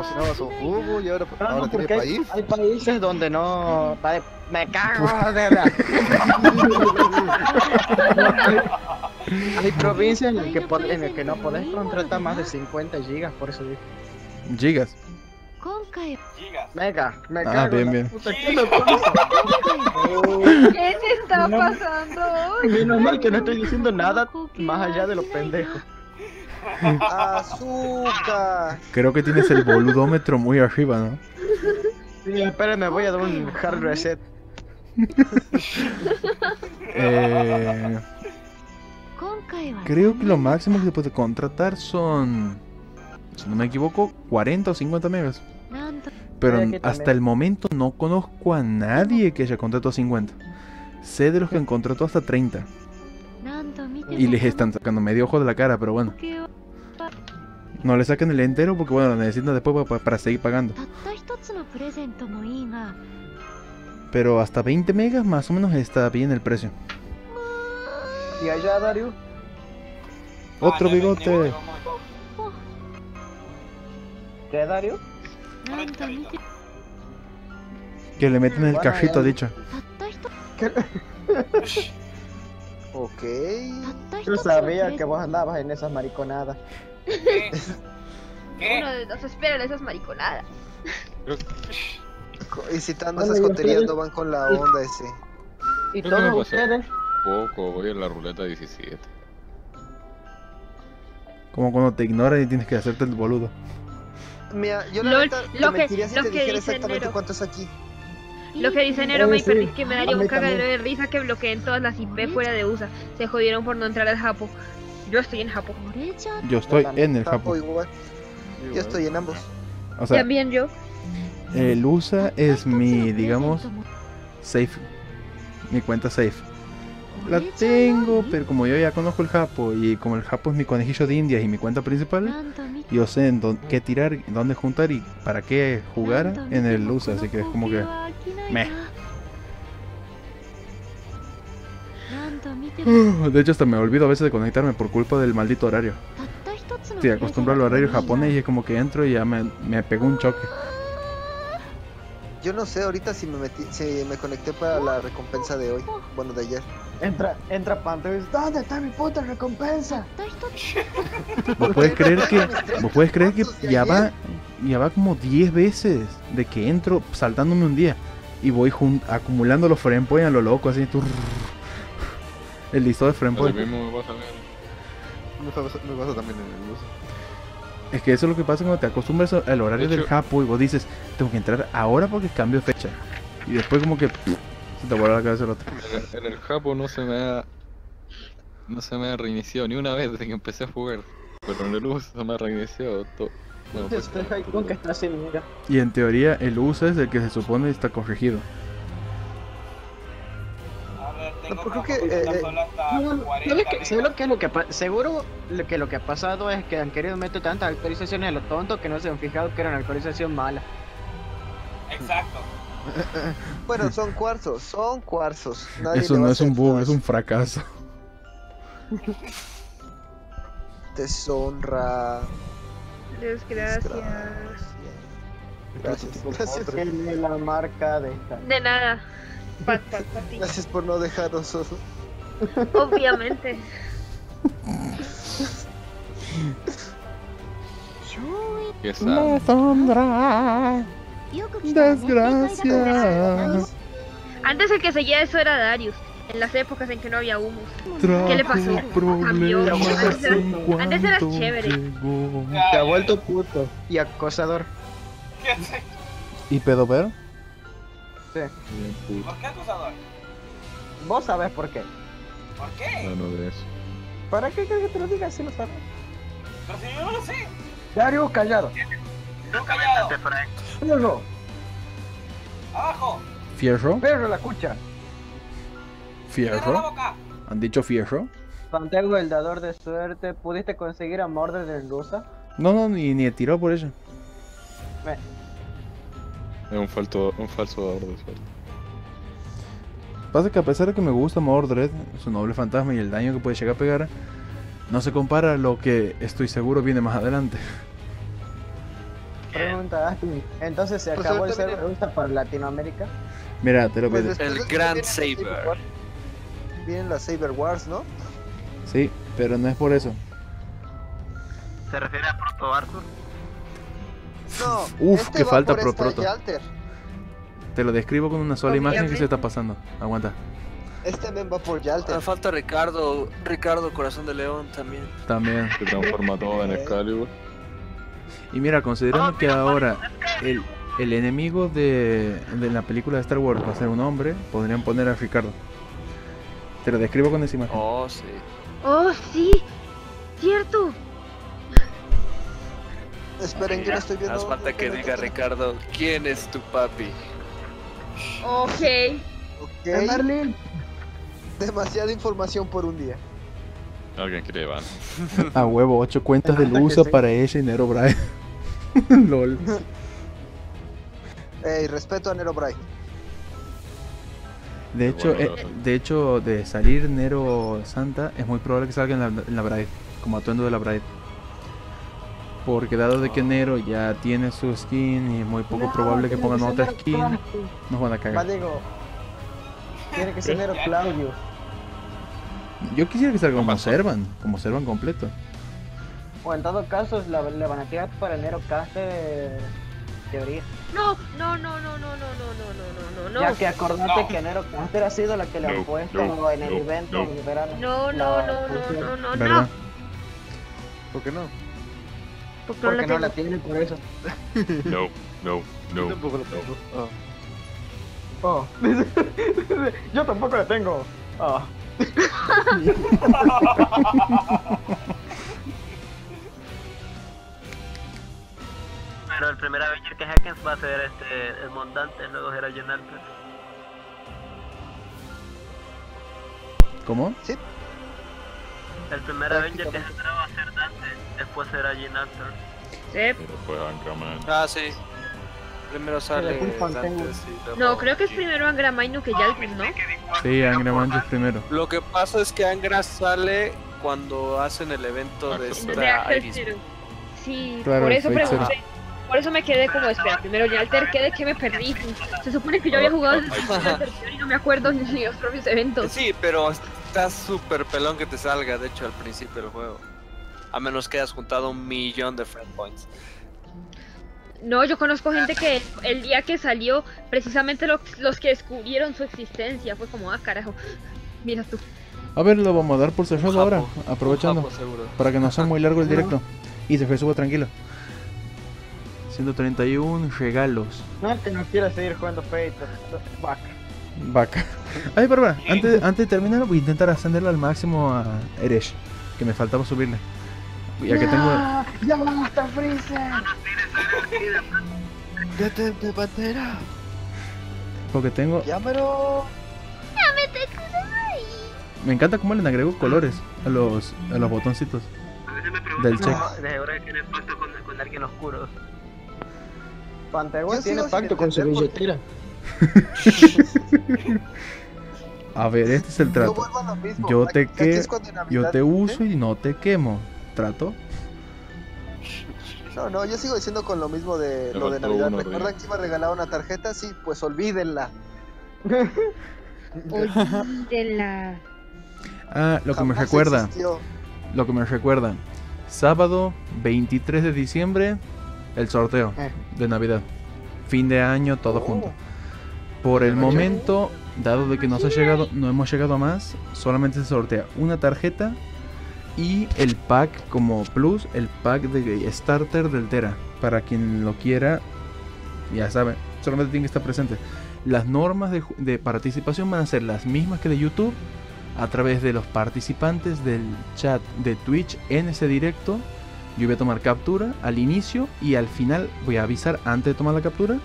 Jugo y ahora, no, ahora no, tiene país. Hay países donde no... Vale, me cago de verdad. Hay provincias en las que, en el que no podés contratar más de cincuenta gigas, por eso digo. ¿Gigas? Mega, me cago. Ah, bien, bien. Puta, ¿qué, ¿Qué te está no, pasando hoy? Menos mal que no estoy diciendo nada más allá de los pendejos. Azúcar. Creo que tienes el boludómetro muy arriba, ¿no? Sí, espérame, voy a dar un hard reset. eh, creo que lo máximo que se puede contratar son, si no me equivoco, cuarenta o cincuenta megas. Pero hasta el momento no conozco a nadie que haya contratado cincuenta. Sé de los que han contratado hasta treinta. Y les están sacando medio ojo de la cara, pero bueno. No le saquen el entero porque bueno, lo necesitan después pa pa para seguir pagando. Pero hasta veinte megas más o menos está bien el precio. ¿Y allá, Dario? ¡Otro bigote! ¿Qué, Dario? Que le meten el bueno, cajito, ya... dicho. Ok. Yo sabía que vos andabas en esas mariconadas. ¿Qué? ¿Qué? Uno de nos espera en esas mariconadas. Y si tantas esas coterías no van con la onda ese. ¿Y todos ustedes? Poco, voy en la ruleta diecisiete. Como cuando te ignoran y tienes que hacerte el boludo. Mira, yo la verdad te mentiría si te dijera exactamente cuánto es aquí. Lo que dice Nero Maper es que me daría un cagadero de risa que bloqueen todas las I P fuera de U S A. Se jodieron por no entrar al Japón. Yo estoy en Japón. Yo estoy en el Japón. Yo estoy en ambos. O sea, también yo. El U S A es mi, digamos, safe. Mi cuenta safe. La tengo, pero como yo ya conozco el Japo y como el Japo es mi conejillo de indias y mi cuenta principal, yo sé en dónde, qué tirar, dónde juntar y para qué jugar en el U S A, así que es como que... Meh. Uh, de hecho hasta me olvido a veces de conectarme por culpa del maldito horario. Estoy acostumbrado al horario japonés y es como que entro y ya me, me pegó un choque. Yo no sé ahorita si me metí, si me conecté para la recompensa de hoy, bueno de ayer. Entra, entra Panther y dice, ¿dónde está mi puta recompensa? ¿Vos puedes creer que, vos puedes creer que ya va, ya va como diez veces de que entro saltándome un día y voy acumulando los frame points a lo loco así, tú, el listo de frame point? Lo mismo me pasa, me pasa también en el bus. Es que eso es lo que pasa cuando te acostumbras al horario de hecho, del Japo y vos dices, tengo que entrar ahora porque cambio fecha. Y después como que pff, se te vuelve la cabeza el otro. En el, el Japo no se me ha... No se me ha reiniciado ni una vez desde que empecé a jugar. Pero en el U S A se me ha reiniciado todo. Bueno, pues, este no, que está sin mira. Y en teoría el U S A es el que se supone está corregido. No, porque que, eh, no, ¿sabes lo que es lo que seguro lo que lo que ha pasado es que han querido meter tantas actualizaciones a lo tonto que no se han fijado que era una actualización mala. Exacto. Bueno, son cuarzos, son cuarzos. Nadie Eso no es un bug, es un fracaso. Deshonra. Desgracias. Gracias. Gracias. Gracias. La marca de esta. De nada. Pat, pat, gracias por no dejarnos. Obviamente. La sombra. Desgracia. Antes el que seguía eso era Darius. En las épocas en que no había humo. ¿Qué le pasó? Cambió. Antes eras, antes eras chévere. Te ha vuelto puto y acosador. ¿Y pedopero? Sí. ¿Por qué acusador? Vos sabés por qué. ¿Por qué? No, no ves. ¿Para qué crees que te lo digas si lo sabes? Pero si yo no lo sé. Dario callado. Yo callado. Fierro. Abajo. Fierro. Fierro la cucha. Fierro. La boca. ¿Han dicho fierro? Santiago, el dador de suerte, ¿pudiste conseguir a Mordred en Rusa? No, no, ni, ni tiró por ella. Ven. Es un, falto, un falso dador de suerte. Pasa que a pesar de que me gusta Mordred, su noble fantasma y el daño que puede llegar a pegar, no se compara a lo que estoy seguro viene más adelante. Pregunta, entonces se acabó pues el server de Rusa para Latinoamérica. Mira, te lo pido. Pues el Grand Saber. Vienen las Saber Wars, ¿no? Sí, pero no es por eso. ¿Se refiere a Proto Arthur? No. Uf, este que falta pro Proto. Te lo describo con una sola imagen que se está pasando. Aguanta. Este men va por Yalter. Ah, falta Ricardo, Ricardo Corazón de León también. También. Se transforma todo en Excalibur. Y mira, considerando oh, que ahora el, el enemigo de, de la película de Star Wars va a ser un hombre, podrían poner a Ricardo. Te lo describo con esa imagen. Oh, sí. Oh, sí. Cierto. Esperen, yo no estoy viendo. Haz falta que diga Ricardo, ¿quién es tu papi? Ok. Ok. Marlene. Demasiada información por un día. Alguien quiere llevar. A huevo, ocho cuentas de Lusa para sí. Ella y Nero Bright. LOL. Ey, respeto a Nero Bright. De hecho, bueno, eh, de hecho, de salir Nero Santa, es muy probable que salga en la, en la Bright, como atuendo de la Bright. Porque dado de que Nero ya tiene su skin y es muy poco no, probable que pongan que otra skin, Claudio. Nos van a cagar. Valego. Tiene que ser Nero Claudio. Yo quisiera que salga como Servan, como Servan completo. O en todo caso, la, le van a tirar para el Nero Caster teoría. No, no, no, no, no, no, no, no, no, no. Ya que acordate no. que Nero Caster ha sido la que le no, han puesto no, en el no, evento no. en verano. No, no, no, no, no, no, no. ¿Por qué no? Porque, Porque no la tienen por eso. No, no, no. Yo tampoco la tengo. Oh. Oh. Yo tampoco la tengo. Oh. Pero el primer Avenger que hackens va a ser este, el Mondante, luego será John Alper. ¿Cómo? Sí. El primer Avenger que saldrá va a ser Dante, después será John Alper. Sí. Y después Angraman. Ah, sí. Primero sale Dante, sí, no, creo que es primero Angramanu que Yalpin, ¿no? Sí, Angramanu es primero. Lo que pasa es que Angra sale cuando hacen el evento de esta Iris. Sí, claro, por eso pregunté. Por eso me quedé como, espera, primero Yalter, ¿qué de qué me perdí? Se supone que yo había jugado desde el y no me acuerdo ni de los propios eventos. Sí, pero está súper pelón que te salga, de hecho, al principio del juego. A menos que hayas juntado un millón de friend points. No, yo conozco gente que el día que salió, precisamente lo, los que descubrieron su existencia, fue como, ah, carajo, mira tú. A ver, lo vamos a dar por cerrado ahora, aprovechando, japo, para que no sea muy largo el directo. Y se fue, subo tranquilo. ciento treinta y uno regalos. No, que no quiera seguir jugando Fate, vaca. Vaca. Ay, pero bueno, antes, antes de terminar voy a intentar ascenderlo al máximo a Eresh, que me faltaba subirle. Ya que tengo... ¡Ya, ya vamos a Freezer! ¡Ya te de bandera! Porque tengo... ¡Llámalo! ¡Llámete ahí! Me encanta cómo le agrego colores a los, a los botoncitos del check. No, de ahora tiene pacto con, con alguien oscuro. Pantagón tiene pacto con su billetera. A ver, este es el trato. Yo te, que... Yo te uso y no te quemo. Trato. No, no, yo sigo diciendo con lo mismo de lo de Navidad. ¿Recuerdan que iba a regalar una tarjeta? Sí, pues olvídenla. Olvídenla. Ah, lo que me recuerda. Lo que me recuerda. Sábado veintitrés de diciembre, el sorteo eh. de Navidad. Fin de año, todo oh. junto. Por el momento, dado de que nos ha llegado, no hemos llegado a más, solamente se sortea una tarjeta. Y el pack como plus, el pack de starter del Tera. Para quien lo quiera, ya saben, solamente tiene que estar presente. Las normas de, de participación van a ser las mismas que de YouTube. a través de los participantes del chat de Twitch en ese directo. Yo voy a tomar captura al inicio y al final voy a avisar antes de tomar la captura.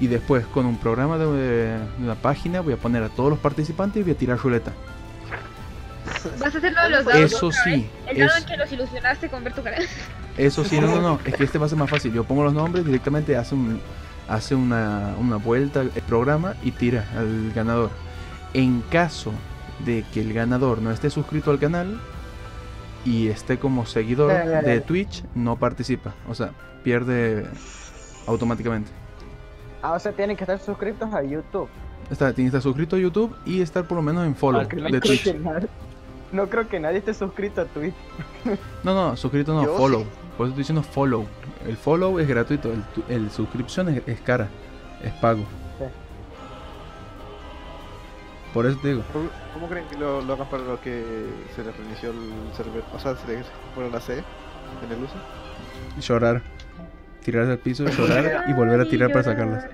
Y después con un programa de, de una página voy a poner a todos los participantes y voy a tirar ruleta. ¿Vas a hacer lo de los dados? Eso sí. El dado en que los ilusionaste con ver tu cara. Eso sí, no, no, no. Es que este va a ser más fácil. Yo pongo los nombres, directamente hace, un, hace una, una vuelta el programa y tira al ganador. En caso de que el ganador no esté suscrito al canal y esté como seguidor dale, dale, de Twitch, no participa. O sea, pierde automáticamente. Ah, o sea, tienen que estar suscritos a YouTube. Está, tienen que estar suscritos a YouTube y estar por lo menos en follow ah, no de Twitch. No creo que nadie esté suscrito a Twitch. No, no, suscrito no, yo follow. Sí. Por eso estoy diciendo follow. El follow es gratuito, el, el suscripción es, es cara, es pago. Sí. Por eso te digo. ¿Cómo creen que lo, lo hagan para lo que se les reinició el server? O sea, se les fueron la sede en el uso. Llorar. Tirarse al piso, llorar y volver a tirar para sacarlas.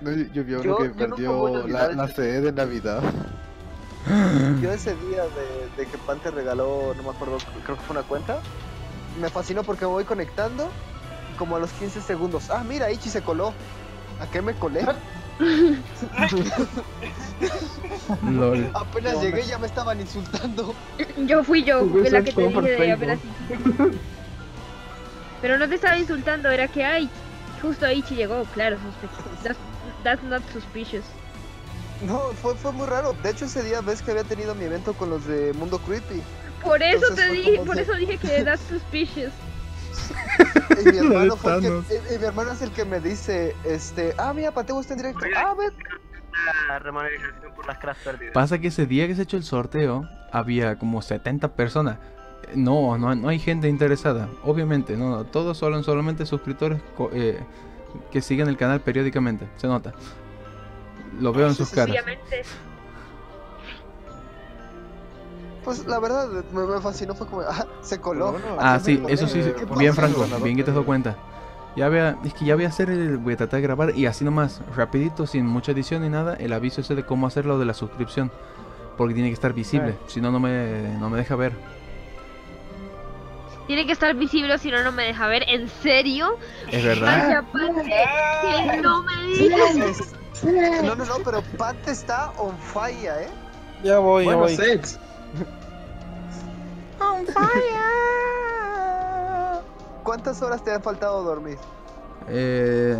No, yo, yo vi a uno que perdió la, la sede de Navidad. Yo ese día de, de que Pan te regaló, no me acuerdo, creo que fue una cuenta. Me fascinó porque me voy conectando como a los quince segundos. Ah, mira, Ichi se coló. ¿A qué me colé? Lol. Apenas no, llegué ya me estaban insultando. Yo fui yo, fue la que te dije de apenas. Pero no te estaba insultando, era que ay, justo Ichi llegó, claro, sospechoso. That's, that's not suspicious. No, fue, fue muy raro. De hecho, ese día ves que había tenido mi evento con los de Mundo Creepy. Por eso Entonces, te dije, por de... eso dije que that's suspicious. Y mi hermano fue que, y, y mi hermano es el que me dice, este, ah, mira, Pateo está en directo. Ah, ve. La remuneración por las crafts perdidas. Pasa que ese día que se echó el sorteo, había como setenta personas. No, no, no hay gente interesada, obviamente, no, no todos son solamente suscriptores eh, que siguen el canal periódicamente, se nota. Lo veo en sus caras. Pues la verdad, me, me fascinó, fue como, ah, se coló. No, no, ah, sí, eso sí, bien franco, bien que te has dado cuenta. Ya voy a, es que ya voy a hacer, el, voy a tratar de grabar y así nomás, rapidito, sin mucha edición ni nada, el aviso ese de cómo hacer lo de la suscripción. Porque tiene que estar visible, eh. si no, no me, no me deja ver. Tiene que estar visible, si no, no me deja ver. ¿En serio? Es verdad. Vaya, que no me digas. No, no, no, pero Pat está on fire, ¿eh? Ya voy, bueno, ya voy. Sex. On fire. ¿Cuántas horas te han faltado dormir? Eh,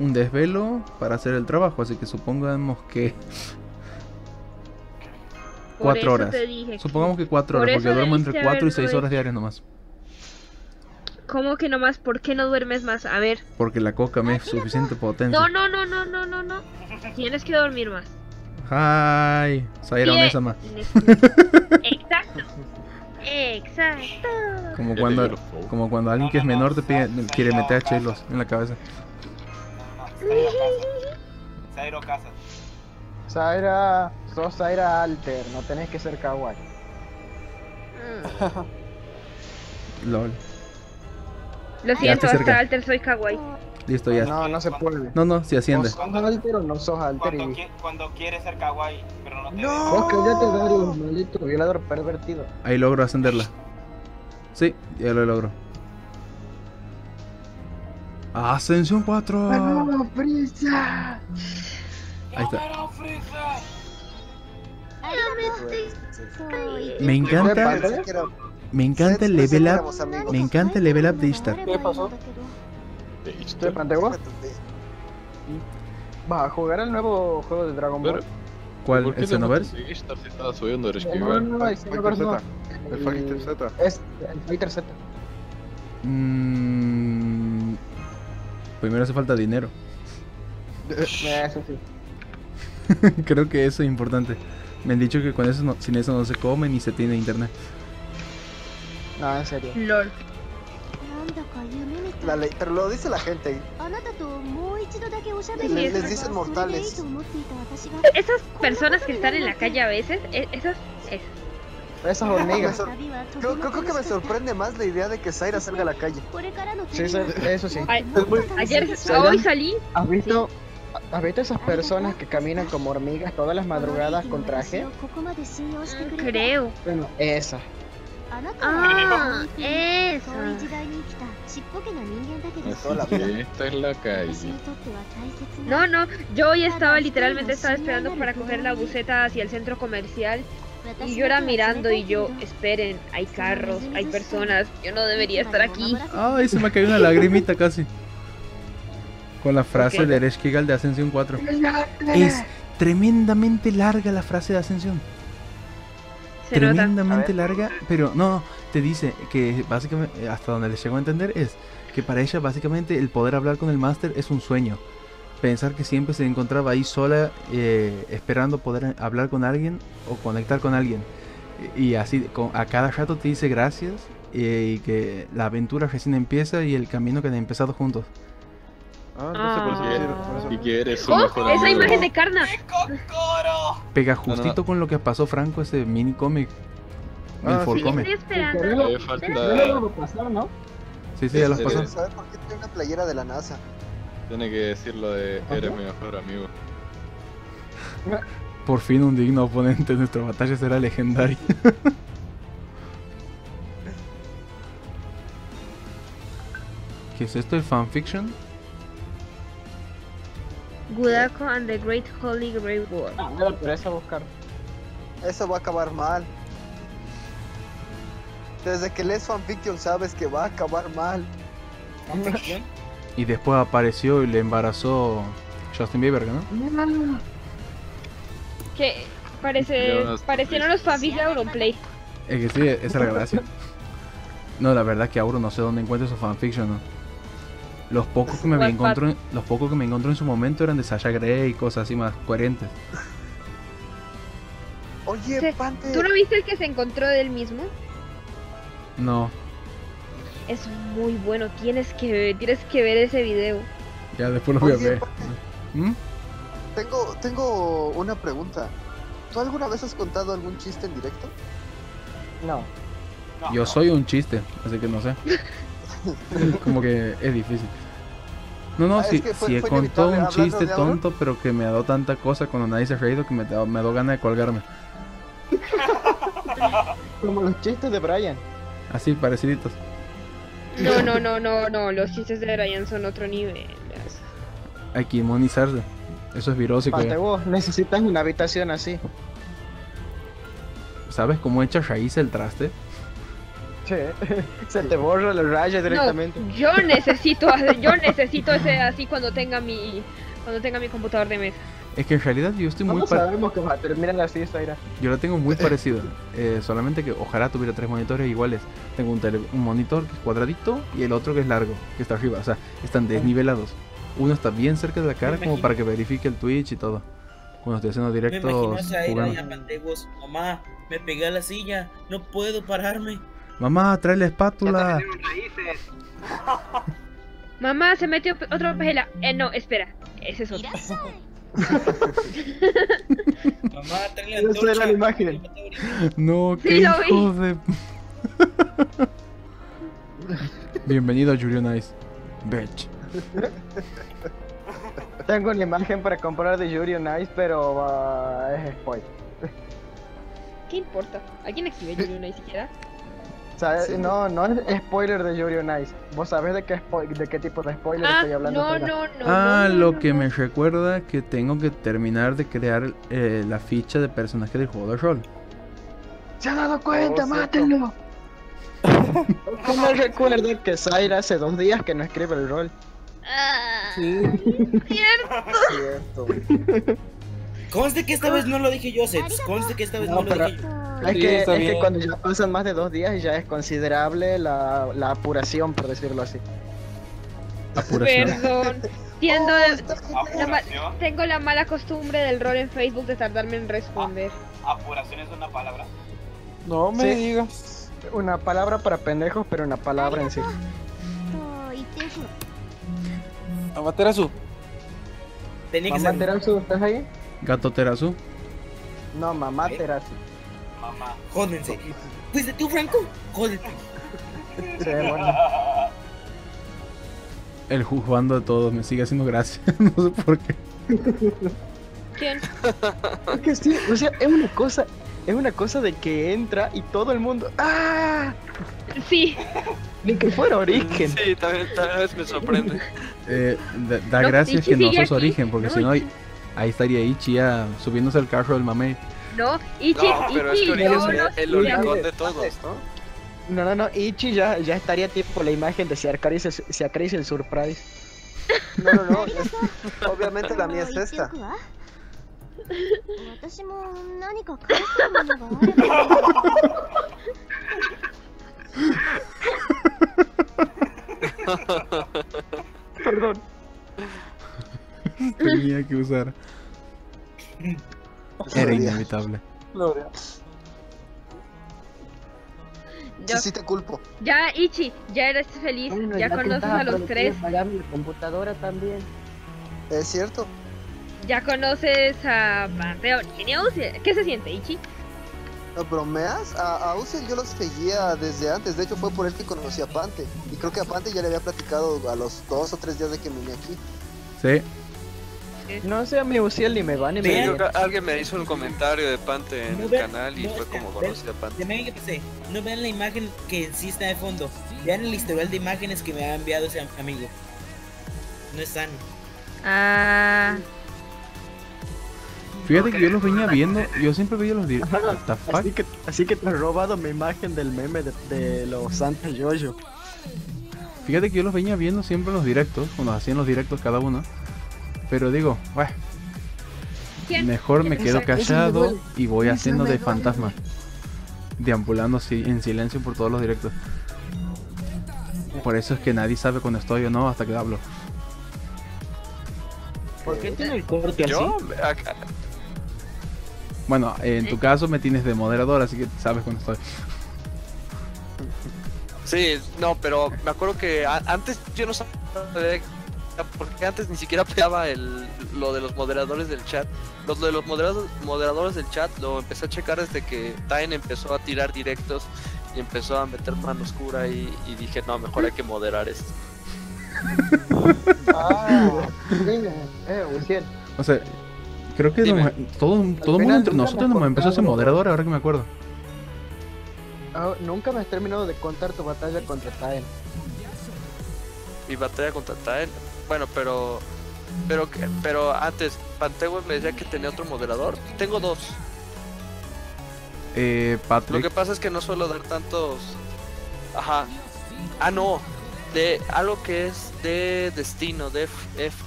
un desvelo para hacer el trabajo, así que supongamos que... Cuatro horas. Supongamos que cuatro horas, porque duermo entre cuatro y seis horas diarias nomás. ¿Cómo que nomás? ¿Por qué no duermes más? A ver. Porque la coca me es suficiente potencia. No, no, no, no, no, no, no. Tienes que dormir más. Ay, Sayra Onesa más. Exacto. Exacto. Como cuando, como cuando alguien que es menor te pide, quiere meter chelos en la cabeza. Sayra Casas. Sayra, sos Sayra Alter, no tenés que ser kawaii. Mm. Lol. Lo siento, hasta Alter soy kawaii. Listo, ya. No, no se puede. No, no, si asciende. ¿Sos Alter o no sos Alter? Cuando, qui cuando quieres ser kawaii, pero no te... ¡No! Vos cállate, Darius, maldito violador pervertido. Ahí logro ascenderla. Sí, ya lo logro. ¡Ascensión cuatro! ¡Vamos, prisa! Ahí está. Me encanta, me encanta el level up, me encanta el level up de Ishtar. ¿Qué pasó? ¿Te planteó? ¿Vas a jugar al nuevo juego de Dragon Ball? ¿Cuál? ¿El Xenoverse? Ishtar se estaba subiendo, eres que no, no, el Xenoverse no. El Fighter Z. Es el Fighter Z. Mmm. Primero hace falta dinero. Eso sí. Creo que eso es importante. Me han dicho que con eso no, sin eso no se come ni se tiene internet. No, en serio. Lol. La ley, pero lo dice la gente. Les, les dicen mortales. Esas personas que están en la calle a veces, esas, esas. Esas hormigas. Creo, creo, creo que me sorprende más la idea de que Sayra salga a la calle. Sí, eso sí. Ay, ayer, hoy salí. ¿Has visto? Sí. ¿Has visto esas personas que caminan como hormigas todas las madrugadas con traje? Creo. Bueno, esa. Ah, esa. Esta es la calle. No, no, yo ya estaba literalmente estaba esperando para coger la buseta hacia el centro comercial. Y yo era mirando y yo, esperen, hay carros, hay personas, yo no debería estar aquí. Ay, se me cayó una lagrimita casi. Con la frase okay. de Eresh Kigal de Ascensión cuatro. Es tremendamente larga la frase de Ascensión. Se tremendamente larga, pero no, no, te dice que básicamente, hasta donde les llego a entender, es que para ella básicamente el poder hablar con el máster es un sueño. Pensar que siempre se encontraba ahí sola, eh, esperando poder hablar con alguien o conectar con alguien. Y así, con, a cada rato te dice gracias, eh, y que la aventura recién empieza y el camino que han empezado juntos. Ah, no sé por qué. Ah. Si quieres, oh, esa amigo. Imagen de Karna. Pega justito no, no. con lo que pasó Franco, ese mini cómic. Ah, el for sí. comic. Estoy falta... pasar, ¿no? Sí, sí, ya las pasó. ¿Sabes por qué tiene una playera de la NASA? Tiene que decir lo de eres mi mejor amigo. Por fin un digno oponente, nuestra batalla será legendaria. ¿Qué es esto? ¿El fanfiction? Gudako and the Great Holy Grail War. Ah, no, pero eso a buscar. Eso va a acabar mal. Desde que lees fanfiction sabes que va a acabar mal. ¿Fanfiction? Y después apareció y le embarazó Justin Bieber, ¿no? Que parece, parecieron los fanfics de Auronplay. Es que sí, esa es la gracia. No, la verdad es que Auron no sé dónde encuentra esos fanfiction, ¿no? Los pocos que me, me encontró, los pocos que me encontró en su momento eran de Sasha Grey y cosas así más coherentes. Oye, o sea, Panther, ¿tú no viste el que se encontró de él mismo? No. Es muy bueno, tienes que ver, tienes que ver ese video. Ya, después lo voy Oye, a ver. ¿Mm? Tengo, tengo una pregunta. ¿Tú alguna vez has contado algún chiste en directo? No. no Yo no. soy un chiste, así que no sé. Como que es difícil. No, no, ah, si, fue, si fue he contado un chiste tonto, pero que me ha dado tanta cosa cuando nadie se ha reído que me ha dado ganas de colgarme. Como los chistes de Brian. Así, pareciditos. No, no, no, no, no, los chistes de Brian son otro nivel. Hay que inmunizarse. Eso es virósico. Vos necesitas una habitación así. ¿Sabes cómo echa raíz el traste? Se te borra la raya directamente. No, yo necesito hacer, yo necesito ese así cuando tenga mi cuando tenga mi computador de mesa. Es que en realidad yo estoy muy parecido. Sabemos que va a terminar la fiesta, Ira. Yo lo tengo muy parecido, eh, solamente que ojalá tuviera tres monitores iguales. Tengo un, tele, un monitor que es cuadradito y el otro que es largo, que está arriba, o sea, están desnivelados. Uno está bien cerca de la cara como para que verifique el Twitch y todo. Cuando estoy haciendo directos. Me imagino, mamá, me pegué a la silla, no puedo pararme. Mamá, trae la espátula. Mamá, se metió otro pajela. Eh, no, espera. Ese es otro. Mamá, trae la espátula. La imagen. No, sí, qué hijo de... Bienvenido a Julio Nice. Bitch. Tengo una imagen para comprar de Julio Nice, pero uh, es spoiler. ¿Qué importa? ¿Alguien escribe Julio Nice siquiera? Sí. No, no es spoiler de Yuri on Ice. Vos sabés de qué, de qué tipo de spoiler ah, estoy hablando. No, no, no, ah, no, no, lo no, que no. me recuerda que tengo que terminar de crear eh, la ficha de personaje del juego de rol. ¡Se ha dado cuenta! Oh, ¡mátenlo! ¿Cómo recuerda que Zaira hace dos días que no escribe el rol? Ah, sí. Cierto. Cierto. Conste que esta vez no lo dije yo, Seth. Conste que esta vez no, no lo dije yo. Es, sí, que, es que cuando ya pasan más de dos días ya es considerable la, la apuración, por decirlo así. Apuración. Perdón. Tiendo, oh, la, tengo la mala costumbre del rol en Facebook de tardarme en responder. Ah, apuración es una palabra. No me sí. digas. Una palabra para pendejos, pero una palabra en sí. Amaterasu. Amaterasu, ¿estás ahí? Gato Terasu. No, mamá Terasu. Mamá, jódense. Pues de tú, Franco, jódete. Sí, bueno. El juzgando de todos me sigue haciendo gracia, no sé por qué. ¿Quién? Es que sí, o sea, es una cosa, es una cosa de que entra y todo el mundo... ¡Ah! Sí. Ni que fuera Origen. Sí, también, también me sorprende. Eh, da da no, gracias Ichi que no sos aquí. Origen, porque no, si no, Ichi. Ahí estaría Ichi ya subiéndose al carro del mame. No, Ichi, no, pero Ichi, es que Origen no, es el oricón de todos, ¿no? No, no, no, Ichi ya, ya estaría tipo la imagen de si acaricia, si acaricia el surprise. No, no, no, es, obviamente la mía es esta. Perdón. Tenía que usar. Era inevitable. Gloria. Yo sí te culpo. Ya, Ichi, ya eres feliz. Bueno, ya, ya conoces a los tres. Pagar mi computadora también. Es cierto. Ya conoces a Mateo y a Uziel. ¿Qué se siente, Ichi? ¿No bromeas? A, a Uziel yo los seguía desde antes. De hecho, fue por él que conocí a Pante. Y creo que a Pante ya le había platicado a los dos o tres días de que vine aquí. Sí. ¿Qué? No sé, a mi Uziel ni me van ni sí, me van. Alguien me hizo un comentario de Pante en no el vean, canal y no, fue como conocí a Pante. No vean la imagen que sí está de fondo. Vean el historial de imágenes que me ha enviado ese amigo. No es sano. Ah... Fíjate que yo los venía viendo, yo siempre veía los directos. Así que, así que te has robado mi imagen del meme de, de los Santos Yoyo. Fíjate que yo los venía viendo siempre en los directos, cuando hacían los directos cada uno. Pero digo, bueno, mejor me quedo callado y voy haciendo de fantasma. Deambulando en silencio por todos los directos. Por eso es que nadie sabe cuando estoy o no hasta que hablo. ¿Por qué tiene el corte así? Yo, acá. Bueno, en tu caso me tienes de moderador, así que sabes cuándo estoy. Sí, no, pero me acuerdo que antes yo no sabía, porque antes ni siquiera pegaba el, lo de los moderadores del chat. Lo de los moderadores, moderadores del chat lo empecé a checar desde que Tain empezó a tirar directos y empezó a meter mano oscura y, y dije, no, mejor hay que moderar esto. Ah, eh, Uziel. O sea... Creo que nos, todo, todo mundo entre nosotros nos empezó a ser moderador, ahora que me acuerdo. Oh, nunca me has terminado de contar tu batalla contra Taen. Mi batalla contra Taen, bueno, pero pero pero antes Panteweb me decía que tenía otro moderador. Tengo dos. Eh, Patrick. Lo que pasa es que no suelo dar tantos. Ajá. Ah no. De algo que es de Destino, de F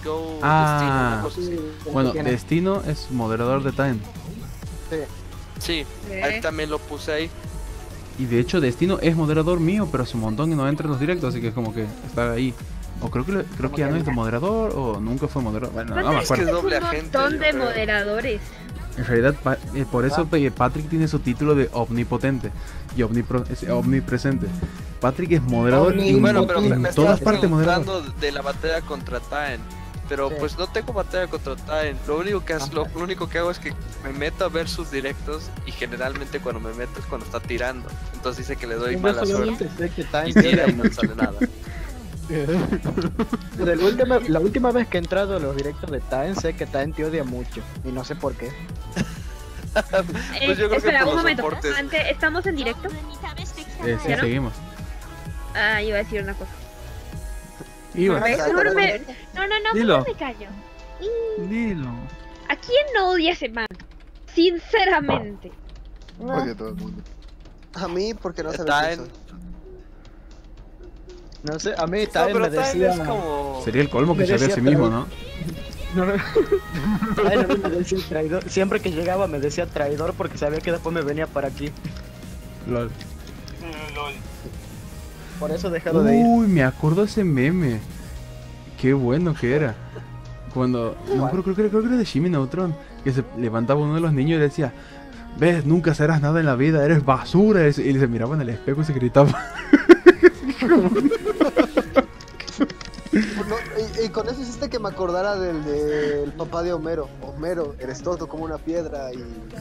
G O ah, Destino, una cosa así. Bueno, Destino es moderador de Time. Sí, sí, ahí también lo puse ahí. Y de hecho Destino es moderador mío, pero hace un montón que no entra en los directos, así que es como que está ahí. O creo que, creo que ya no es de moderador, o nunca fue moderador, bueno, no, no me acuerdo. Es que es doble agente, un montón de moderadores. En realidad, eh, por eso eh, Patrick tiene su título de omnipotente y omnipro es, omnipresente. Patrick es moderador y bueno, pero en me todas partes moderador. De la batalla contra Taen, pero sí. Pues no tengo batalla contra Taen. Lo único que hago, lo único que hago es que me meto a ver sus directos y generalmente cuando me meto es cuando está tirando. Entonces dice que le doy yo mala suerte que y tira y no sale nada. Pero el último, la última vez que he entrado a los directos de Taen, sé que Taen te odia mucho y no sé por qué. Pues yo creo eh, espera, que un momento, antes, ¿estamos en directo? Eh, sí, ¿no? Seguimos. Ah, iba a decir una cosa. Iba. No, no, me... no, no, no, Dilo. me callo. Y... Dilo. ¿A quién no odia ese man? Sinceramente. No. Odio a todo el mundo. A mí, porque no sabes eso. No sé, a mí Taen no, me decía... Como... Sería el colmo que se vea a sí mismo, ¿no? No, no. Taen a mí me decía traidor. Siempre que llegaba me decía traidor porque sabía que después me venía para aquí. Lol. Mm, lol. Por eso he dejado de ir. Uy, me acuerdo ese meme. Qué bueno que era. Cuando... No, creo, creo, creo, creo que era de Jimmy Neutron. Que se levantaba uno de los niños y decía... Ves, nunca serás nada en la vida, eres basura. Y se miraba en el espejo y se gritaba... No, y, y con eso hiciste que me acordara del, del papá de Homero. Homero, eres tonto como una piedra y...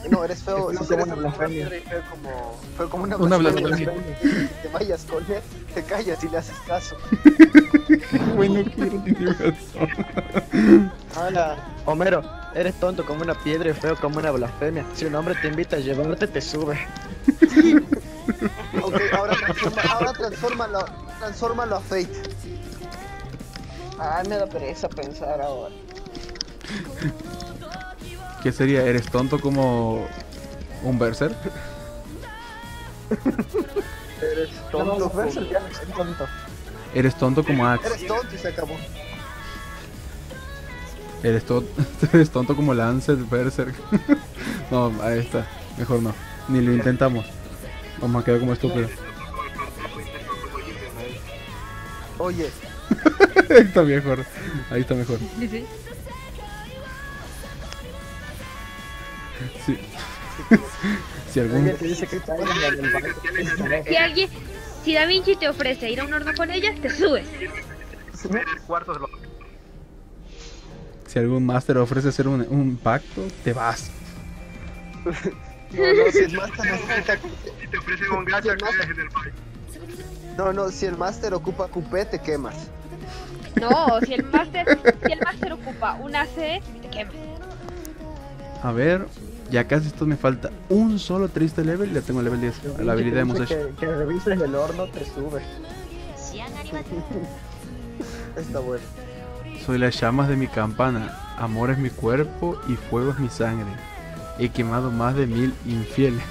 No, eres feo, no, eres una piedra y feo como... Feo como una, una blasfemia. Te vayas con él, te callas y le haces caso. Bueno, quiero tener razón. Hola, Homero, eres tonto como una piedra y feo como una blasfemia. Si un hombre te invita a llevarte, te sube. Ok, ahora transforma, ahora transfórmalo, transfórmalo a Fate. Ah, me da pereza pensar ahora. ¿Qué sería? ¿Eres tonto como un berserk? Eres tonto. No, los berserk ya no son tontos. Eres tonto como Axe. Eres tonto y se acabó. Eres, to eres tonto como Lancet Berserk. No, ahí está. Mejor no. Ni lo intentamos. Vamos a quedar como estúpido. Oye. Ahí está mejor. Ahí está mejor. Sí. Si alguien te dice que está en el barco, si alguien, si Da Vinci te ofrece ir a un horno con ellas, te subes. Si algún máster ofrece hacer un, un pacto, te vas. No, no, si el máster necesita... Si te ofrece con gracia, no, no, si el máster ocupa cupé, te quemas. No, si el máster, si el máster ocupa una C, te quemas. A ver... Ya casi esto me falta un solo triste level, ya tengo level diez, a la habilidad de Musashi. Que, que revises el horno, te sube. Está bueno. Soy las llamas de mi campana, amor es mi cuerpo y fuego es mi sangre. He quemado más de mil infieles,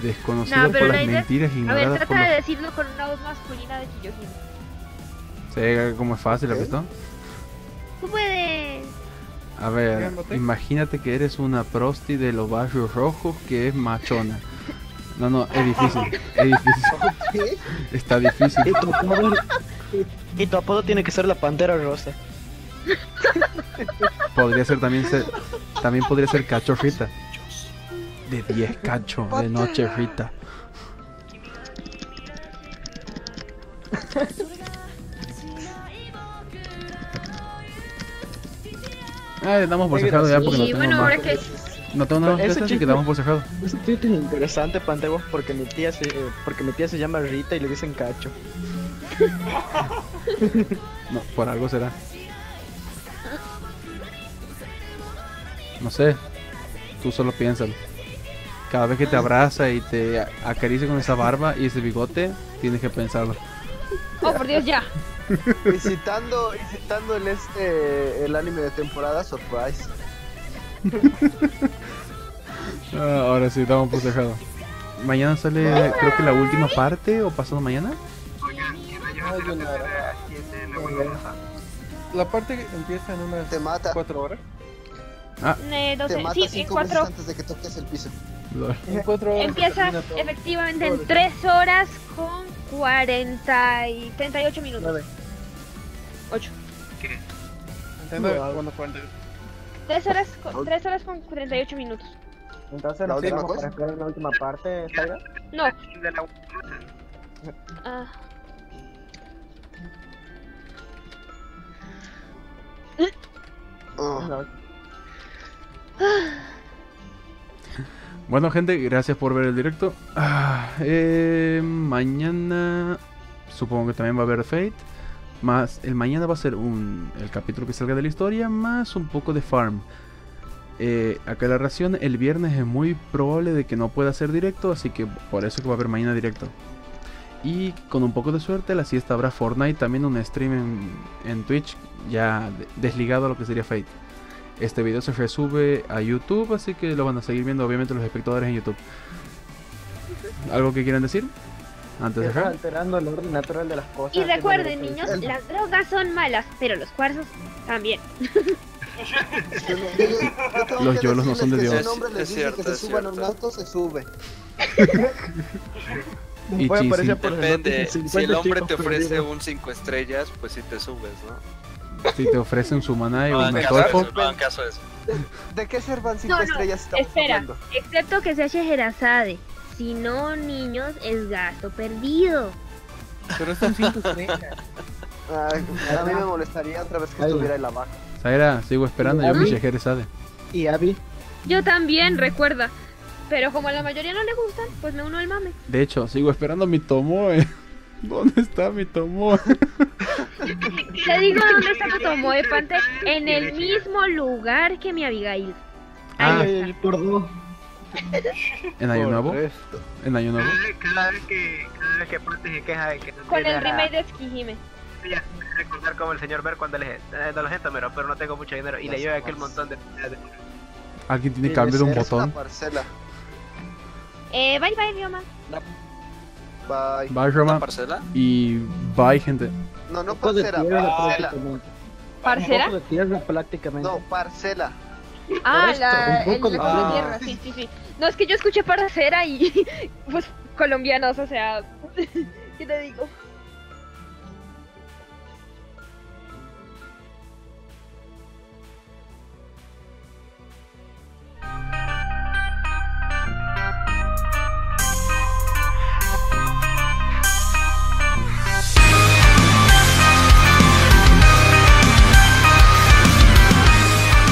desconocido no, por las idea... mentiras ignoradas. A ver, trata por de los... decirlo con una voz masculina de Kiyohime. Se sí, como es fácil, ¿la cuestión? Tú puedes. A ver, imagínate que eres una prosti de los barrios rojos que es machona. No, no, es difícil, es difícil. Está difícil. Y tu apodo, y tu apodo tiene que ser la Pantera Rosa. Podría ser también ser, también podría ser Cachorrita. De diez cacho, de noche Rita. Ah, damos por cerrado ya porque sí, no tengo bueno, más. Que... No tengo nada más que damos por cerrado. Eso es interesante, Pantebos, porque mi tía se, porque mi tía se llama Rita y le dicen Cacho. No, por algo será. No sé, tú solo piénsalo. Cada vez que te abraza y te acaricia con esa barba y ese bigote, tienes que pensarlo. Oh, por Dios, ya. Visitando, visitando el este, el anime de temporada, surprise. Ah, ahora sí, estamos por dejado. Mañana sale, ah, creo que la última parte, o pasado mañana. La parte que empieza en unas te mata. cuatro horas. Ah. Eh, doce, te mata sí, cinco cuatro... veces antes de que toques el piso. En cuatro horas empieza efectivamente en tres horas con cuarenta y treinta y ocho minutos. Vale. ocho. ¿Qué? tres horas, con, tres horas con cuarenta y ocho minutos. Entonces, ¿la última cosa? ¿Para esperar la última parte, Tyra? No. Ah. Oh. Bueno, gente, gracias por ver el directo. Ah, eh, mañana supongo que también va a haber Fate. Más el mañana va a ser un, el capítulo que salga de la historia, más un poco de Farm. Eh, aclaración, el viernes es muy probable de que no pueda hacer directo, así que por eso que va a haber mañana directo. Y con un poco de suerte, la siesta habrá Fortnite, también un stream en, en Twitch, ya desligado a lo que sería Fate. Este video se resube a YouTube, así que lo van a seguir viendo obviamente los espectadores en YouTube. ¿Algo que quieran decir? Antes de dejar. Alterando el orden natural de las cosas. Y recuerden, niños, las drogas son malas, pero los cuarzos también. Los yolos no son de Dios. Es cierto, que se suban un auto, se sube. Y depende, si el hombre te ofrece un cinco estrellas, pues si te subes, ¿no? Si te ofrecen su maná y no, un metolfo. ¿De, ¿De qué servan cinco no, no, estrellas estamos espera, hablando? Excepto que se eche Jerazade. Si no, niños, es gasto perdido. Pero son cinco estrellas. Ay, a mí me molestaría otra vez que Ay, estuviera en la baja. Zaira, sigo esperando, yo me eché Jerazade. ¿Y Abby? Yo también, recuerda. Pero como a la mayoría no le gustan, pues me uno al mame. De hecho, sigo esperando mi Tomoe. ¿Dónde está mi Tomoe? Te digo dónde está la tomoepante. En el mismo lugar que mi Abigail. Ah, el por dos. ¿En Año Nuevo? ¿En Año Nuevo? Cada vez que, cada vez que Pante se queja de que no. Con el remake de Tsukihime. Ya, recordar como el señor Ver cuando le eh, no lo siento, pero, pero no tengo mucho dinero y le lleva aquel montón de... Alguien tiene que abrir un botón. Eh, bye bye, Rioma. Bye. Bye, Rioma. ¿Parcela? Y bye, gente. No, no parcela, parcela. ¿Parcela? No, tierra prácticamente. No, parcela. Ah, la, el, el, la tierra, sí, sí, sí. No, es que yo escuché parcela y pues colombianos, o sea, ¿qué te digo?